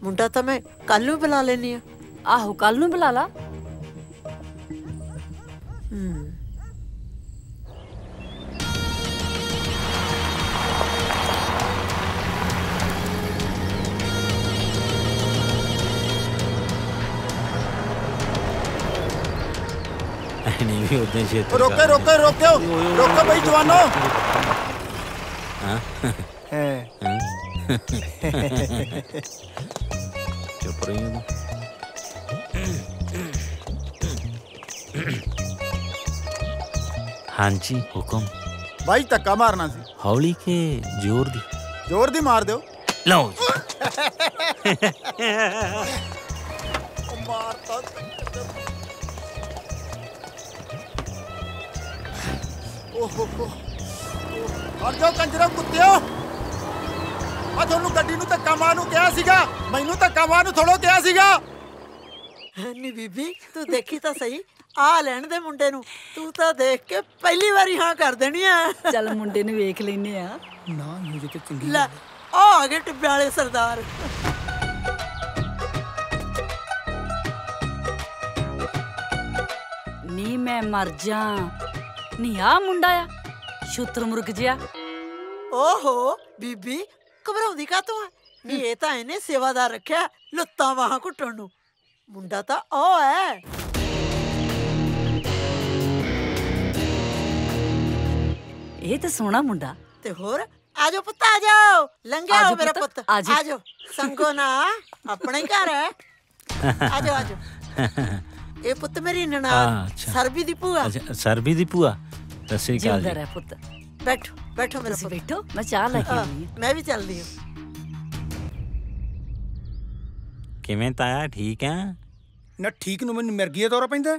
मुंडा तां मैं कल नूं बुला लैनी आं। आहो कल नूं बुला ला। रोके रोके रोके रोके भाई जवानो। चुप रही हूँ। हाँ जी हुकम। भाई धक्का मारना सी। हौली के जोर दी? जोर दी मार दो। लो मारता हट जाओ कंजरा कुत्तिया। मैं थोनू गड्डी नू धक्का मारू क्या सीगा? मैनू धक्का मारू थोड़ो क्या सीगा? नी बीबी तू देखी तो सही, आ लैन दे मुंडे नू। तू तो देख के पहली बारी हाँ कर देनी है। चल मुंडे नू वेख लेने आ ना। मुझे तो चंगी ला आ गए टिब्बे वाले सरदार। नी मैं मर जा, नी आ मुंडा आ छुतर मुर्ग जिया। ओहो बीबी घबराउंदी का तू है? नी ये तां इहने सेवादार रखिया लुत्ता वाहां कुटण नू। मुंडा तां ओ है। ये तो सोना मुंडा ते होर। आजो पुत्त आजो, लंघे आओ मेरा पुत्त। आजो संगो ना, अपने घर है। आजो आजो। ये पुत्त मेरी ननान सरबी दी भूआ। सरबी दी भूआ। जिंदा रह पुत्त, बैठो। बैठो मेरे बैठो, मैं चाह लगी मैं भी चल रही हूँ। किवें ताया ठीक है ना? ठीक नु मैनूं मिर्गी दा दौरा पैंदा,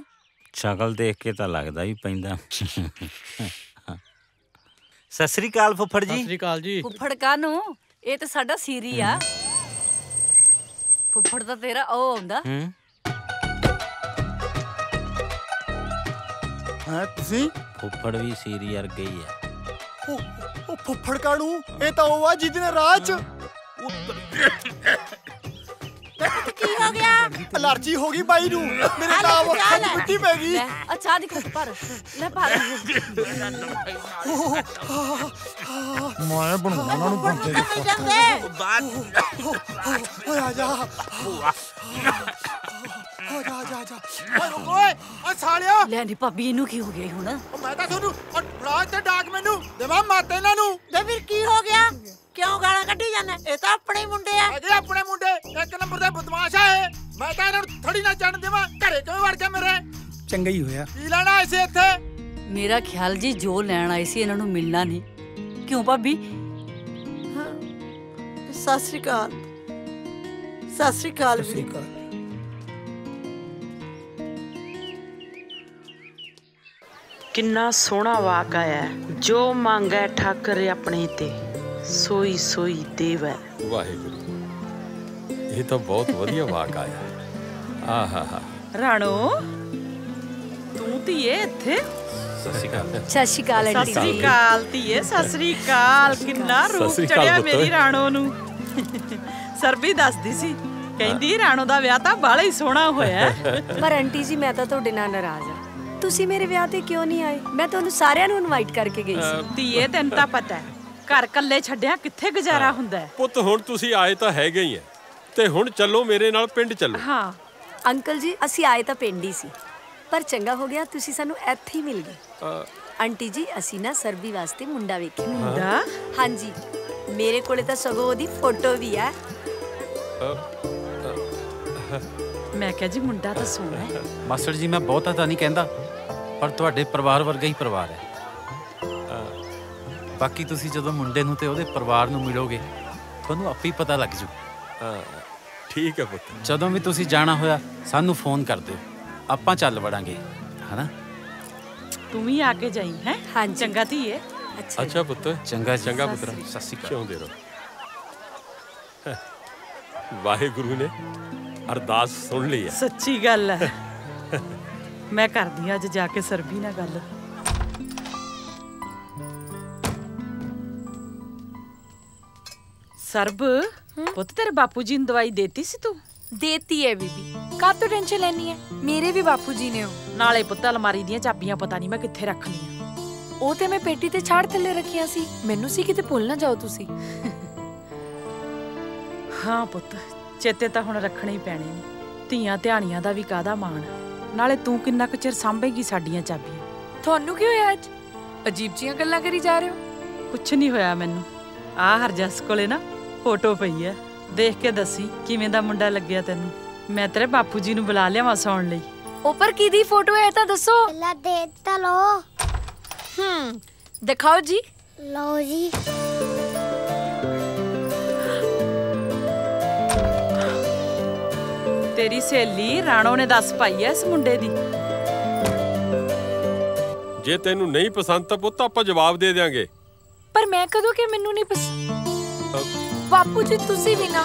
शकल देख के तां लगदा ही पैंदा। सत श्री अकाल फुफड़ जी। सत श्री अकाल जी। फुफड़ कानू, ये तो साडा सीरी आ। फुफड़ दा तेरा ओ आंदा। हां तुसी फुफड़ भी सीरी अर गई है। ओ ओ फुफड़ कानू, ये तो ओ आ जिदने राज की हो गया? एलर्जी हो गई बाई नू। मेरे नाम अखंड मिट्टी पे गई। अच्छा दिखो पर ले पर मैं बनवाना नू बनते देखो बात। ओए आ जा ओ जा जा जा ओए रुको ओ सालिया ले नी भाभी इनू की हो गई हुन? ओ मैं तां थोनू ओ बुला ते डाक मेनू देवा माते इना नू ते फिर की हो गया? क्यों गाला कड्डी जाना? ये तो अपने ही मुंडे है। अरे अपने मुंडे एक नंबर दे बदमाश है। मैं तो इन्हां नूं थोड़ी ना जान देवा। घरे क्यों वड़ गया मेरे? चंगा ही होया। की लेना आए सी इत्थे? मेरा ख्याल जी जो लैण आए सी इन्हां नूं मिलना नहीं। क्यों भाभी? सत श्री अकाल। सत श्री अकाल। किन्ना सोहना वाक आया। जो मांगे ठाकरे अपने ते सोई सोई देवा। वाहिगुरू, ये तो बहुत बढ़िया वाक आया। आहा हा राणो तू तीए इत्थे? सत श्री अकाल। सत श्री अकाल। सत श्री अकाल तीए। सत श्री अकाल। कितना रूप चढ़िया मेरी राणो नू। सरबी दसदी सी कहंदी राणो दा विआह तां बाला ही सोहना होया। पर आंटी जी मैं तां तुहाडे नाल नाराज़ आ। तुसीं मेरे विआह ते क्यों नहीं आए? मैं तुहानू सारिआं नू इनवाइट करके गई सी। तीए तैनूं तां पता है घर कल्ले छड्डिया कित्थे गुजारा हुंदा है। पुत्त हुण तुसीं आए तां हैगे ही है ते हुण चलो मेरे नाल पिंड चलो। हां अंकल जी असीं आए तां पिंड ही सी पर चंगा हो गया तुसीं सानूं इत्थे ही मिल गए। आंटी जी असीं ना सरबी वास्ते मुंडा वेखिया। मुंडा? हां जी मेरे कोले तां सगों ओदी फोटो भी है। मैं कहा जी मुंडा तां सोहना है। मास्टर जी मैं बहुता तां नहीं कहंदा पर तुहाडे परिवार वर्गा ही परिवार है। बाकी तुसी जदों मुंडे नूं ते ओहदे परिवार नूं मिलोगे तुहानूं आपे ही पता लग जू। ठीक है पुत्त जदों भी तुसी जाना होया सानूं फोन कर दिओ आपां चल वड़ांगे है ना। तू भी आके जाई है। हां चंगा धीए। अच्छा अच्छा पुत्त चंगा। चंगा पुत्तरा सत श्री अकाल। क्यों दे रहो वाहिगुरू ने अरदास सुन ली है। सच्ची गल है। मैं करदी अज जाके सरबी नाल गल। सरब पुत तेरे बापू जी ने दवाई देती सी तू? देती है बीबी का तू टेंशन लेनी है? मेरे भी बापू जी ने हो। नाले पुत अलमारी दियां चाबियां पता नहीं मैं किथे रख लियां। ओ ते मैं पेटी ते छाड़ थले रखियां सी। मेनू सी किते भूल ना जाओ तुसी। हां पुत चेते तां हुण रखणे ही पैणे ने। धीआं ध्याणियां दा भी कादा मान। नाले तू किन्ना क चिर सांभेगी साडीयां चाबियां? थानू की होया अज अजीब जियां गल्लां करी जा रहे हो? कुछ नहीं होया मेनू। आ हरजस कोले ना फोटो पई है देख के दसी किवें दा मुंडा लग्या तेनू। मैं तेरे बापू जी नू बुला लिया वा सौण लई। उपर की दी फोटो है तां दसो? ला दे तां लो। हम्म दिखाओ जी। लो जी तेरी सहेली राणो ने दस पाई है इस मुंडे दी। जे तेनू नहीं पसंद तां पुत्त आपां जवाब दे देंगे। पर मैं कदों कि मैनू नहीं पसंद। बापू जी तुसी भी ना।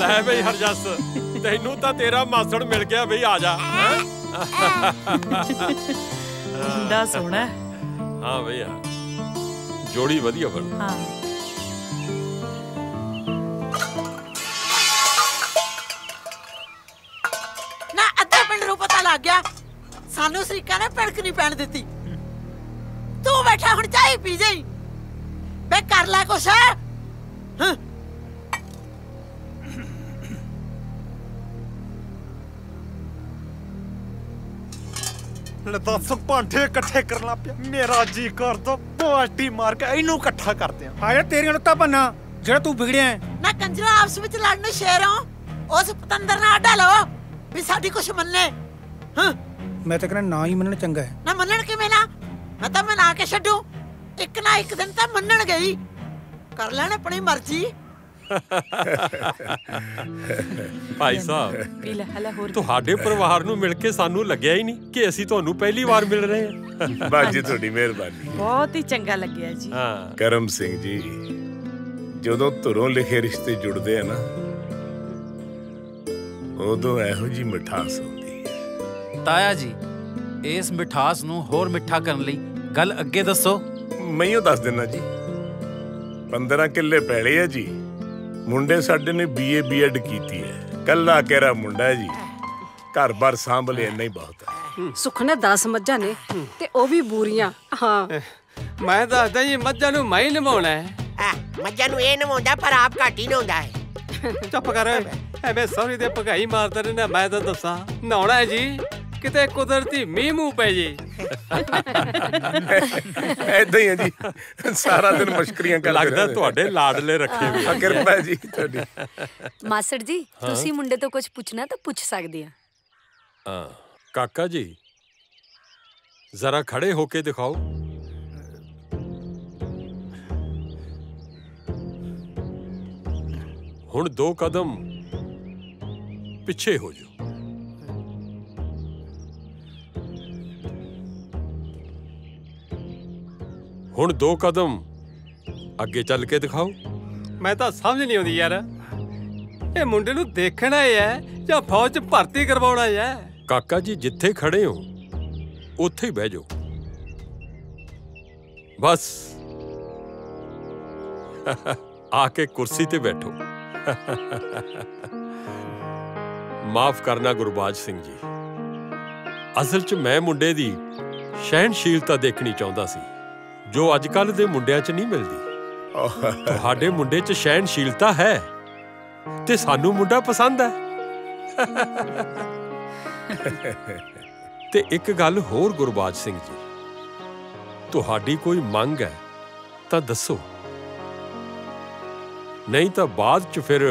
ले भाई हरजस तेनू तां तेरा मासड़ मिल गया भाई आ जा। मुंडा सोहना है। हां भाई हां जोड़ी वधिया बन। हां ना अद्धा पिंड नूं पता लग गया। सानू सरीका ने पड़क नहीं पैण दित्ती। तू बैठा हुण चाय पी जाई बे कर ला कुछ। हां ले दस भांडे इकट्ठे करना पिया। मेरा जी कर दो पार्टी मार के इनू इकट्ठा करते हैं। आया तेरियां लत्तां भन्ना जेड़ा तू बिगड़िया है ना। कंजरा आपस विच लड़ने शेरों उस पतंदर ना अड्डा लो भी साडी कुछ मन्ने। हां मैं तो कहना ना ही मनना चंगा है। ना मनन के मेला मैं तो मना के छड्डू एक ना एक दिन तो मनन गई कर लेने अपनी मर्जी। भाई साहब पीला हला होर ਤੁਹਾਡੇ ਪਰਿਵਾਰ ਨੂੰ ਮਿਲ ਕੇ ਸਾਨੂੰ ਲੱਗਿਆ ਹੀ ਨਹੀਂ ਕਿ ਅਸੀਂ ਤੁਹਾਨੂੰ ਪਹਿਲੀ ਵਾਰ ਮਿਲ ਰਹੇ ਹਾਂ। ਬਾਜੀ ਤੁਹਾਡੀ ਮਿਹਰਬਾਨੀ ਬਹੁਤ ਹੀ ਚੰਗਾ ਲੱਗਿਆ ਜੀ। ਹਾਂ ਕਰਮ ਸਿੰਘ ਜੀ ਜਦੋਂ ਧੁਰੋਂ ਲਿਖੇ ਰਿਸ਼ਤੇ ਜੁੜਦੇ ਆ ਨਾ ਉਦੋਂ ਇਹੋ ਜੀ ਮਿਠਾਸ ਹੁੰਦੀ ਹੈ। ਤਾਇਆ ਜੀ ਇਸ ਮਿਠਾਸ ਨੂੰ ਹੋਰ ਮਿੱਠਾ ਕਰਨ ਲਈ ਗੱਲ ਅੱਗੇ ਦੱਸੋ। ਮੈਂ ਉਹ ਦੱਸ ਦਿੰਨਾ ਜੀ पंद्रह किले पैले है जी मुंडे साडे ने बीए बीएड कीती है कल्ला केरा मुंडा है जी घर बार सांभ ले नहीं बहुत है। सुख ने दस मज्जां ने ते ओ भी बूरियां। हां मैं दसदा जी मज्जां नु मैं नवाउणा है मज्जां नु ए नवाउंदा पर आप घाटी नवाउंदा है। चुप कर एवे सौरी दे भगाई मारदे ने मैं तां दस्सां नहाउणा है जी किते कुदरती मीह मूह पै जे ऐदा ही है जी सारा दिन मशकरियां कर लगदा ਤੁਹਾਡੇ लाडले रखे हुए। कृपा जी ਤੁਹਾਡੀ ਮਾਸੜ ਜੀ ਤੁਸੀਂ ਮੁੰਡੇ ਤੋਂ ਕੁਝ ਪੁੱਛਣਾ ਤਾਂ ਪੁੱਛ ਸਕਦੇ ਆ। ਹਾਂ ਕਾਕਾ ਜੀ ਜ਼ਰਾ ਖੜੇ ਹੋ ਕੇ ਦਿਖਾਓ। ਹੁਣ ਦੋ ਕਦਮ ਪਿੱਛੇ ਹੋ ਜਾਓ। हुण दो कदम अगे चल के दिखाओ। मैं तो समझ नहीं आती यार ये मुंडे नूं देखना है या फौज च भर्ती करवाना है। काका जी जिथे खड़े हो उत्थे ही बह जाओ बस आके कुर्सी ते बैठो। माफ करना गुरबाज सिंह जी असल च मैं मुंडे दी सहनशीलता देखनी चाहुंदा सी जो अजकल दे मुंडियां च नहीं मिलदी। तुहाडे मुंडे च सहनशीलता है ते सानू मुंडा पसंद है। ते एक गल होर गुरबाज सिंह जी तुहाडी कोई मंग है तां दसो नहीं तां बाद च फिर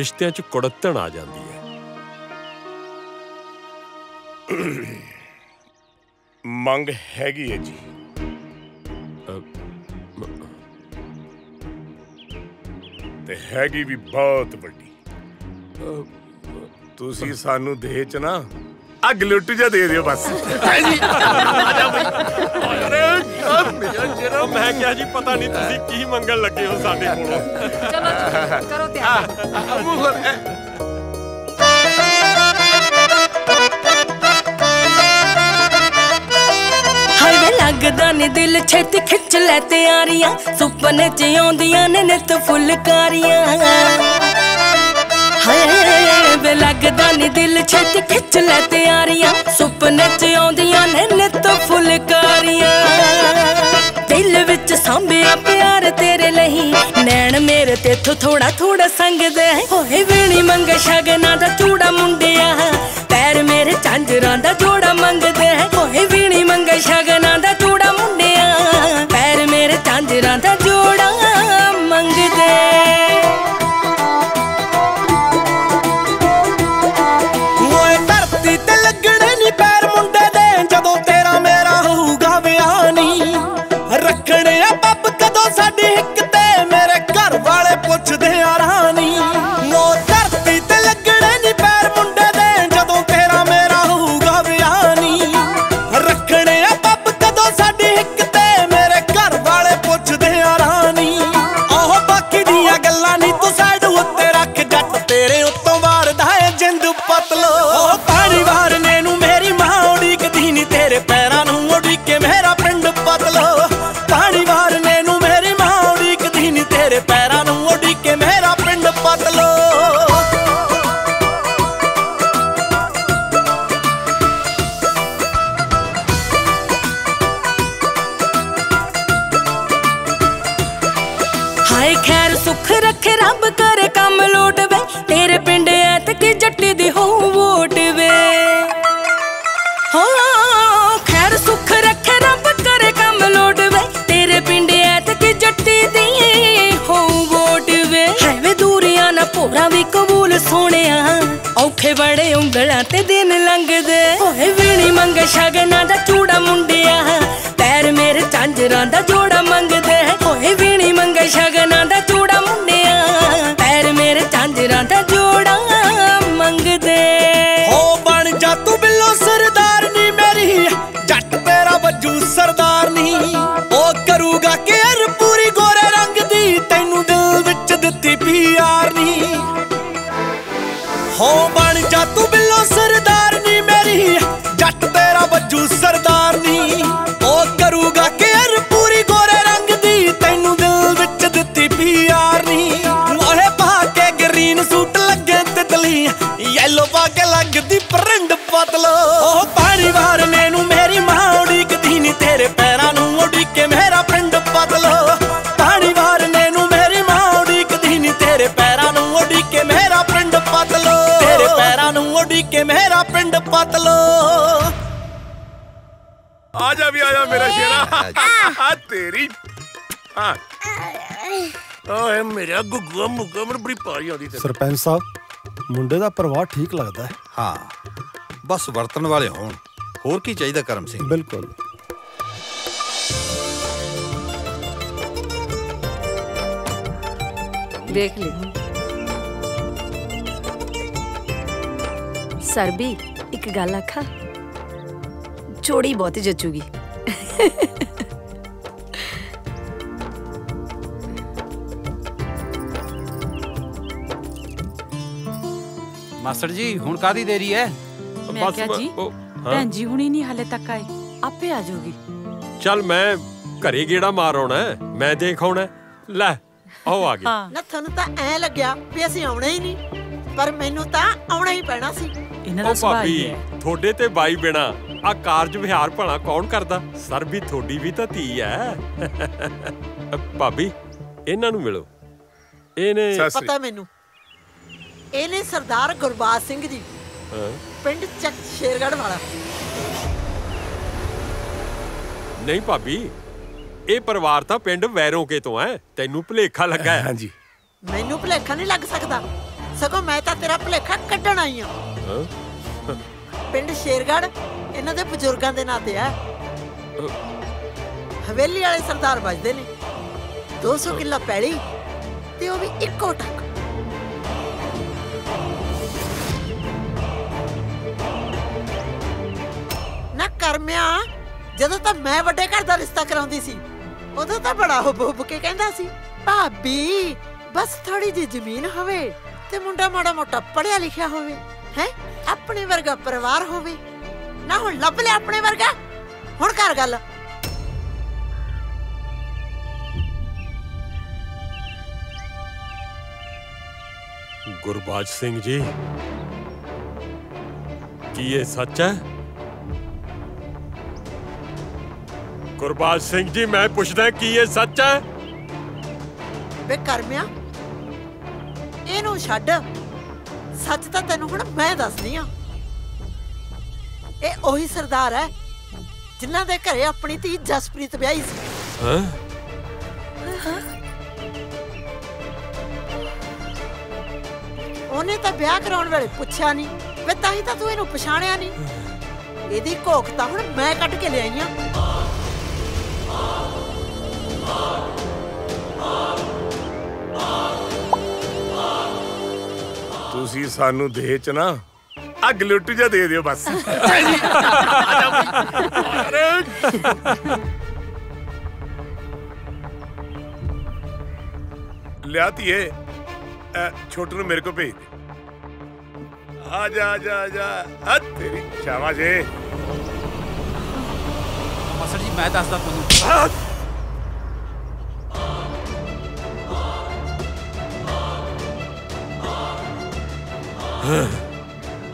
रिश्तियां च कुड़त्तण आ जांदी है। मंग हैगी है जी ते हैगी भी बहुत बड़ी तुसी सानू दे च ना अग लुट जा दे दियो बस। मैं क्या जी पता नहीं तुसी की मंगण लगे हो साडे कोलों। चलो करो तैयार। लगदा ने दिल छेती खिच लै तैयारियां सुपने च आउंदियां ने नित फुलकारियां। हाय लगदा ने दिल छेती खिच लै तैयारियां सुपने च आउंदियां ने नित फुलकारियां। दिल विच सांभिया प्यार तेरे लही नैन मेरे तेथों थोड़ा थोड़ा संगदे होए वेणी मंगे शगना दा चूड़ा मुंडिया पैर मेरे झांजरां दा जोड़ा मंगदे होए वेणी मंगे शगना जोड़ा मंग दे। धरती ते लगने नी पैर मुंडे दे जदों तेरा मेरा होगा ब्याह नहीं रखने पप कदों साडी हिक ते मेरे घर वाले पुछदे आ रानी। नो धरती ते लगने नी पैर मुंडे दे जदों तेरा मेरा होगा ब्याह नहीं रखने पप कदों साडी हिक ते मेरे घर वाले पुछदे बड़े उंगलां ते दिन लंघदे होए वीणी मंग मेरे शगना दा चूड़ा मुंडिया पैर मेरे चांजरा दा जोड़ा मंगदे है कोई भी नहीं मंगे शगना दा चूड़ा मुंडिया पैर मेरे चांजरा दा जोड़ा मंगदे हो बन जा तू बिल्लो सरदार नी मेरी जट तेरा बजू सरदार नी ओ करूगा केयर पूरी गोरे रंग दी तैनू दिल विच दित्ती प्यार नी हो बन जा तू बिल्लो सरदार नी मेरी जट तेरा बजू सरदार नी ओ करूगा केयर पूरी गोरे रंग दी तैनू दिल विच दित्ती प्यार नी लोहे पाके ग्रीन सूट लगे तितली येलो पाके लगदी परंड पतलो ओ पानी वार मैनू मेरी मां उड़ीकदी नी तेरे पैरां नू उड़ीके मेरा परंड पतलो पानी वार मैनू मेरी मां उड़ीकदी नी तेरे पैरां नू उड़ीके मेरा परंड पतलो के मेरा पिंड पतलो आजा भी आजा मेरा शेरा तेरी ओए मेरा गुगुआ मुगुआ मेरे बड़ी पारी आंदी तेरे सरपंच साहब मुंडे दा प्रवाह ठीक लगदा है। हाँ बस वर्तन वाले होण होर की चाहिदा करम सिंह। बिल्कुल देख ले सरबी एक गल आखा चोड़ी बहुत जचूगी मास्टर जी हुण कादी देरी है मैं क्या जी भैन जी हुणी नहीं हाले तक आए आपे आ जाओगी। चल मैं घरे गेड़ा मार आना है मैं देख आना लै आओ आ गए। ना थानू तां ऐ लग्या वी असीं आउणा ही नहीं पर मैनू तां आउणा ही पैणा सी। थोड़े ते बाई बिना आ कारज विहार भला कौन करदा सर भी थोड़ी भी तो धी है भाभी इन्हां नूं मिलो इहने पता मैनू इहने सरदार गुरबाज सिंह जी पिंड चक शेरगढ़ वाला। नहीं भाभी ये परिवार तो पिंड वैरों के तो है तैनू भुलेखा लगा है। हां जी मैनू भुलेखा नहीं लग सकता सगो मैं तां तेरा भुलेखा कड्डण आई हां। पिंड शेरगढ़ इन्हां दे बजुर्गां दे नां ते है हवेली वाले सरदार बजदे ने दो सौ किला पैली ते ओह वी इक्को टक। ना करमिया जदों तां मैं वड्डे घर दा रिश्ता कराउंदी सी उदों तां बड़ा हुब हुब के कहंदा सी भाभी बस थोड़ी जी जमीन होवे ते मुंडा माड़ा मोटा पढ़िया लिखिया होवे है अपने वर्गा परिवार होवे ना हुण लभ ले अपने वर्गा हुण कर गल। गुरबाज सिंह जी की ये सच है? गुरबाज सिंह जी मैं पूछदा की ये सच है? बे करमिया इहनूं छड्ड सच तो तेन हम मैं दसदी हाँ ये ओही सरदार है जिन्हां दे घरे अपनी धी जसप्रीत ब्याही सी। उन्हें तो ब्याह कराउण वेले पुछया नहीं वे तां ही तां तूं इहनूं पछाणिया नहीं इहदी घोख तां हुण मैं कढ के लिआई आं। ਤੁਸੀਂ ਸਾਨੂੰ ਦੇ ਚ ਨਾ ਆ ਗਲੁੱਟ ਜਾ ਦੇ ਦਿਓ ਬਸ। ਲਿਆ ਧੀਏ ਛੋਟੇ ਨੂੰ ਮੇਰੇ ਕੋ ਭੇਜ ਦੇ। ਆ ਜਾ ਆ ਜਾ ਆ ਜਾ ਆ ਤੇਰੀ ਸ਼ਾਬਾਸ਼ ਏ ਮਾਸਟਰ ਜੀ ਮੈਂ ਦੱਸਦਾ ਤੁਹਾਨੂੰ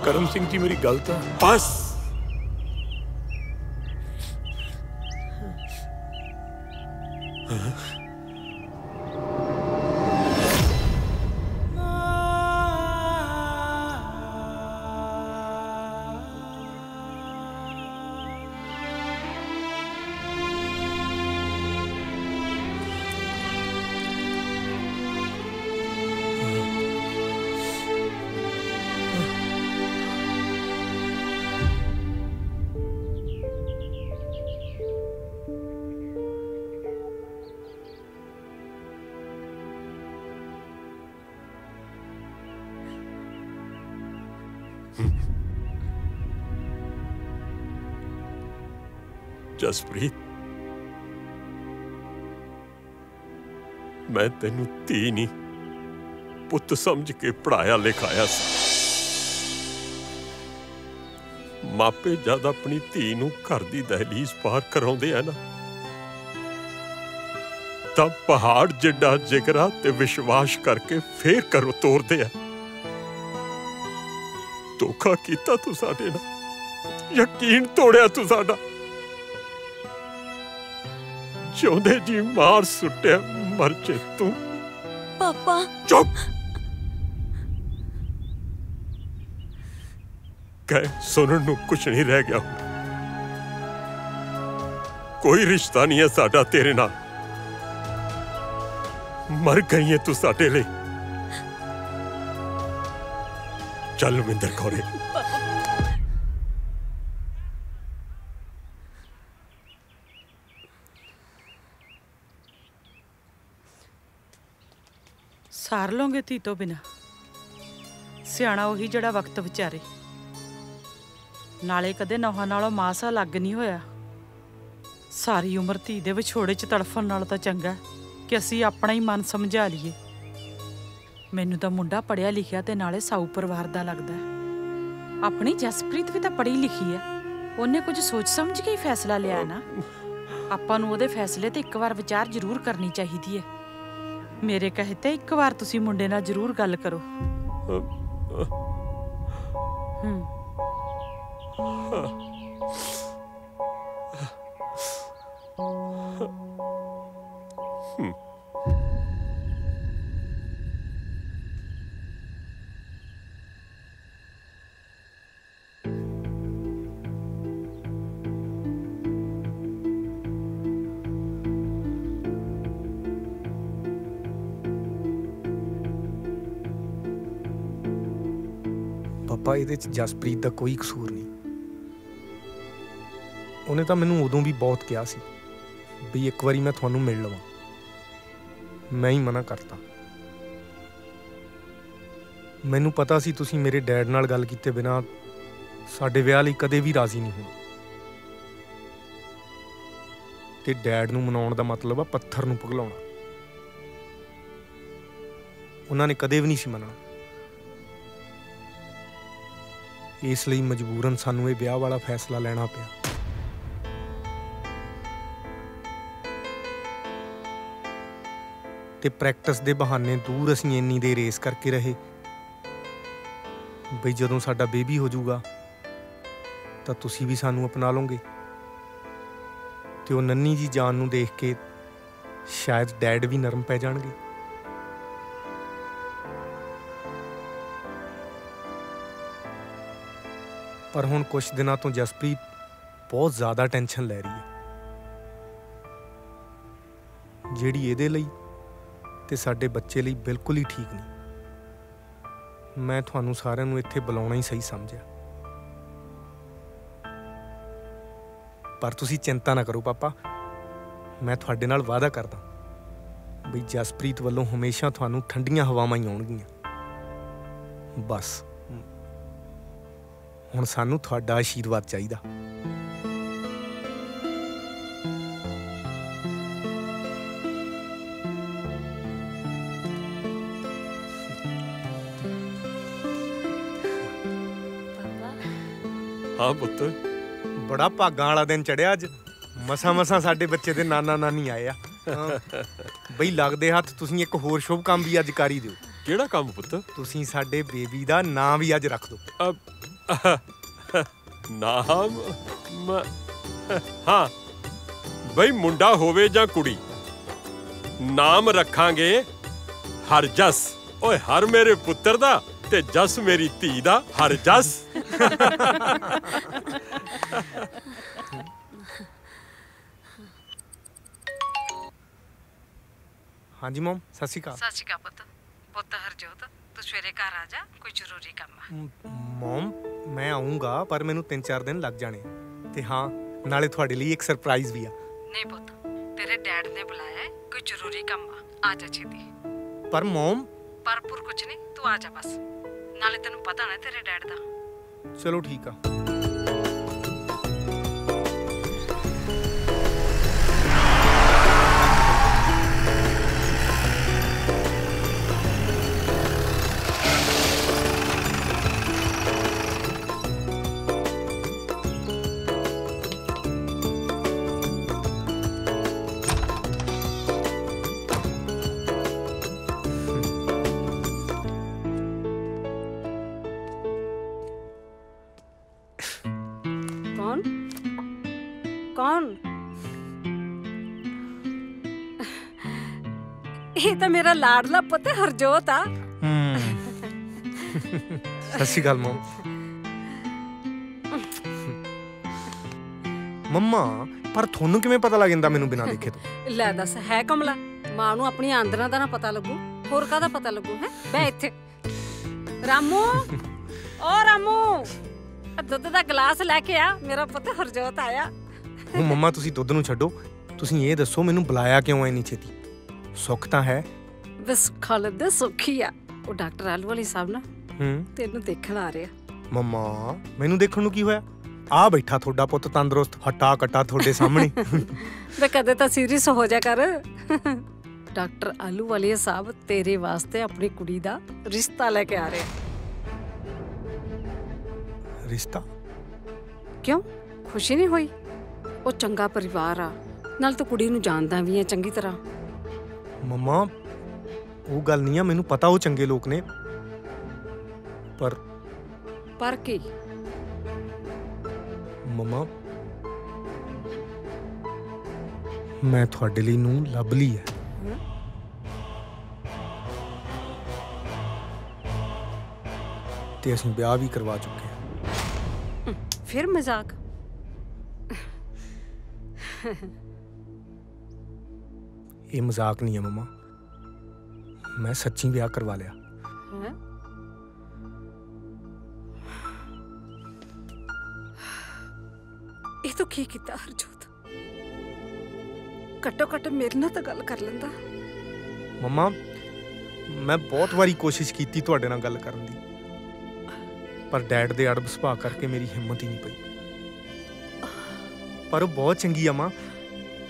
करम सिंह जी मेरी गल तो बस जसप्रीत, मैं तेनू धी नहीं पुत समझ के पढ़ाया लिखाया। मापे जद अपनी धी नूं घर दी दहलीज पार कराउंदे आ ना, तब पहाड़ जिड्डा जिगरा ते विश्वास करके फेर करो तोड़दे आ। धोखा कीता तू साडे नाल, यकीन तोड़िया तू साडा, जिउंदे जी मार सुट्टिया मर जे तू। पापा चुप, सुनन नू कुछ नहीं रह गया। कोई रिश्ता नहीं है साडा तेरे नाल, मर गई है तू साडे लिए। चल मिंदर कौरे, सार लोगे धी तो बिना, सियाणा उही जड़ा वक्त विचारे। नाले कदे नौहां नालों मासा लग नहीं होया। सारी उम्र धी दे विछोड़े च तड़फण नालों तां चंगा कि असीं अपना ही मन समझा लीए। मैनूं तां मुंडा पढ़िया लिखिया ते नाले साऊ परिवार दा लगदा है। अपनी जसप्रीत भी तां पढ़ी लिखी है, उहने कुछ सोच समझ के ही फैसला लिया ना। आपां नूं उहदे फैसले ते इक वार विचार जरूर करनी चाहीदी है। मेरे कहे ते इक वार तुसीं मुंडे नाल जरूर गल करो। हम्म पापा, इहदे च जसप्रीत दा कोई कसूर नहीं। उन्हें तो मैनू उदों भी बहुत कहा सी भी एक बारी मैं थानू मिल लवां, मैं ही मना करता। मैनू पता सी तुसी मेरे डैड नाल गल कीते बिना साडे विआह लई कदे भी राजी नहीं होंदे, ते डैड नू मनाउण दा मतलब आ पत्थर नू पघलाउणा। उन्हां ने कदे भी नहीं सी मना, इसलिए मजबूरन सानू ये विआह वाला फैसला लेना पिया। ते प्रैक्टिस दे बहाने दूर असीं इन्नी देर रेस करके रहे बई जदों साडा बेबी हो जाऊगा तां तुसीं भी सानू अपना लोगे। ते वो नन्नी जी जान नू देख के शायद डैड भी नरम पै जाणगे। पर हुण कुछ दिनां तों जसप्रीत बहुत ज़्यादा टेंशन लै रही है, जिहड़ी इहदे लई ते साडे बच्चे लई बिल्कुल ही ठीक नहीं। मैं तुहानू सारिआं नू इत्थे बुलाउणा ही सही समझिआ। पर तुसीं चिंता ना करो पापा, मैं तुहाडे नाल वादा करदा बई जसप्रीत वल्लों हमेशा तुहानू ठंडियां हवावां ही आउणगीआं। बस हुण सानू तुहाडा आशीर्वाद चाहीदा। हाँ पुत्त, बड़ा भागां वाला दिन चढ़िया अज। मसा मसा साडे बच्चे दे नाना नानी आए आ। बई लगदे हथ तुसीं एक होर शुभ काम भी अज करी दिओ। किहड़ा काम पुत्त? तुसीं साडे बेबी दा नाम भी अज रख दो। नाम? म, हाँ बई मुंडा होवे जां कुड़ी, नाम रखांगे हरजस। ओए हर मेरे पुत्र दा ते जस मेरी धी दा। हरजस। हाँ जी मॉम, सत श्री अकाल। सत श्री अकाल पुत्त। पुत्त हरजोत, तू सवेरे घर आ जा, कोई जरूरी काम आ। मॉम मैं आऊंगा पर मैनू तीन चार दिन लग जाने। ते हाँ नाले थोड़े लिए एक सरप्राइज भी आ। नहीं पुत्त, तेरे डैड ने बुलाया है, कोई जरूरी काम आ। आजा छेती। पर मॉम। पर पुर कुछ नहीं, तू आजा बस, नाले तेनू पता ना तेरे डैड दा। चलो ठीक आ। कौन? ये तो मेरा लाडला पता हरजोत आ। ससी गाल मम। मम्मा पर थोनू किवें पता लग जांदा मैनू बिना देखे तो? लै दस है कमला, मां नू अपनी आंदना दा ना पता लगू, होर कादा पता लगू है? बै इत्थे। रामू, ओ रामू, दुध दा गिलास लैके आ, मेरा पता हरजोत आया। ओ मम्मा तुसी दुध नू छड्डो, तुसी ये दसो मैनू बुलाया क्यों है इन्नी छेती? सुख तां है। बस खालद सुखी आ। ਉਹ ਡਾਕਟਰ ਆਲੂ ਵਾਲੀ ਸਾਹਿਬ ਨਾ ਹੂੰ ਤੈਨੂੰ ਦੇਖਣ ਆ ਰਿਹਾ। ਮਮਾ ਮੈਨੂੰ ਦੇਖਣ ਨੂੰ ਕੀ ਹੋਇਆ? ਆ ਬੈਠਾ ਤੁਹਾਡਾ ਪੁੱਤ ਤੰਦਰੁਸਤ ਹਟਾ ਕਟਾ ਤੁਹਾਡੇ ਸਾਹਮਣੇ। ਵੇ ਕਦੇ ਤਾਂ ਸੀਰੀਅਸ ਹੋ ਜਾ ਕਰ। ਡਾਕਟਰ ਆਲੂ ਵਾਲੀ ਸਾਹਿਬ ਤੇਰੇ ਵਾਸਤੇ ਆਪਣੀ ਕੁੜੀ ਦਾ ਰਿਸ਼ਤਾ ਲੈ ਕੇ ਆ ਰਿਹਾ। ਰਿਸ਼ਤਾ? ਕਿਉਂ ਖੁਸ਼ੀ ਨਹੀਂ ਹੋਈ? ਉਹ ਚੰਗਾ ਪਰਿਵਾਰ ਆ, ਨਾਲ ਤੂੰ ਕੁੜੀ ਨੂੰ ਜਾਣਦਾ ਵੀ ਹੈ ਚੰਗੀ ਤਰ੍ਹਾਂ। ਮਮਾ वो गल नहीं है, मैनू पता वो चंगे लोग ने, पर पर की मम्मा मैं थोड़े लिए नू लबली है। ते असं ब्याह भी करवा चुके हैं। फिर मजाक। ये मजाक नहीं है मम्मा, मैं सच्ची ब्याह करवा लिया। ये तो की किता हरजोत, कटो कटो मेरे ना तो गल कर लेंदा। मम्मा मैं बहुत बारी कोशिश की थी तुहाडे नाल गल करन दी, पर डैड दे अड़ब सुभा करके मेरी हिम्मत ही नहीं पई। पर वो बहुत चंगी आ मां,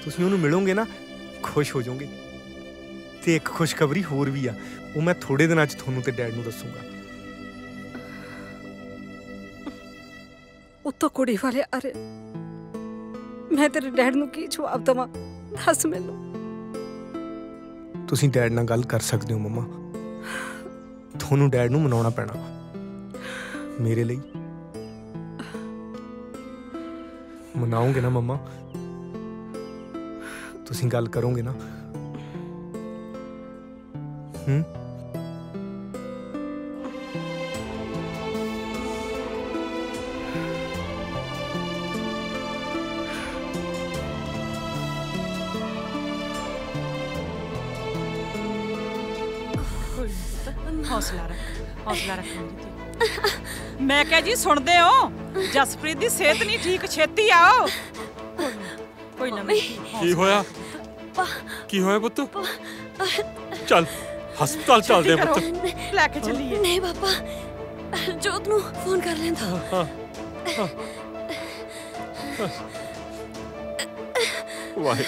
तुसीं उहनूं मिलोगे ना खुश हो जाओगे। ते एक खुशखबरी होर भी आ, वो मैं थोड़े दिन आज थोनू ते डैड नू दसूंगा। उत्तो कुड़ी वाले अरे मैं तेरे डैड नू की जवाब दवां? दस मैनू। तुसीं डैड नाल गल कर सकदे हो मम्मा, थोनू डैड नू मनाउणा पैना मेरे लिए। मनाओगे ना मम्मा? तुसीं गल करोगे ना? हौसला रख, हौसला रख। मैं क्या जी सुनते हो? जसप्रीत दी सेहत नहीं ठीक, छेती आओ। कोई ना। की होया? की होया पुत्त? चल हस्पताल चल दे पुत्त। लेके चलिए। नहीं पापा, जोत नू फोन कर लें। वाहे।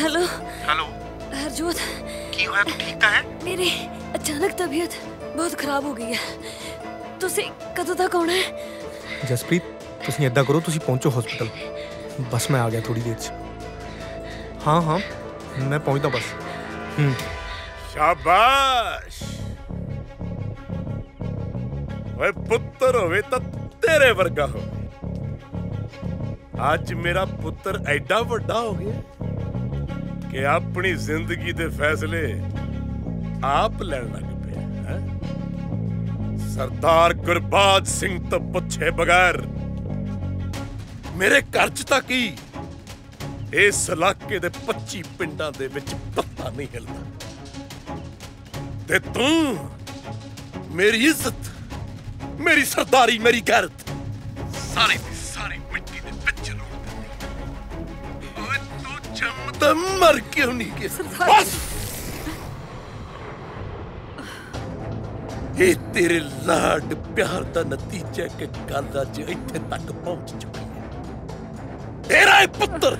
हेलो। हेलो। हरजोत। की होया? तू ठीक है? मेरी अचानक तबीयत बहुत खराब हो गई है। तुसी कदों तक आना है? जसप्रीत तुसी ऐदा करो, तुसी पहुंचो हॉस्पिटल। बस मैं आ गया थोड़ी देर से। हाँ हाँ मैं पहुंचता बस। हम्म। शाबाश। वे पुत्र होवे तो तेरे वर्गा हो। आज मेरा पुत्र एडा वड्डा हो गया कि अपनी जिंदगी दे फैसले आप लैण लग पिया। सरदार गुरबाज सिंह तो पुछे बगैर मेरे घर च तां की इस इलाके दे पच्ची पिंडां दे विच पत्ता नहीं हिलदा। ते तू मेरी इज्जत, मेरी सरदारी, मेरी गैरत सारी दी सारी मिट्टी दे विच रोड़ दिंदी। ओए तू जमदा मर क्यों नहीं गया? बस ये तेरे लाड प्यार दा नतीजा के गल्ल अज इत्थे तक पहुंच चुकी है। तेरा ये पुत्तर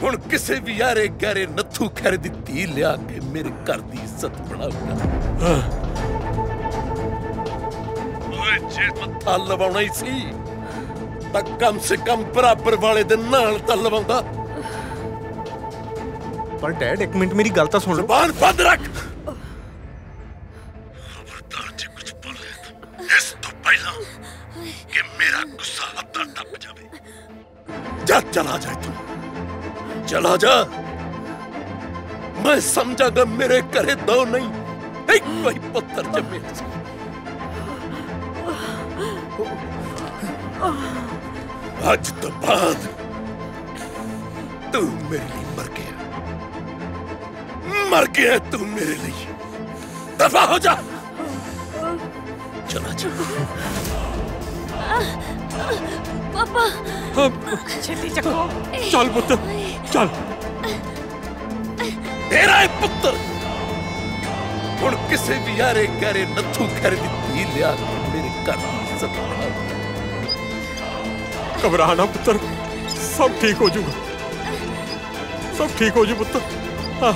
हुण किसे भी यारे गैरे नथू खैर दी धी लिया के मेरे घर की इज्जत बढ़ाऊगा। ओए जे मत्था लवाउणा ही सी तां कम से कम बराबर वाले दे नाल तां लवाउंदा। पर डैड एक मिनट मेरी गल तां सुण लो। जुबान बंद रख। खबरदार जे कुछ बोले इस तो पहला कि मेरा गुस्सा हद बेटा चला जा, तू चला जा। मैं समझा गा मेरे करे दो नहीं एक कोई पत्थर जमे। आज तो बाद तू मेरे लिए मर गया, मर गया तू मेरे लिए। दफा हो जा, चला जा। पापा जल्दी चलो, चल पुत्र चल। तेरा है पुत्र हम किसी भी यारे करे नथू घर दी धी लिया मेरे घर सत्ता। घबराना पुत्र, सब ठीक हो जूगा, सब ठीक हो जू पुत्र। हाँ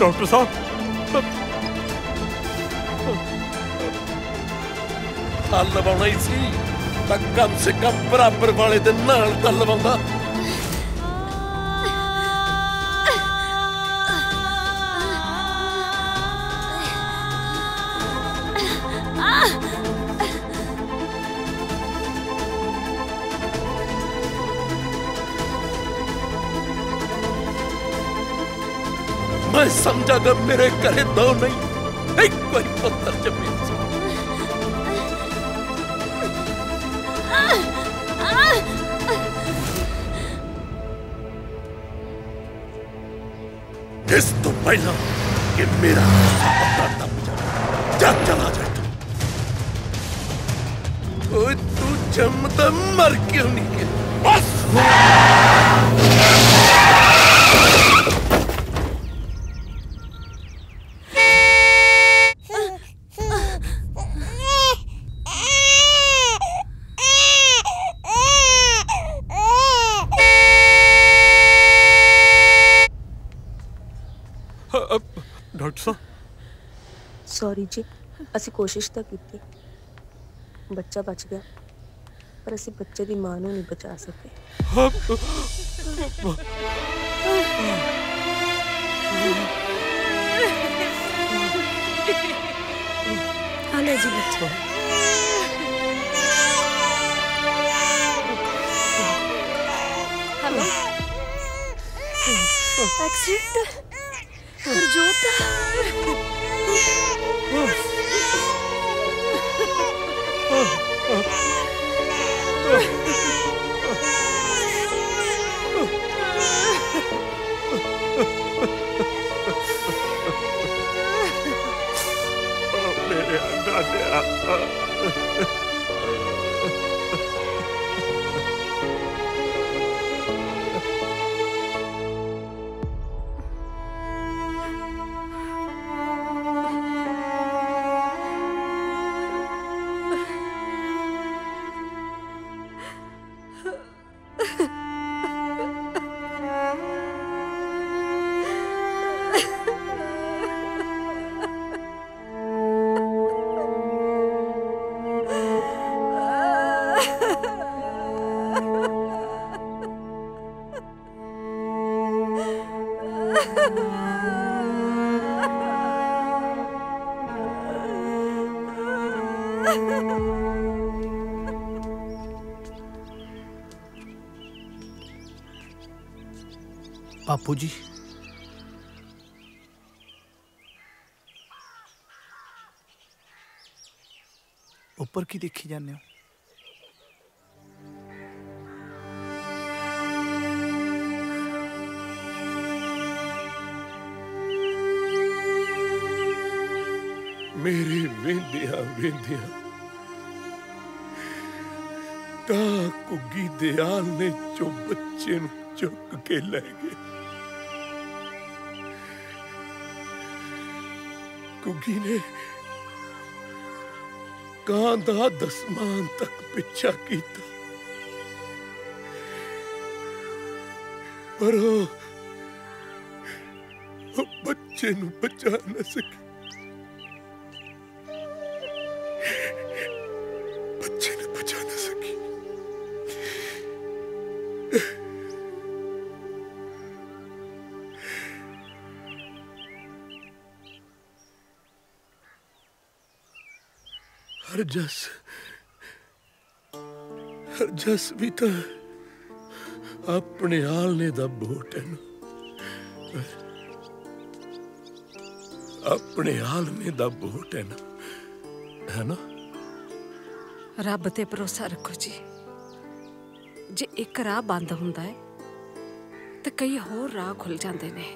डॉक्टर साहब हाल लवाना ही सी तो कम से कम बराबर वाले दिन नाल तो लवांदा। मैं समझा गा मेरे करे दो नहीं एक कोई पत्थर जमे। इस तो पहला कि मेरा पत्थर दब जाए, जा चला जाए तू। तू जमता मर क्यों नहीं गया? बस सॉरी जी, असी कोशिश तो की, बच्चा बच गया, पर असी बच्चे की मां नहीं बचा सके। आले जी बच्चा। Hello accident Harjot. मेरे अंदाज़े बापू जी, ऊपर की देखी जाने हो? मेरे वेंदिया वेंदिया ता कुगी दयाल ने जो बच्चे चुक के ले गए। कुगी ने कांधा दसमान तक पीछा किया, पर वो बच्चे नु बचा न सके। हरजस हरजस भी तो अपने आलने दा बूटन अपने आलने दा बूटन है ना। रब ते भरोसा रखो जी, जे एक राह बंद हुंदा है ते कई होर राह खुल जाते ने।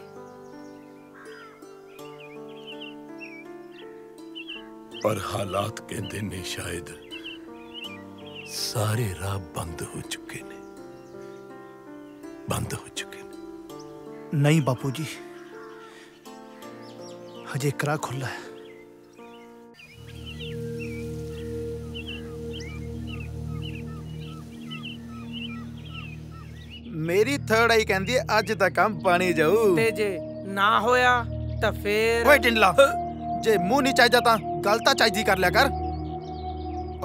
पर हालात कहते ने शायद सारे राह बंद हो चुके ने, बंद हो चुके ने। नहीं बापू जी, हजे एक राह खुला है। मेरी थर्ड आई कहती है अज तक काम पानी जाऊ ते जे ना होया तो फिर ओए टिंडला, जे मुंह नहीं चाहिदा ता गलता चाहिदी कर लिया कर।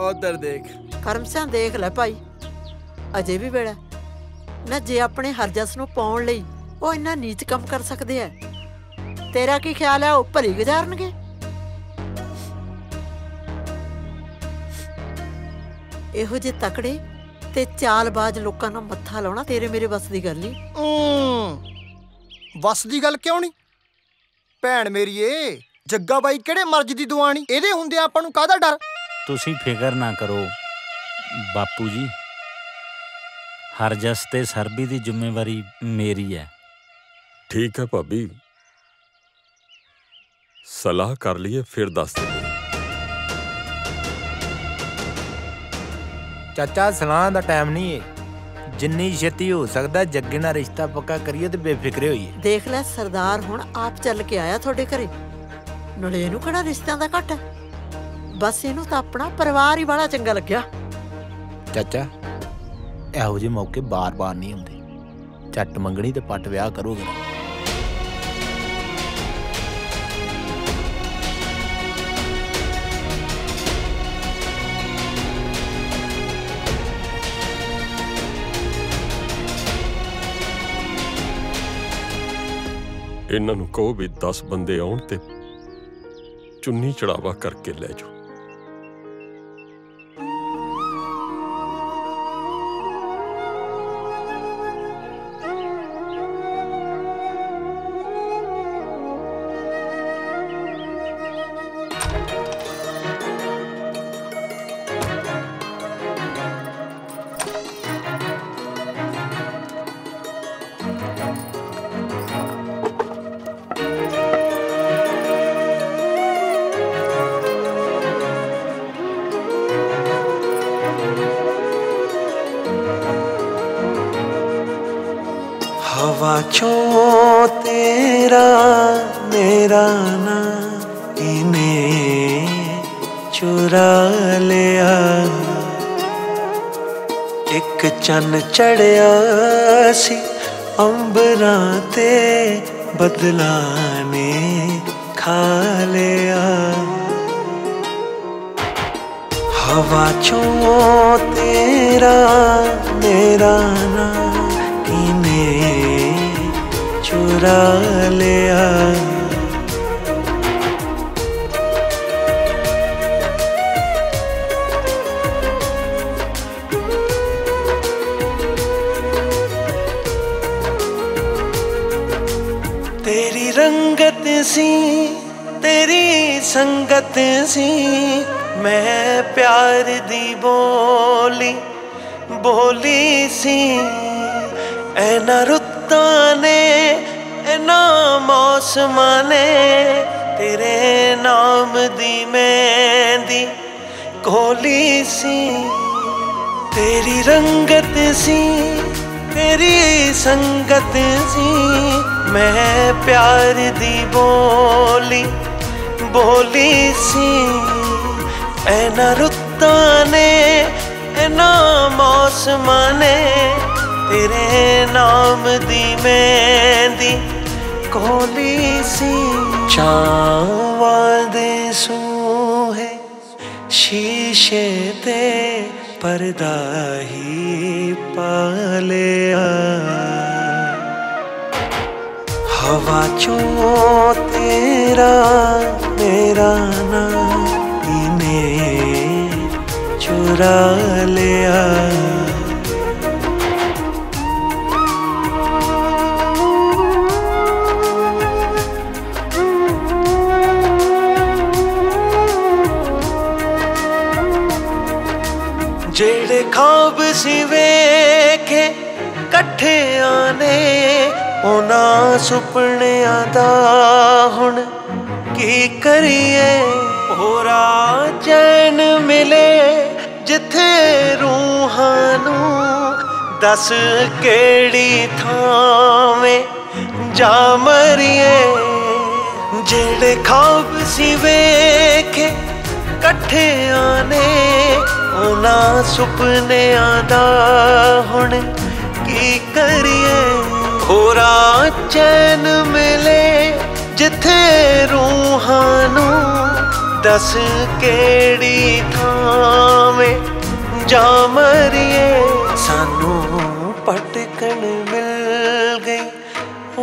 उधर देख करम सां, देख ले भाई अजे भी बेड़ा ना। जे अपने हरजस नूं पाउण लई ओ इन्ना नीच काम कर सकदे है, तेरा की ख्याल है ओ भली गुजारनगे? इहो जे तकड़े ते चालबाज लोगों का मत्था लाना तेरे मेरे बस की गल नहीं। बस की गल क्यों नहीं भैन मेरी, ये जग्गा बाई केड़े मर्ज दी दुआनी, इहदे हुंदे आपां नूं काहदा डर? तुसीं फिकर ना करो बापू जी, हरजस ते सरबी दी जिम्मेवारी मेरी है। ठीक है भाभी, सलाह कर लीए फिर दस दे। चाचा सलाह का टाइम नहीं है, जिन्नी छेती हो सकता जग्गे नाल रिश्ता पक्का करिए ते बेफिक्रे होइए। देख लै सरदार हुण आप चल के आया तुहाडे घरे, नले नूं किहड़ा रिश्तां दा घट है, बस इहनूं तां अपना परिवार ही बड़ा चंगा लग्गिया। चाचा इहो जिहे मौके बार बार नहीं आउंदे, झट मंगणी ते पट विआह करोगे। इन्हां नूं कहो भी दस बंदे आउण ते चुन्नी चढ़ावा करके ले जाओ। हवा क्यों तेरा मेरा ना इन्हें चुरा लिया, एक चन चढ़िया सी अंबरा ते बदला ने खा लिया। हवा क्यों तेरा मेरा ना इन्हें चुरा लिया, तेरी रंगत सी तेरी संगत सी मैं प्यार दी बोली बोली सी, ऐना रुत्ता ने ऐना मौसमा ने तेरे नाम दी मेहंदी कोली सी। तेरी रंगत सी तेरी संगत सी मैं प्यार दी बोली बोली सी, ऐना रुत्ता ने ऐना मौसमा ने तेरे नाम दी मेहंदी कोली सी। छावा दे सूहे शीशे ते पर्दा ही पालिया, हवा चो तेरा मेरा ना इन्हें चुरा लिया। कट्ठे आने उन्हां सुपनियां दा हुण की करिए। होरा चैन मिले जिथे रूहां नूं दस केड़ी थावें जा मरिए। जेड़े ख्वाब सी वेखे कट्ठे आने उन्हां सुपनियां दा हुण की करिए। होरा चैन मिले जिथे रूहां नूं दस केड़ी थावें जा मरिए। सानू पटकन मिल गई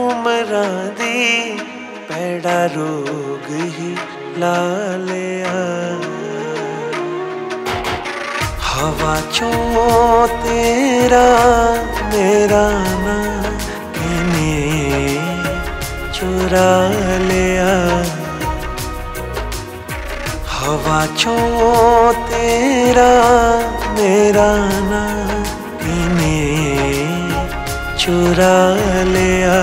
उमरां दी पैड़ा रोग ही ला लिया। हवा चों तेरा मेरा नाम इन्हें चुरा लिया। हवा चों तेरा मेरा नाम इन्हें चुरा लिया।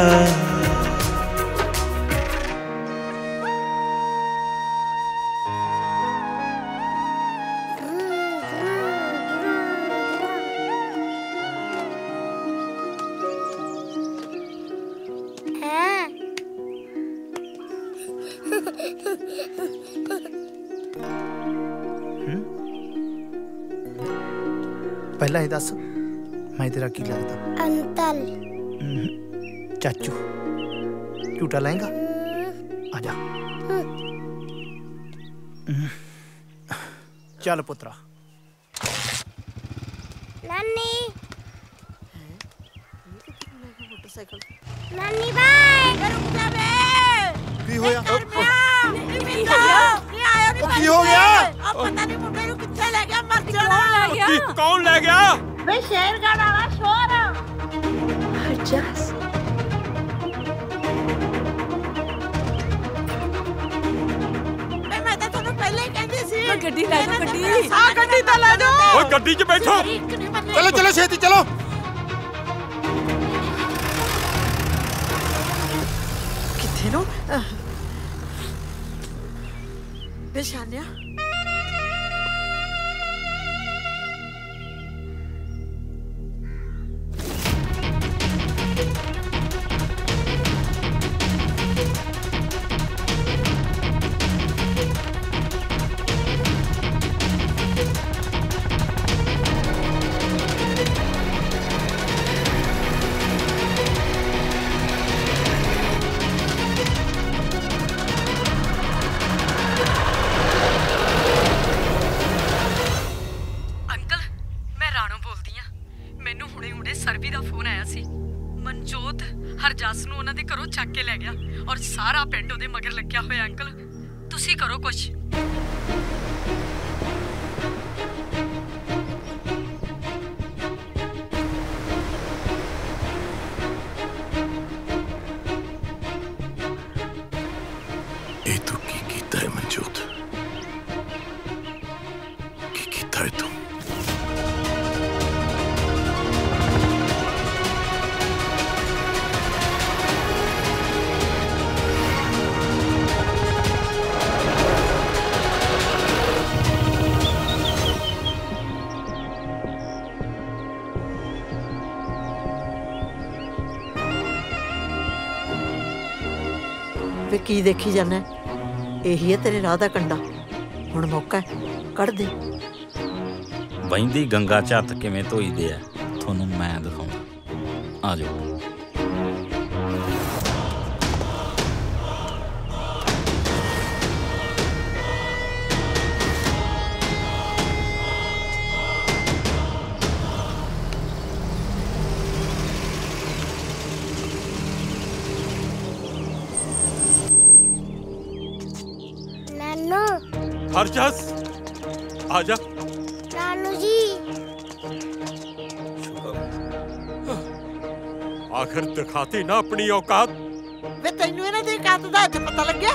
पहला ही दस मैं तेरा की लगदा। अंकल चाचू झूठा लाएगा। आजा चल पुत्रा। नानी मोटरसाइकिल नानी बाय करू कुत्ता बे की होया की हो गया। अब पता नहीं मुंडे को किथे ले गया। मर जाना कौन ले गया? मैं शेर का डाला शोर हरजास। गड्डी ले लो गड्डी। हां गड्डी तो ले लो। ओए गड्डी पे बैठो। चलो चलो छेती चलो। किथे नो बेशानिया की देखी जाना यही है तेरे राह का कंडा। हुण मौका है कड़ दे। बहंदी गंगा झत किवें धोई दे आ थानू मैं दिखाऊंगा। आ जाओ। हरजास आजा। नानू जी आखिर दिखाती ना अपनी औकात। वे तैनू इन्हां दी औकात दा इत्थे पता लग गया।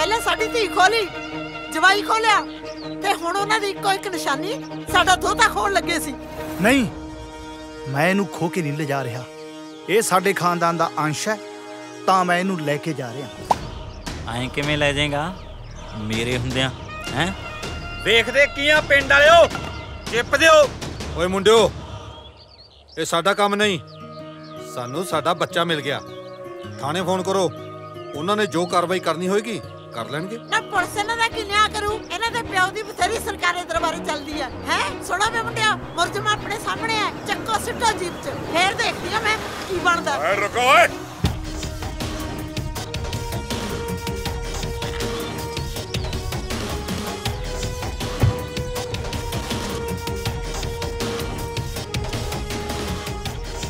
पहले साडी धी खोली जवाई खोलिया ते हुण उन्हां दी इक्को इक निशानी साडा दोता खोल लगे सी। नहीं मैं इन्हू खो के नहीं ले जा रहा। ये साडे खानदान का अंश है तो मैं इनू लेके जा रहा। आए किवें लै जाएगा मेरे हुंदियां हैं? देखदे कियां पिंड वालिओ चिप दिओ। ओए मुंडिओ ये साडा काम नहीं, सानू साडा बच्चा मिल गया। थाने फोन करो, उन्होंने जो कार्रवाई करनी होगी कर लेंगे। ना पुलिस इन्हां दा की न्याय करू, इन्हां दे पिओ दी बथेरी सरकारी दरबारी चलदी है हैं। सुणो वे मुंडिया, मुरजमा अपने सामने है, चक्को सिटो जीप च, फिर देखदी हां मैं की बनदा। ओए रुको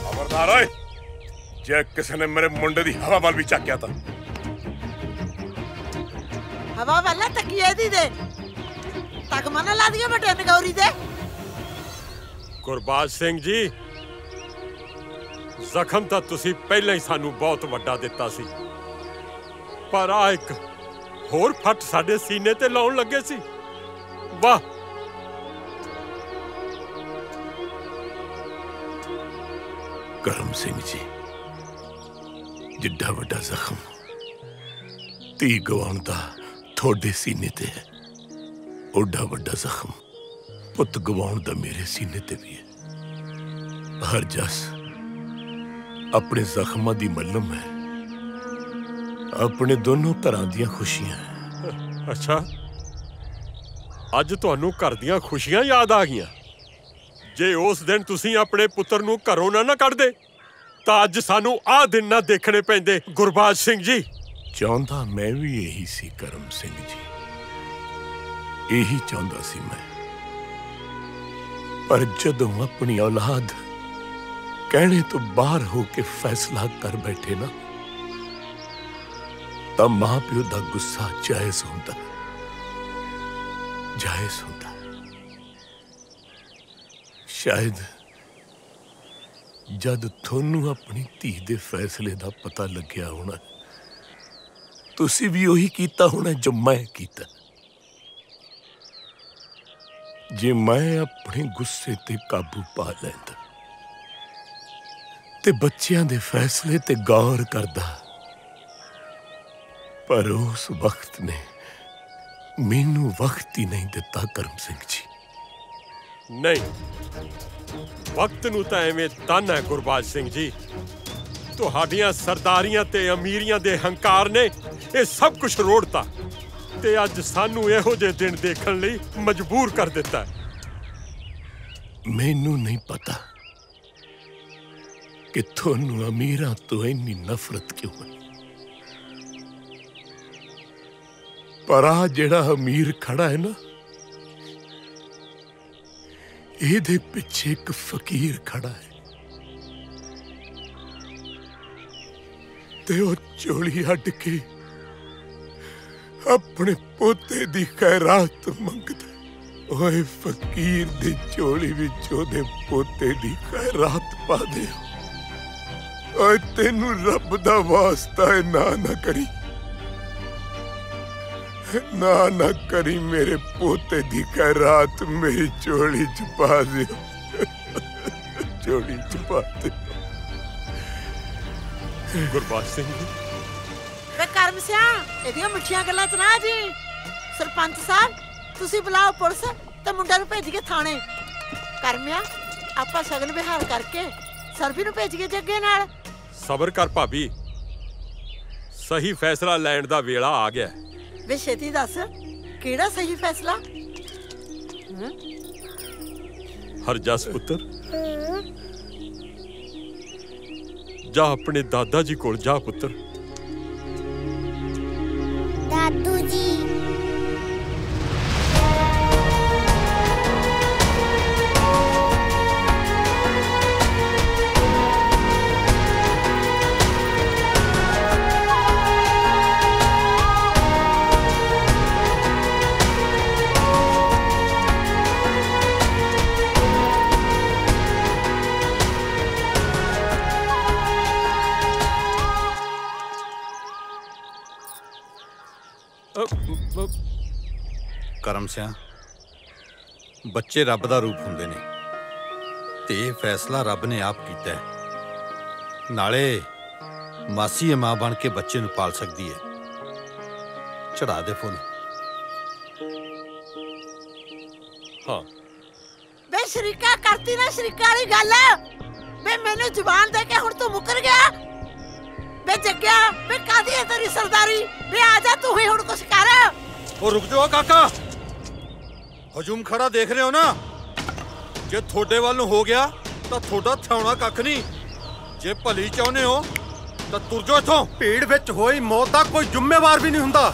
ओए, खबरदार ओए, जे किसी ने मेरे मुंडे दी हवा वाल भी चक्किया तां हवा वाला तकिए दी दे तक मना ला दिया बटे नगौरी दे। गुरबाज सिंह जी, जख्म तो तुसी पहले ही सानू बहुत वड्डा दिता सी, पर आ एक होर फट साडे सीने ते लाउन लगे सी। वाह, करम सिंह जी, जिड्डा वड्डा जख्म ती गवाण दा थोड़े सीने ते है, ओडा वड्डा जख्म पुत गवाउण दा मेरे सीने ते भी है। हर जस अपने जख्मां दी मलम है, अपने दोनों तरह दियां खुशियां है। अच्छा, अज तुहानू घर दियां खुशियां याद आ गईयां? जे उस दिन तुसीं अपने पुत्र नू घरों ना ना कढदे तां अज सानू आ दिन ना देखणे पैंदे। गुरबाज सिंह जी, चाहता मैं भी यही सी करम सिंह जी, यही चाहता सी मैं, पर जदों अपनी औलाद कहने तो बाहर होके फैसला कर बैठे ना, तो मां प्यो का गुस्सा जायज होता जायज होता। शायद जद थोनू अपनी धी दे फैसले का पता लग्या होना, तुसी भी वही कीता होना जो मैं कीता। जे मैं अपने गुस्से ते काबू पा लैंदा ते बच्चियां दे फैसले ते गौर करदा, पर उस वक्त ने मैनू वक्त ही नहीं दिता। करम सिंह जी नहीं, वक्त नू तां एवें ताना है गुरबाज सिंह जी। तुहाड़ियां सरदारियां ते अमीरियां दे हंकार ने ये सब कुछ रोड़ता ते अज सानू इहो जे दिन देखण लई मजबूर कर दिता। मैनू नहीं पता कि तुहानू अमीरां तो इन्नी नफरत क्यों है, पर आ जेड़ा अमीर खड़ा है ना, इहदे पिछे एक फकीर खड़ा है। चोली अड के अपने पोते दी खैरात मंगदा। ओए फकीर दी चोली विच ओदे पोते दी खैरात पा दे। ओए तेनू रब दा वास्ता है, ना ना करी, ना ना करी, मेरे पोते दी खैरात मेरी चोली च पा दे, चोली च पा दे। गुरबाज सिंह जी, वे करम सिंह एदियां मिठियां गल्लां च ना जी। सरपंच साहब तुसी बुलाओ पुलिस ते मुंडे नूं भेज के थाणे। करमिया आपां सगन विहार करके सरबी नूं भेज के जग्गे नाल। सबर कर भाभी, सही फैसला लैण दा वेला आ गया। वे छेती दस किहड़ा सही फैसला? हरजस पुत्र जा, अपने दादा जी कोल जा पुत्र। दादू जी, करम सिंह, बच्चे रब का रूप हुंदे ने ते फैसला रब ने आप कीता है। नाले मासी मां बन के बच्चे नूं पाल सकती है। चढ़ा दे फुल। हाँ बे शरीका करती ना शरीका वाली गल बे मैनू जुबान दे के हुण तू मुकर गया बे जग्गिया बे कादी है तेरी सरदारी बे आजा तू ही हुण कुछ कर। ओ रुक जाओ काका, हजूम खड़ा देख रहे हो ना, जे थोड़े वालों हो गया तो थोड़ा थौना कख नहीं, जे भली चाहने हो तो तुर जाओ इथों। भीड़ विच होई मौत का कोई जिम्मेवार भी नहीं हुंदा।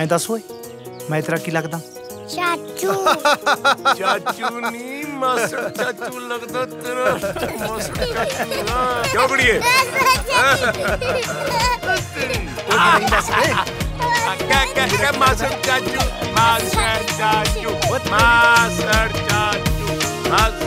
ऐ दस होए मैं तेरा की लगदा? चाचू। चाचू नहीं मास्टर चाचू लगदा तेरा। मास्टर चाचू ना। क्या बुढ़िए? क्या क्या क्या मास्टर चाचू मास्टर चाचू मास्टर चाचू मास्टर चाचू। अज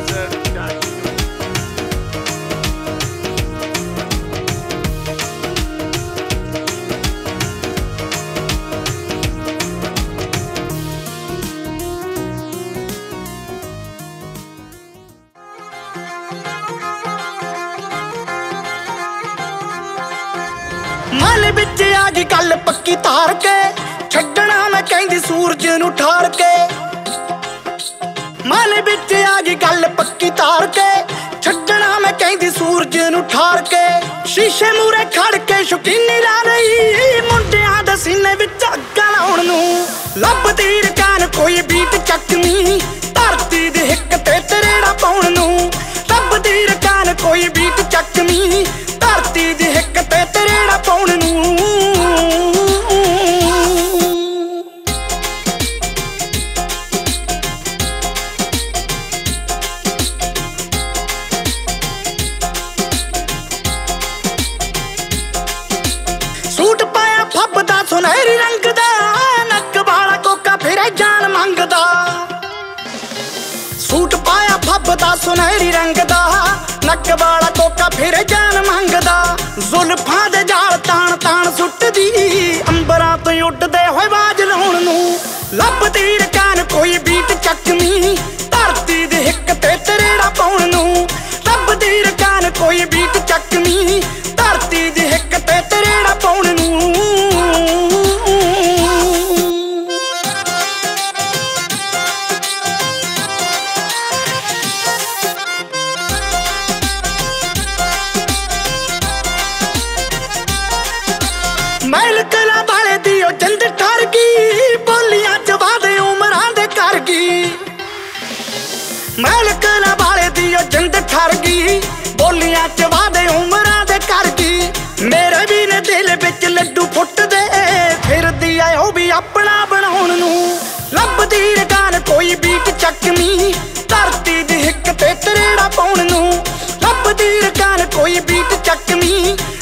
कल पक्की तार के छड्डना मैं कहंदी सूरज नूं ठार के। मन बिच अज कल पक्की तार के छड्डना मैं कहंदी सूरज नूं ठार के। शीशे मूरे खड़ के शौकीनी ला रही मुंडियां दे सीने विच अग्ग लाउण नूं। लभदी रचान कोई बीट चकनी धरती दी हिक ते तरेड़ा पाउण नूं। लभदी रचान कोई बीट चकनी धरती दी हिक ते तरेड़ा पाउण नूं। सुनहरी रंग दा नक वाला कोका फिरे जान मंगदा। सूट पाया फबदा सुनहरी रंग दा नक वाला कोका फिरे जान मंगदा। जुल्फां दे जाल तान तान सुटदी अंबरां तो उड्डदे होए बाज लाउण नूं। लभदी रचान कोई बीट चकनी धरती दे हिक ते तरेड़ा पाउण नूं। लभदी रचान कोई बीट चकनी धरती दे हिक ते तरेड़ा पाउण नूं। बोलियां च वादे उमरां दे कर गई। मेरे भी ने दिल विच लड्डू फुटदे फिरदी ऐ ओह भी अपना बनाउण नूं। लभदी रचान कोई बीट चकनी धरती दी हिक ते तरेड़ा पाउण नूं। लभदी रचान कोई बीट चकनी